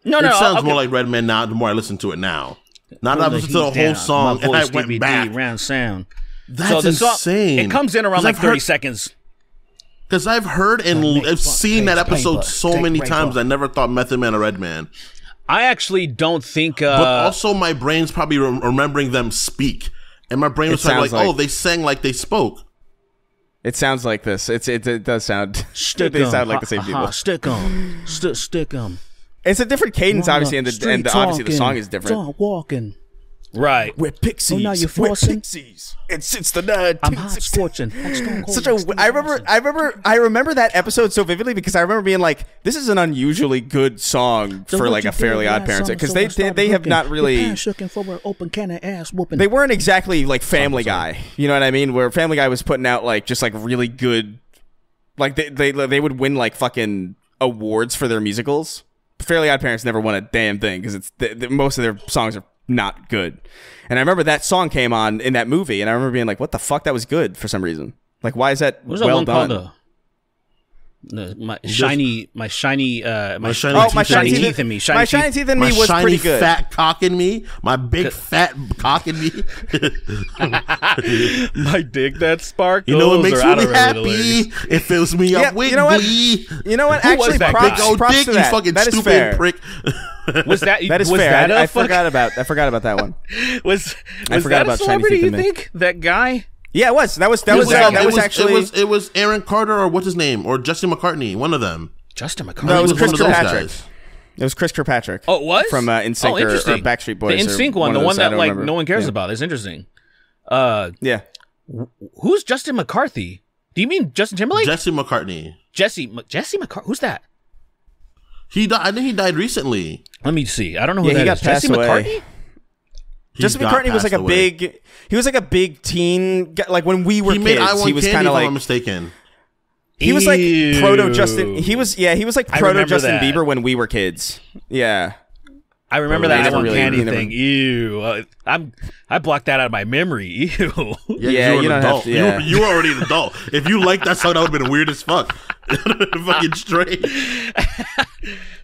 No, no. It sounds okay. more like Redman now. The more I listen to it now. Not I listened to the whole down. song and I went D V D, back. Round sound. That's so the song, insane. It comes in around like thirty heard, seconds. Because I've heard and I've fun, seen that episode paper, so many times. Paper. I never thought Method Man or Redman. I actually don't think. Uh, but also, my brain's probably re remembering them speak, and my brain was probably like, like, "Oh, they sang like they spoke." It sounds like this. It's it, it does sound. Stick they em. sound like the same uh, people. Uh, stick them. St stick them. It's a different cadence, Wanna obviously, and, the, and the, obviously talking, the song is different. Walking, right? We're Pixies. Oh, now you're forcing. We're Pixies. And since the night, I'm hot scorching. Such a. I remember. I remember. I remember that episode so vividly because I remember being like, "This is an unusually good song so for like a Fairly Odd Parents," because so they they, they have not really. Open can of ass whooping. They weren't exactly like Family Guy. You know what I mean? Where Family Guy was putting out like just like really good, like they they they would win like fucking awards for their musicals. Fairly Odd Parents never won a damn thing because it's the, the, most of their songs are not good. And I remember that song came on in that movie, and I remember being like, "What the fuck? That was good for some reason. Like, why is that well that one done?" Called, uh, the, my shiny, my shiny, uh, my, my shiny, oh, teeth, my shiny teeth, teeth in me, shiny my shiny teeth, teeth in me was shiny, pretty good. Fat cock in me, my big fat cock in me, my dick that sparkles. You know what makes me really happy? It fills me yeah, up with you know what? glee. You know what? Who Actually, that props, oh, props dick, to that. You fucking that is stupid fair. prick. Was that? That is was fair. That I, I forgot about. I forgot about that one. was, was I forgot that about a celebrity? You think that guy? Yeah, it was. That was that was, was that, that was, was actually it was, it was Aaron Carter or what's his name or Jesse McCartney, one of them. Justin McCartney. No, it was, was Chris Kirkpatrick. Guys. It was Chris Kirkpatrick. Oh, it was from uh, InSync oh, or, or Backstreet Boys. The InSync one, the one that like remember. no one cares yeah. about. It's interesting. Uh, yeah. Who's Justin McCarthy? Do you mean Justin Timberlake? Jesse McCartney. Jesse Jesse McCartney. Who's that? He died. I think he died recently. Let me see. I don't know who yeah, that he got is. Jesse away. McCartney. He Jesse McCartney was like a away. big, he was like a big teen, like when we were he kids, made he was kind of like, if I'm mistaken. He Ew. was like proto Justin, he was, yeah, he was like proto Justin that. Bieber when we were kids. Yeah. I remember oh, that I want really, candy never, thing. Ew. Uh, I'm, I blocked that out of my memory. Ew. Yeah, yeah you, you, an adult. To, yeah. you, were, you were already an adult. If you liked that song, that would have been weird as fuck. Fucking straight.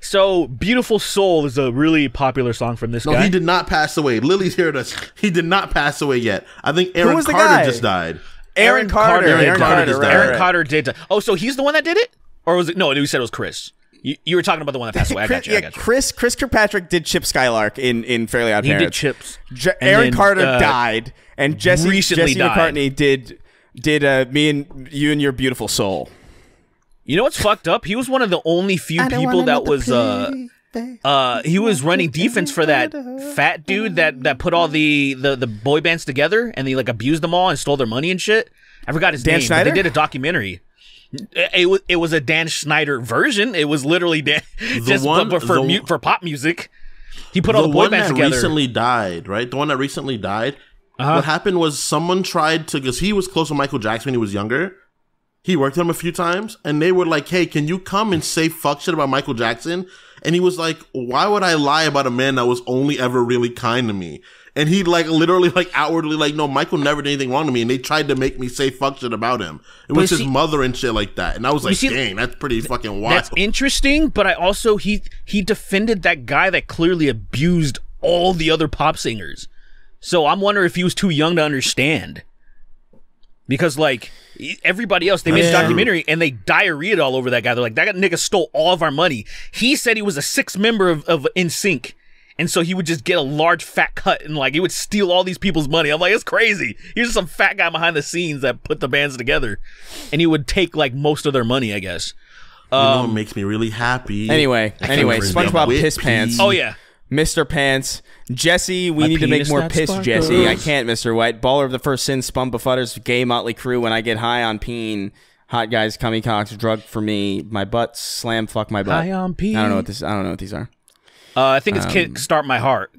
So, Beautiful Soul is a really popular song from this no, guy. No, he did not pass away. Lily's heard us. He did not pass away yet. I think Aaron Carter just died. Aaron Carter. Aaron, Aaron Carter, Carter just died. Aaron right. Carter did die. Oh, so he's the one that did it? Or was it? No, you said it was Chris. You, you were talking about the one that passed away. I got you. I got you. Yeah, Chris, Chris Kirkpatrick did Chip Skylark in, in Fairly Odd Parents. He did Chips. Je Aaron then, Carter uh, died. And Jesse, Jesse died. McCartney did, did uh, me and you and your Beautiful Soul. You know what's fucked up? He was one of the only few people that was uh uh he was running defense for that fat dude that that put all the the the boy bands together and they like abused them all and stole their money and shit. I forgot his name. But they did a documentary. It, it was it was a Dan Schneider version. It was literally Dan the just one, but for the, mu for pop music. He put all the, the boy one bands that together. Recently died, right? The one that recently died. Uh-huh. What happened was someone tried to because he was close to Michael Jackson when he was younger. He worked with him a few times, and they were like, hey, can you come and say fuck shit about Michael Jackson? And he was like, why would I lie about a man that was only ever really kind to me? And he, like, literally, like, outwardly, like, no, Michael never did anything wrong to me, and they tried to make me say fuck shit about him. It was his mother and shit like that. And I was like, dang, that's pretty fucking wild. That's interesting, but I also, he he defended that guy that clearly abused all the other pop singers. So I'm wondering if he was too young to understand. Because, like, everybody else, they made a documentary and they diarrheaed all over that guy. They're like, that nigga stole all of our money. He said he was a sixth member of, of InSync. And so he would just get a large fat cut and, like, he would steal all these people's money. I'm like, it's crazy. Here's some fat guy behind the scenes that put the bands together. And he would take, like, most of their money, I guess. Um, you know, it makes me really happy. Anyway, anyway, SpongeBob Piss Pants. Oh, yeah. Mister Pants, Jesse, we My need to make more piss, sparkles. Jesse. I can't, Mister White. Baller of the first sin, spum befudders, gay motley crew. When I get high on peen, hot guys, cummy cocks, drug for me. My butt, slam, fuck my butt. High on peen. I don't know what this. I don't know what these are. Uh, I think it's um, Kickstart My Heart.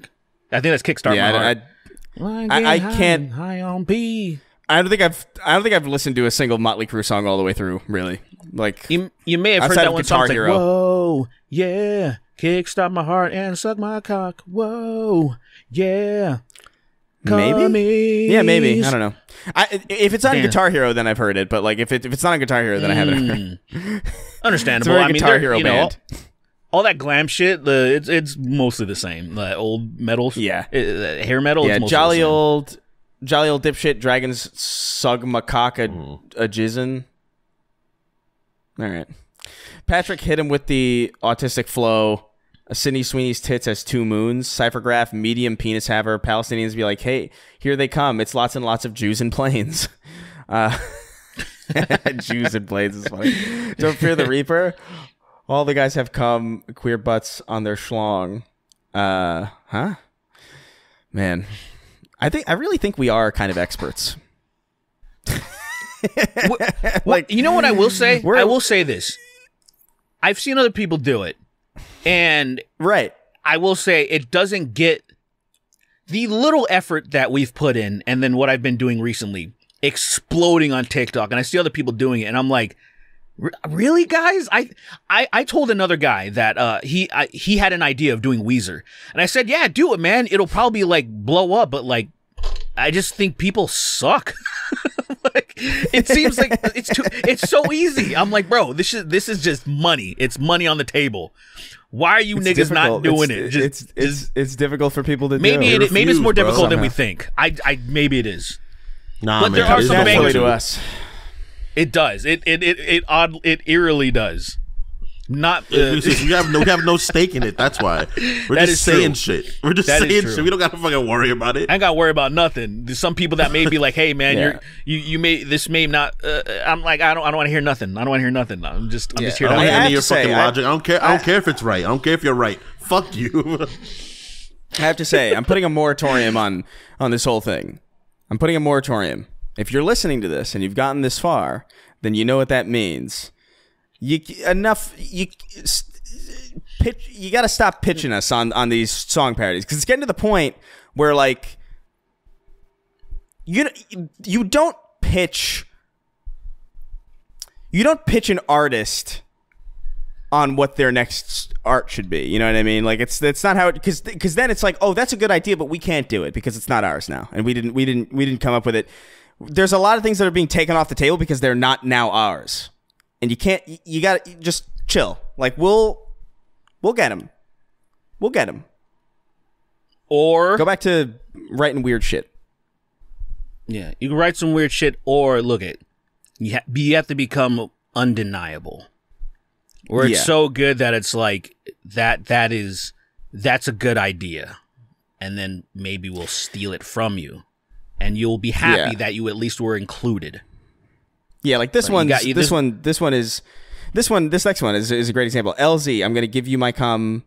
I think that's Kickstart yeah, My I, Heart. I, I, I can't. High on peen. I don't think I've. I don't think I've listened to a single Motley Crue song all the way through. Really, like you. You may have heard that one song. Like, whoa, yeah. Kickstart my heart and suck my cock. Whoa, yeah. Cummies. Maybe, yeah, maybe. I don't know. I, if it's on Damn. Guitar Hero, then I've heard it. But like, if it if it's not on Guitar Hero, then mm. I haven't heard. Understandable. It's a I Guitar mean, Hero you band. Know, all, all that glam shit. The it's it's mostly the same. The old metal. Yeah. Uh, hair metal. Yeah. It's jolly old, jolly old dipshit dragons suck my cock a, a jizzin. All right. Patrick hit him with the autistic flow. Sydney Sweeney's tits has two moons. Cyphergraph, medium penis haver. Palestinians be like, hey, here they come. It's lots and lots of Jews and planes. Uh, Jews and planes is funny. Don't fear the Reaper. All the guys have come. Queer butts on their schlong. Uh, huh? Man, I think I really think we are kind of experts. what, like, you know what I will say? I will say this. I've seen other people do it, and right. I will say it doesn't get the little effort that we've put in, and then what I've been doing recently, exploding on TikTok, and I see other people doing it, and I'm like, R really, guys? I, I I told another guy that uh he I, he had an idea of doing Weezer, and I said, yeah, do it, man. It'll probably like blow up, but like I just think people suck. Like, it seems like it's too, it's so easy. I'm like, bro, this is this is just money. It's money on the table. Why are you it's niggas difficult. not doing it's, it? Just, it's it's just, it's difficult for people to maybe do. It, refuse, maybe it's more difficult bro. than we think. I I maybe it is. Nah, but man, there are some bangers to us. It does. It it it it odd. It eerily does. Not uh, you have no you have no stake in it. That's why we're that just saying true. shit. We're just that saying shit. We don't got to fucking worry about it. I got to worry about nothing. There's some people that may be like, "Hey, man, yeah. you're, you you may this may not." Uh, I'm like, I don't I don't want to hear nothing. I don't want to hear nothing. I'm just I'm yeah. just here. I don't hear any of your fucking I, logic. I don't care. I don't I, care if it's right. I don't care if you're right. Fuck you. I have to say, I'm putting a moratorium on on this whole thing. I'm putting a moratorium. If you're listening to this and you've gotten this far, then you know what that means. You enough. You pitch. You got to stop pitching us on on these song parodies, because it's getting to the point where like you you don't pitch. You don't pitch an artist on what their next art should be. You know what I mean? Like it's that's not how it, because because then it's like, oh, that's a good idea, but we can't do it because it's not ours now, and we didn't we didn't we didn't come up with it. There's a lot of things that are being taken off the table because they're not now ours. And you can't, you got to just chill. Like, we'll, we'll get him. We'll get him. Or go back to writing weird shit. Yeah. You can write some weird shit, or look at, you, ha you have to become undeniable. Where it's yeah. so good that it's like, that, that is, that's a good idea. And then maybe we'll steal it from you. And you'll be happy yeah. that you at least were included. Yeah, like this one, this one, this one is, this one, this next one is is a great example. L Z, I'm gonna give you my cum,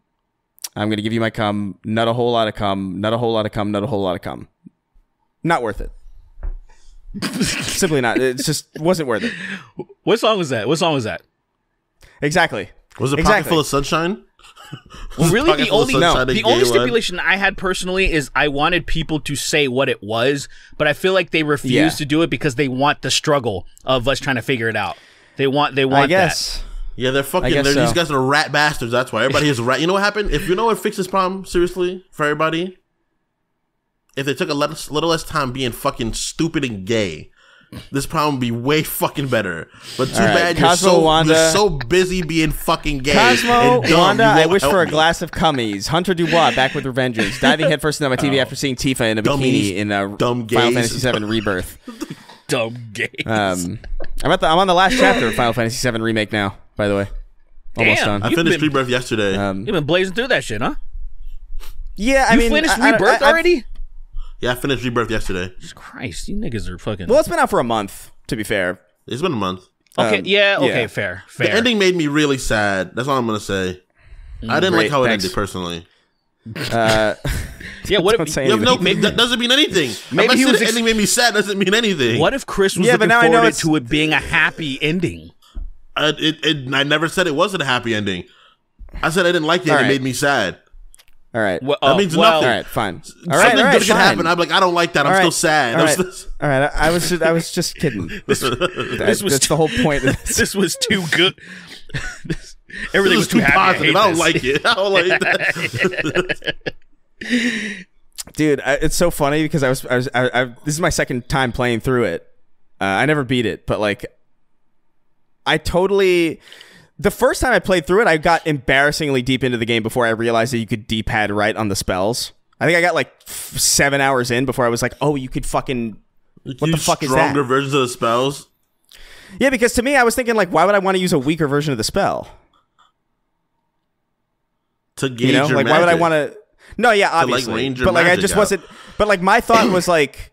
I'm gonna give you my cum, not a whole lot of cum, not a whole lot of cum, not a whole lot of cum. Not worth it. Simply not. It just wasn't worth it. What song was that? What song was that? Exactly. Was it Pocket exactly. Full of Sunshine? Well, really, the only no, the only stipulation I had personally is I wanted people to say what it was, but I feel like they refuse yeah. to do it because they want the struggle of us trying to figure it out. They want, they want I guess. that. Yeah, they're fucking. They're, so. These guys are rat bastards. That's why everybody is rat. You know what happened? If you know what fixed this problem seriously for everybody, if they took a less, little less time being fucking stupid and gay, this problem would be way fucking better. But too right. bad Cosmo, you're so Wanda. you're so busy being fucking gay. Cosmo, and dumb, Wanda, I wish for a me. glass of cummies. Hunter Dubois back with Revengeance. Diving headfirst into my T V oh. after seeing Tifa in a Dummies. bikini in a Dumb Final Fantasy seven Rebirth. Dumb gays. Um, I'm at the, I'm on the last chapter of Final Fantasy seven Remake now, by the way. Damn, Almost done. I finished been, Rebirth yesterday. Um, You've been blazing through that shit, huh? Yeah, I you mean, finished I, Rebirth I, I, already? I, Yeah, I finished Rebirth yesterday. Jesus Christ, you niggas are fucking... Well, it's been out for a month, to be fair. It's been a month. Okay, um, yeah, okay, yeah. fair, fair. The ending made me really sad. That's all I'm going to say. Mm, I didn't great, like how it thanks. ended, personally. Uh, yeah, what if... Say you know, no, that doesn't mean anything. Maybe he was the ending made me sad doesn't mean anything. What if Chris was yeah, looking but now forward to it being a happy ending? I, it, it, I never said it wasn't a happy ending. I said I didn't like it, right. It made me sad. All right. Well, that means well, nothing. All right, fine. All right, Something all right, good should happen. I'm like, I don't like that. I'm right, still sad. All right. all right. I was just, I was just kidding. This, this was that's too, the whole point. This. This was too good. This, everything this was too, too happy. positive. I, I don't this. like it. I don't like that. Dude, I, it's so funny because I was, I was, I, I, this is my second time playing through it. Uh, I never beat it, but like, I totally. The first time I played through it, I got embarrassingly deep into the game before I realized that you could D-pad right on the spells. I think I got like f seven hours in before I was like, oh, you could fucking... What use the fuck is that? Stronger versions of the spells? Yeah, because to me, I was thinking like, why would I want to use a weaker version of the spell? To gauge you know? your like, magic. Why would I want to... No, yeah, obviously. To like but like, I just out. wasn't... But like, my thought was like...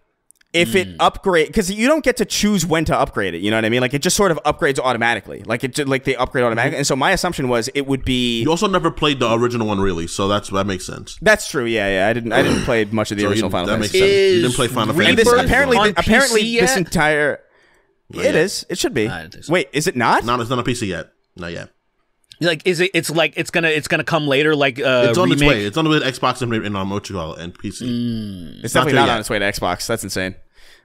If it upgrade, because you don't get to choose when to upgrade it, you know what I mean? Like it just sort of upgrades automatically. Like it, like they upgrade automatically. And so my assumption was it would be. You also never played the original one, really, so that's that makes sense. That's true. Yeah, yeah. I didn't, I didn't play much of the so original you, Final that Fantasy. Makes sense. You didn't play Final Fantasy. And this, apparently, the, apparently, yet? this entire. Not it yet. is. It should be. So. Wait, is it not? No, it's not on P C yet. Not yet. Like, is it? It's like it's gonna, it's gonna come later. Like, uh, it's on remake. its way. It's on the way to Xbox and, and on Mochigol and P C. Mm, it's definitely not, not on its way to Xbox. That's insane.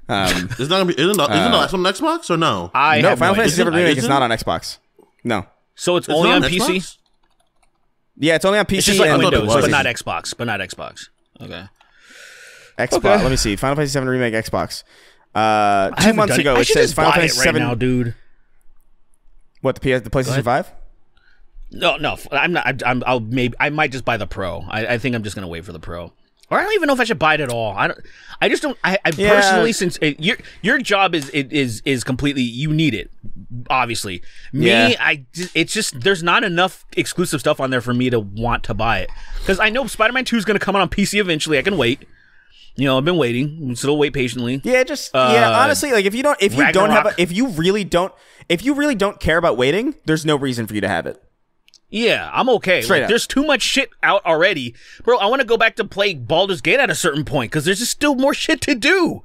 Um, it's not gonna be. Isn't it? Isn't uh, it on Xbox or no? I no. Final Fantasy seven Remake is not on Xbox. No. So it's, it's only on, on P C? Xbox? Yeah, it's only on P C. It's just like and Windows, but not Xbox. But not Xbox. Okay. Xbox. Okay. Let me see. Final Fantasy seven Remake Xbox. Uh, two months ago, it, it says Final Fantasy seven. Right now, dude. What the P S? The PlayStation Five? No, no. I'm not. I'm. I'll maybe. I might just buy the Pro. I, I think I'm just gonna wait for the Pro. Or I don't even know if I should buy it at all. I don't. I just don't. I, I yeah. personally, since it, your your job is it, is is completely, you need it. Obviously, me. Yeah. I. It's just there's not enough exclusive stuff on there for me to want to buy it, because I know Spider-Man two is gonna come out on P C eventually. I can wait. You know, I've been waiting. I'm still wait patiently. Yeah, just uh, yeah. Honestly, like if you don't, if you Ragnarok. don't have, a, if you really don't, if you really don't care about waiting, there's no reason for you to have it. Yeah, I'm okay. Like, there's too much shit out already. Bro, I want to go back to play Baldur's Gate at a certain point because there's just still more shit to do.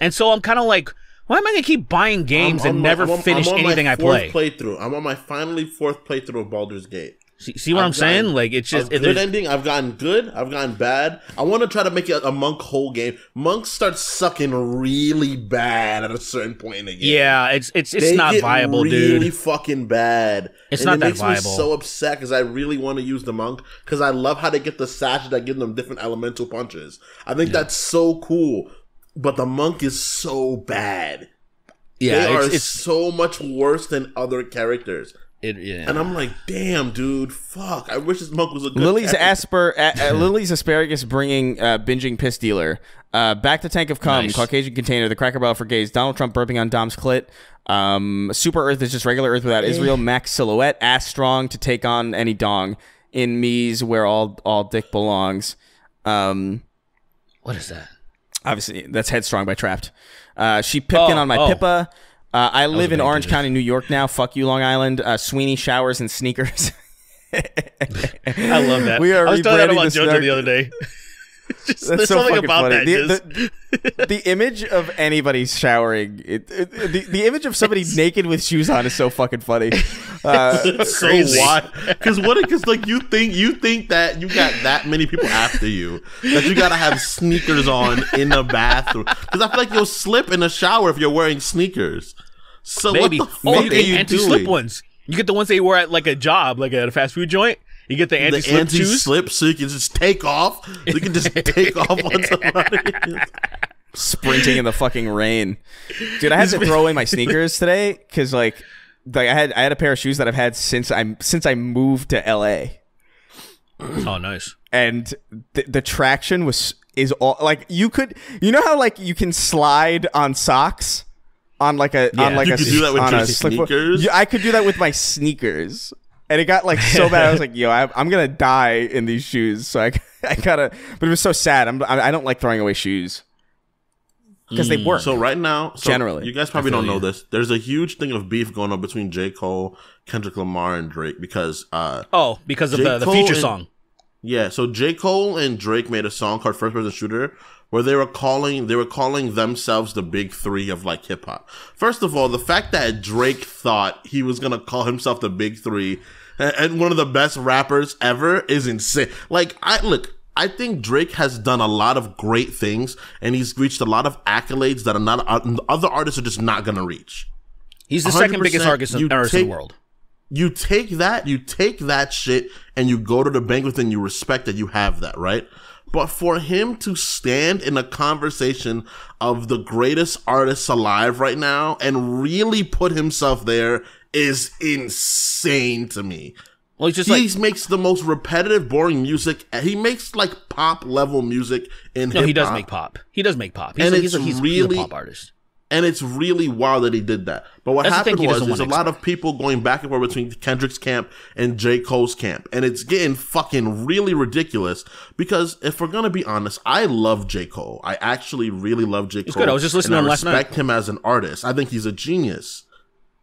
And so I'm kind of like, why am I going to keep buying games and my, never I'm, finish I'm anything I play? Playthrough. I'm on my finally fourth playthrough of Baldur's Gate. See, see what I've I'm gotten, saying? Like, it's just... A good ending. I've gotten good. I've gotten bad. I want to try to make it a monk whole game. Monks start sucking really bad at a certain point in the game. Yeah, it's it's it's they not get viable, really dude. Really fucking bad. It's and not it that makes viable. Me so upset because I really want to use the monk because I love how they get the sashes that give them different elemental punches. I think yeah. that's so cool. But the monk is so bad. Yeah, they it's, are it's so much worse than other characters. It, yeah. And I'm like, damn, dude, fuck! I wish this monk was a good Lily's Asper, a, a Lily's asparagus bringing uh, binging piss dealer uh, back the tank of cum, nice. Caucasian container, the cracker barrel for gays, Donald Trump burping on Dom's clit, um, super Earth is just regular Earth without Israel, Max silhouette, ass strong to take on any dong in me's where all all dick belongs. Um, what is that? Obviously, that's headstrong by Trapped. Uh, she pipped in oh, on my oh. Pippa. Uh, I live in Orange County, New York now. Fuck you, Long Island. Uh, Sweeney showers and sneakers. I love that. We are I was talking about JoJo the other day. Just, there's so something about funny. that. The, just... the, the image of anybody showering, it, it, the, the image of somebody naked with shoes on is so fucking funny. Uh, it's crazy. Because what? Because like you think you think that you got that many people after you that you gotta have sneakers on in the bathroom. Because I feel like you'll slip in a shower if you're wearing sneakers. So Maybe. what the fuck oh, you are you anti-slip doing? Ones. You get the ones that you wear at like a job, like at a fast food joint. You get the anti-slip the anti-slip so you can just take off. You can just take off on somebody. Sprinting in the fucking rain. Dude, I had to throw away my sneakers today because like, like I had I had a pair of shoes that I've had since I since I moved to L A. Oh, nice. And the, the traction was is all like you could you know how like you can slide on socks on like a yeah. on like you a, could do that with on your a sneakers. Slip, I could do that with my sneakers. And it got like so bad. I was like, "Yo, I, I'm gonna die in these shoes." So I, I gotta. But it was so sad. I'm, I don't like throwing away shoes because mm. they work. So right now, so generally, you guys probably don't know you. this. There's a huge thing of beef going on between J. Cole, Kendrick Lamar, and Drake because uh oh, because J. of the, the feature and, song. Yeah, so J. Cole and Drake made a song called First Person Shooter, where they were calling they were calling themselves the big three of like hip hop. First of all, the fact that Drake thought he was gonna call himself the big three and one of the best rappers ever is insane. Like I look, I think Drake has done a lot of great things and he's reached a lot of accolades that are not other artists are just not gonna reach. He's the second biggest artist in the world. You take that, you take that shit, and you go to the banquet and you respect that you have that, right? But for him to stand in a conversation of the greatest artists alive right now and really put himself there is insane to me. Well, just he like, makes the most repetitive, boring music. He makes like pop level music in no, hip hop. No, he does make pop. He does make pop. He's and like, it's he's, he's, really, he's a pop artist. And it's really wild that he did that. But what That's happened was there's a lot of people going back and forth between Kendrick's camp and J. Cole's camp. And it's getting fucking really ridiculous because if we're going to be honest, I love J. Cole. I actually really love J. Cole. It's good. I was just listening to him last night. I respect him as an artist. I think he's a genius.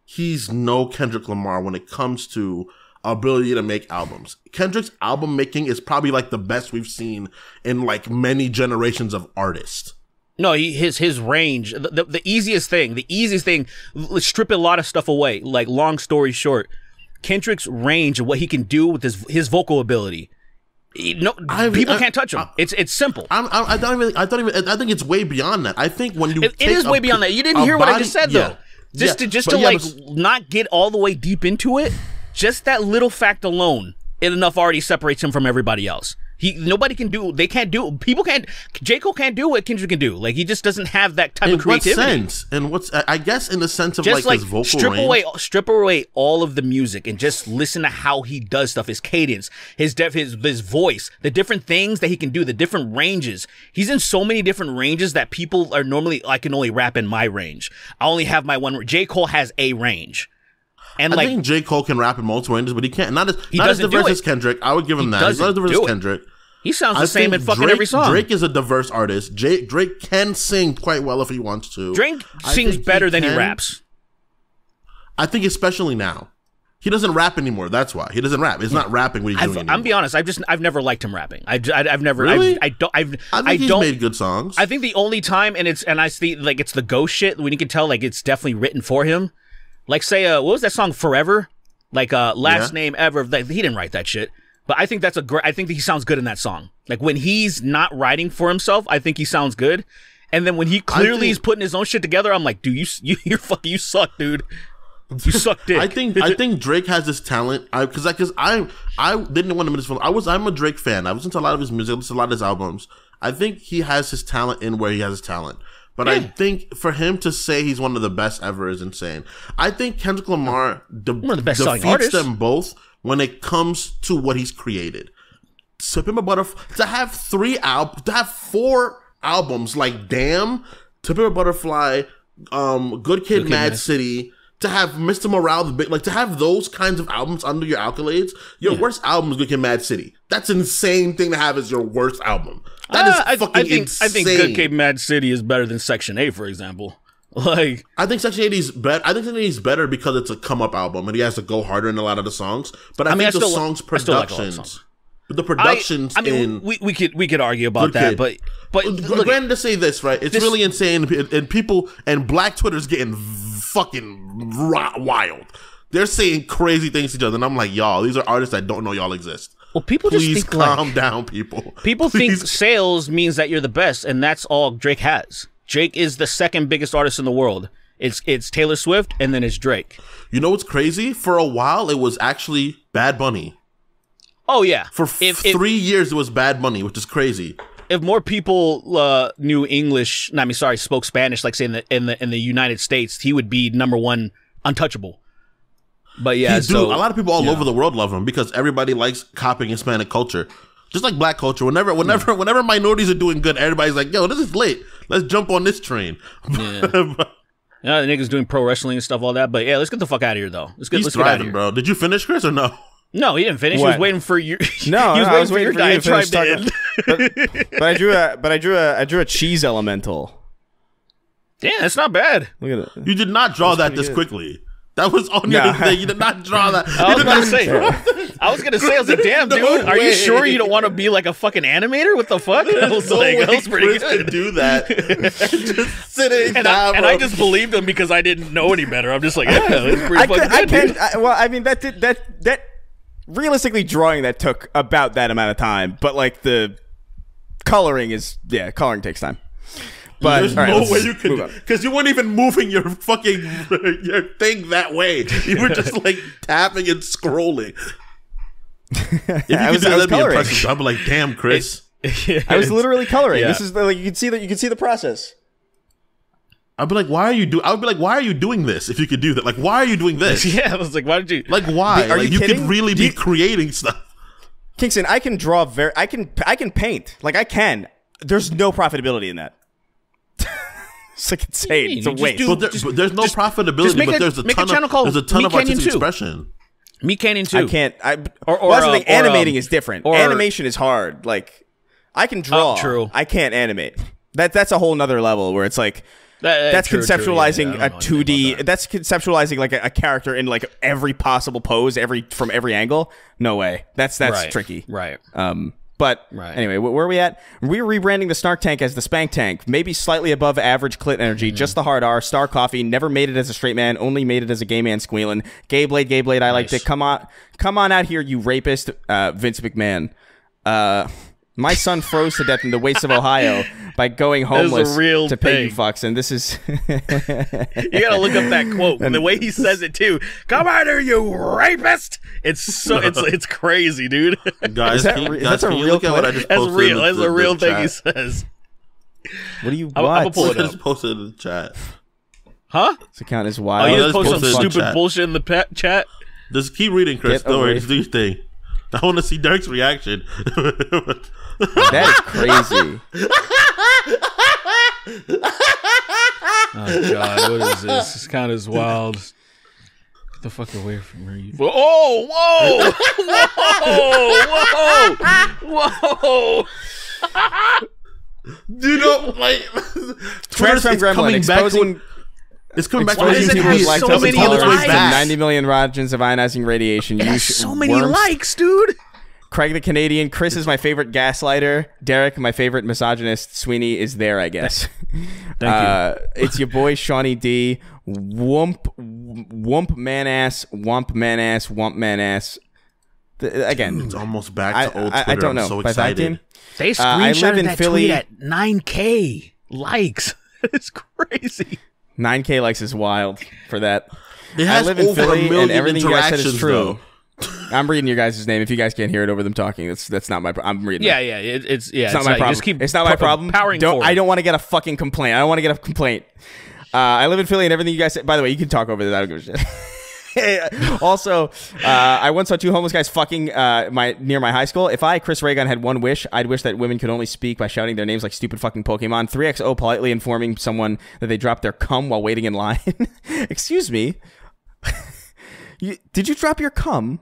He's no Kendrick Lamar when it comes to ability to make albums. Kendrick's album making is probably like the best we've seen in like many generations of artists. No, he, his his range, the, the the easiest thing, the easiest thing, strip a lot of stuff away. Like, long story short, Kendrick's range of what he can do with his his vocal ability, he, no I, people I, can't touch him. I, it's it's simple. I, I, I don't even. I don't even. I think it's way beyond that. I think when you it, take it is a, way beyond that. You didn't hear body, what I just said yeah. though. Just yeah, to just to yeah, like not get all the way deep into it. Just that little fact alone, it enough already separates him from everybody else. He nobody can do. They can't do. People can't. J. Cole can't do what Kendrick can do. Like he just doesn't have that type in of creativity. What sense? And what's I guess in the sense of just like, like his vocal strip range. away, strip away all of the music and just listen to how he does stuff. His cadence, his def, his his voice, the different things that he can do, the different ranges. He's in so many different ranges that people are normally. I can only rap in my range. I only have my one. J. Cole has a range. And I like, think J. Cole can rap in multiple ranges, but he can't. Not as he not as diverse as Kendrick. I would give him he that. He's not as diverse as Kendrick. He sounds the I same in fucking Drake, every song. Drake is a diverse artist. J Drake can sing quite well if he wants to. Drake I sings better he than can. he raps. I think especially now. He doesn't rap anymore. That's why he doesn't rap. It's yeah. not rapping. What he's I've, doing. Anymore. I'm be honest. I've just I've never liked him rapping. I I've, I've never. Really? I've, I don't. I've, I think I he's don't, made good songs. I think the only time and it's and I see like it's the ghost shit when you can tell like it's definitely written for him. Like, say, uh, what was that song, Forever? Like, uh, Last yeah. Name Ever. Like, he didn't write that shit. But I think that's a great, I think that he sounds good in that song. Like, when he's not writing for himself, I think he sounds good. And then when he clearly think, is putting his own shit together, I'm like, dude, you, you, you're fucking, you suck, dude. You suck dick. I think, I think Drake has this talent. I, cause I, cause I, I didn't want to miss film. I was, I'm a Drake fan. I listened to a lot of his music, I listened to a lot of his albums. I think he has his talent in where he has his talent. But yeah. I think for him to say he's one of the best ever is insane. I think Kendrick Lamar de one of the best defeats artists. them both when it comes to what he's created. So Pimp a Butterfly, to have three albums, to have four albums like Damn, To Pimp a Butterfly, um, Good Kid, Good Mad Kid, City, to have Mister Morale, the big, like to have those kinds of albums under your accolades. Your yeah. worst album is Good Kid, Mad City. That's an insane thing to have as your worst album. That uh, is fucking I, I think, insane. I think Good Kid, Mad City is better than Section eight, for example. Like, I think Section eight is better. I think Section eight is better because it's a come up album and he has to go harder in a lot of the songs. But I, I mean, think I the still, songs productions, like songs. the productions. I, I mean, in we, we could we could argue about Good that, Kid. but but granted to say this, right? It's this, really insane, and people and Black Twitter's getting fucking wild. They're saying crazy things to each other, and I'm like, y'all, these are artists that don't know y'all exist. Well, people Please just think calm like, down, people. People Please. think sales means that you're the best, and that's all Drake has. Drake is the second biggest artist in the world. It's it's Taylor Swift, and then it's Drake. You know what's crazy? For a while, it was actually Bad Bunny. Oh yeah, for f if, if, three years it was Bad Bunny, which is crazy. If more people uh, knew English, I mean, sorry, spoke Spanish, like say in the in the in the United States, he would be number one, untouchable. But yeah, so, a lot of people all yeah. over the world love him because everybody likes copying Hispanic culture, just like Black culture. Whenever, whenever, yeah. whenever minorities are doing good, everybody's like, "Yo, this is lit. Let's jump on this train." Yeah, but, yeah the niggas doing pro wrestling and stuff, all that. But yeah, let's get the fuck out of here, though. Let's get, he's let's thriving, get out of here. bro. Did you finish, Chris, or no? No, he didn't finish. What? He was waiting for you. No, he was no, waiting I was for waiting for you to finish talking. But, but I drew a, but I drew a, I drew a cheese elemental. Yeah, that's not bad. Look at it. You did not draw that's that this good. quickly. That was on your no. thing. You did not draw that. I was going to say, I was going to say, I was like, damn, no dude, way. are you sure you don't want to be like a fucking animator? What the fuck? I was no like, that was pretty good. do that. just sitting and down, I, and I just believed him because I didn't know any better. I'm just like, yeah, that's pretty I fucking could, good, I I, Well, I mean, that did, that, that, realistically drawing that took about that amount of time, but like the coloring is, yeah, coloring takes time. But, There's right, no way you could, because you weren't even moving your fucking your thing that way. You were just like tapping and scrolling. If you I was, do, I was coloring. I'm like, damn, Chris. It, yeah. I was literally coloring. Yeah. This is the, like you can see that you can see the process. I'd be like, why are you do? I would be like, why are you doing this? If you could do that, like, why are you doing this? Yeah, I was like, why did you? Like, why? Are like, you, you could really do be you, creating stuff. Kingston, I can draw very. I can. I can paint. Like, I can. There's no profitability in that. It's like insane. It's a waste. Do, but, there, just, but there's no just, profitability. Just but there's a, a ton a of there's a ton Me of artistic too. expression. Me Canyon too. I can't. I or, or, well, that's uh, the thing. Or, animating um, is different. Or, Animation is hard. Like I can draw. Oh, true. I can't animate. That that's a whole nother level where it's like that, that's true, conceptualizing true, yeah. a two D. That. That's conceptualizing like a, a character in like every possible pose, every from every angle. No way. That's that's right. tricky. Right. Um. But right. anyway, where are we at? We're rebranding the Snark Tank as the Spank Tank. Maybe slightly above average clit energy, mm-hmm. just the hard R, Star Coffee, never made it as a straight man, only made it as a gay man squealing. Gay Blade, Gay Blade, nice. I like to come on come on out here, you rapist, uh, Vince McMahon. Uh, My son froze to death in the wastes of Ohio by going homeless real to pay you fucks, and this is... You gotta look up that quote, and the way he says it, too. Come out here, you rapist! It's so it's it's crazy, dude. Guys, that's a real thing. That's real. That's a real thing he says. What do you want? I'm, I'm pull it up. Just posted in the chat. Huh? This account is wild. Oh, you just post some stupid bullshit in the chat? Just keep reading, Chris. Don't worry. Do your thing. I want to see Dirk's reaction. That is crazy. Oh, God. What is this? This count is wild. Get the fuck away from me. Whoa! Whoa! Whoa! Whoa! Whoa! You know, like... Twitter's coming back when... It's coming back to it so many likes. ninety million rogens of ionizing radiation. It has so many worms. likes, dude. Craig the Canadian. Chris is my favorite gaslighter. Derek, my favorite misogynist. Sweeney is there, I guess. Thank uh, you. It's your boy, Shawnee D. Wump, wump man ass, wump man ass, wump man ass. The, again, dude, it's almost back to I, old Twitter. I, I don't know. I'm so excited. They screenshotted uh, that Philly. tweet at nine K likes. It's crazy. nine K likes is wild for that. It has I live in over Philly, a million and everything you guys said is true. I'm reading your guys' name. If you guys can't hear it over them talking, that's that's not my. Pro I'm reading. Yeah, yeah, it, it's yeah. It's, it's not like, my problem. Just keep it's not my problem. Powering don't, I don't want to get a fucking complaint. I don't want to get a complaint. Uh, I live in Philly, and everything you guys said. By the way, you can talk over this. I don't give a shit. Also, uh, I once saw two homeless guys fucking uh, my near my high school. If I, Chris Raygun, had one wish, I'd wish that women could only speak by shouting their names like stupid fucking Pokemon. three X O politely informing someone that they dropped their cum while waiting in line. Excuse me. you, did you drop your cum?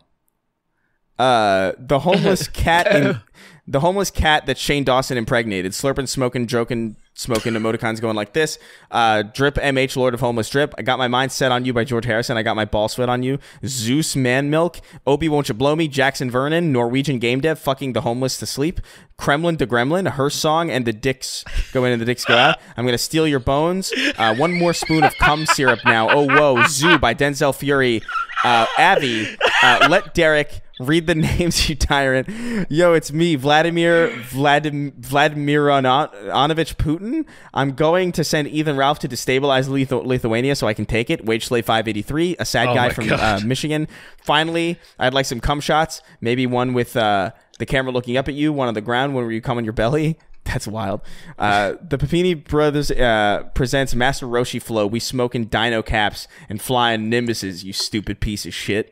Uh, the homeless cat in, the homeless cat that Shane Dawson impregnated. Slurping, smoking, joking, smoking emoticons going like this. Uh, drip M H, Lord of Homeless Drip. I got my mind set on you by George Harrison. I got my ball sweat on you. Zeus Man Milk. Obi, won't you blow me? Jackson Vernon. Norwegian Game Dev. Fucking the homeless to sleep. Kremlin to Gremlin. Her song and the dicks go in and the dicks go out. I'm going to steal your bones. Uh, one more spoon of cum syrup now. Oh, whoa. Zoo by Denzel Fury. Uh, Abby. Uh, let Derek read the names, you tyrant. Yo, it's me, Vladimir Vladim, Vladimironovich Putin. I'm going to send Ethan Ralph to destabilize Lithu Lithuania so I can take it. Wage Slave five eighty-three, a sad oh guy from uh, Michigan. Finally, I'd like some cum shots. Maybe one with uh, the camera looking up at you, one on the ground, one where you come on your belly. That's wild. Uh, the Papini Brothers uh, presents Master Roshi Flow. We smoking dino caps and flying nimbuses, you stupid piece of shit.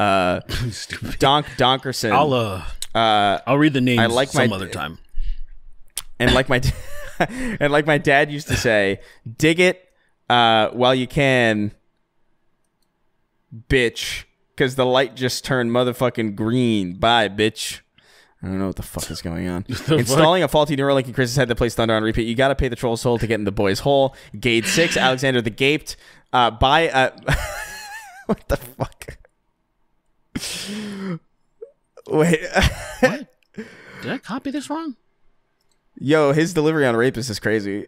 Uh, Donk Donkerson. I'll uh, uh, I'll read the names I like some my, other time. And like my, and like my dad used to say, dig it uh, while you can, bitch, because the light just turned motherfucking green. Bye, bitch. I don't know what the fuck is going on. Installing fuck? a faulty Neuralink in Chris's head that plays Thunder on repeat. You got to pay the troll's hole to get in the boy's hole. Gate six, Alexander the Gaped. Uh, buy a what the fuck. Wait. What? Did I copy this wrong? Yo, his delivery on rapist is crazy.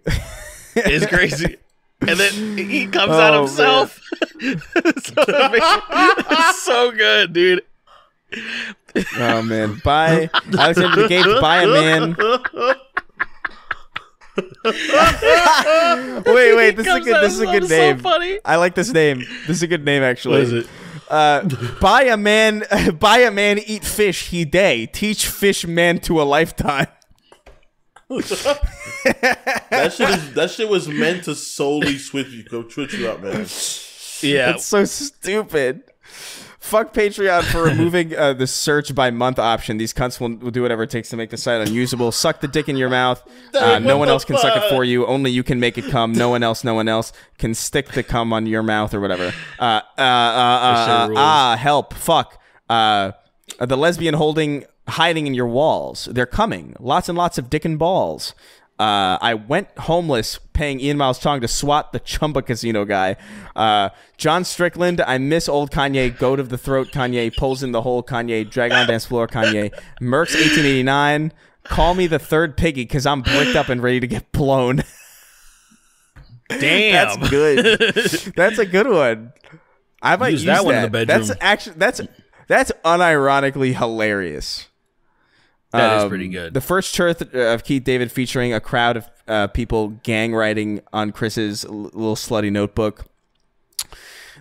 It's crazy. And then he comes oh, out himself. So that makes, that's so good, dude. Oh, man. Bye. Alexander the Gate. Bye, man. wait, wait. This is a good, this is a good name. So funny. I like this name. This is a good name, actually. What is it? Uh, buy a man, buy a man, eat fish, he day, teach fish man to a lifetime. that shit is, that shit was meant to solely switch you, go twitch you up, man. Yeah, it's so stupid. Fuck Patreon for removing uh, the search by month option. These cunts will, will do whatever it takes to make the site unusable. Suck the dick in your mouth. Uh, no one else can suck it for you. Only you can make it come. No one else, no one else can stick the cum on your mouth or whatever. Uh, uh, uh, uh, uh, ah, help. Fuck. Uh, the lesbian holding, hiding in your walls. They're coming. Lots and lots of dick and balls. Uh, I went homeless paying Ian Miles Chong to swat the Chumba Casino guy. Uh, John Strickland, I miss old Kanye, goat of the throat Kanye, pulls in the hole Kanye, drag on dance floor Kanye, Mercs eighteen eighty-nine, call me the third piggy because I'm bricked up and ready to get blown. Damn. That's good. That's a good one. I might use, use that one that. in the bedroom. That's, actually, that's, that's unironically hilarious. That um, is pretty good. The first chirp of Keith David featuring a crowd of uh, people gang writing on Chris's little slutty notebook.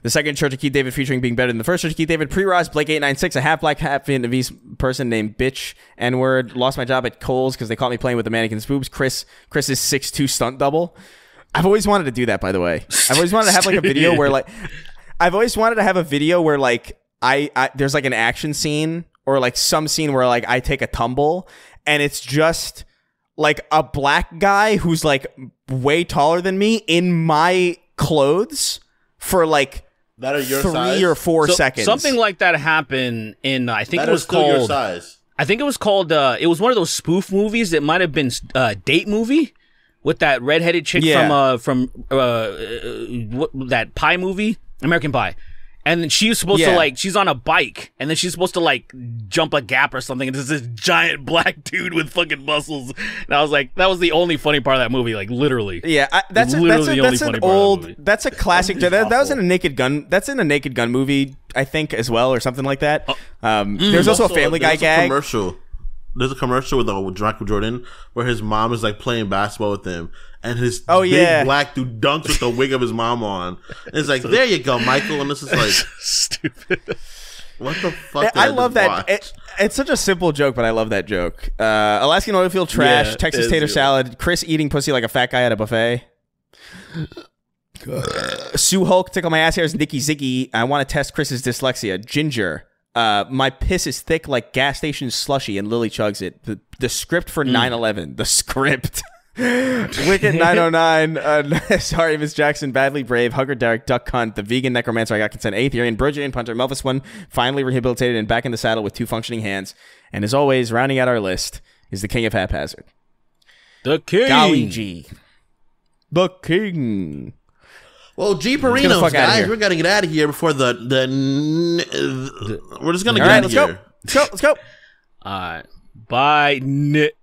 The second Church of Keith David featuring being better than the first Church of Keith David. Pre-Roz, Blake eight nine six, a half-black, half-Vietnamese person named Bitch N-Word. Lost my job at Kohl's because they caught me playing with the mannequin's boobs. Chris, Chris's six two stunt double. I've always wanted to do that, by the way. I've always wanted to have, like, a video where, like... I've always wanted to have a video where, like, I, I there's, like, an action scene or, like, some scene where, like, I take a tumble and it's just, like, a black guy who's, like, way taller than me in my clothes for, like... That are your three size? or four so, seconds. Something like that happened in uh, I think that it was called. Your size. I think it was called. Uh, it was one of those spoof movies. It might have been a uh, date movie with that redheaded chick yeah. from uh, from uh, uh, that Pie movie, American Pie, and then she was supposed yeah. to like she's on a bike and then she's supposed to like jump a gap or something. And there's this giant black dude with fucking muscles. And I was like, that was the only funny part of that movie. Like literally. Yeah, I, that's a, that's, a, that's an old. That that's a classic. That, that was in a Naked Gun. That's in a Naked Gun movie, I think, as well, or something like that. Um, mm, there's also, also a Family Guy a gag. Commercial. There's a commercial with, uh, with Michael Jordan where his mom is like playing basketball with him, and his oh, big yeah. black dude dunks with the wig of his mom on. And it's like, there you go, Michael. And this is like stupid. What the fuck? I, I love that. It, it's such a simple joke, but I love that joke. Uh, Alaskan oilfield trash, yeah, Texas tater salad, Chris eating pussy like a fat guy at a buffet. Sue Hulk, tickle my ass hairs, Nikki Ziggy. I want to test Chris's dyslexia. Ginger. Uh, my piss is thick like gas station slushy, and Lily chugs it. The, the script for nine eleven. Mm. The script. Wicked nine oh nine. Uh, sorry, Miss Jackson. Badly Brave. Hugger Derek. Duck Hunt. The Vegan Necromancer. I Got Consent. Aetherian. Bridgerian Punter. Melvis One. Finally rehabilitated and back in the saddle with two functioning hands. And as always, rounding out our list is the King of Haphazard. The King. Golly G. The King. Well, G Perino, guys, we're gonna get out of here before the the. the we're just gonna All get right, out of let's here. Go. Let's go. Let's go. All right. Bye.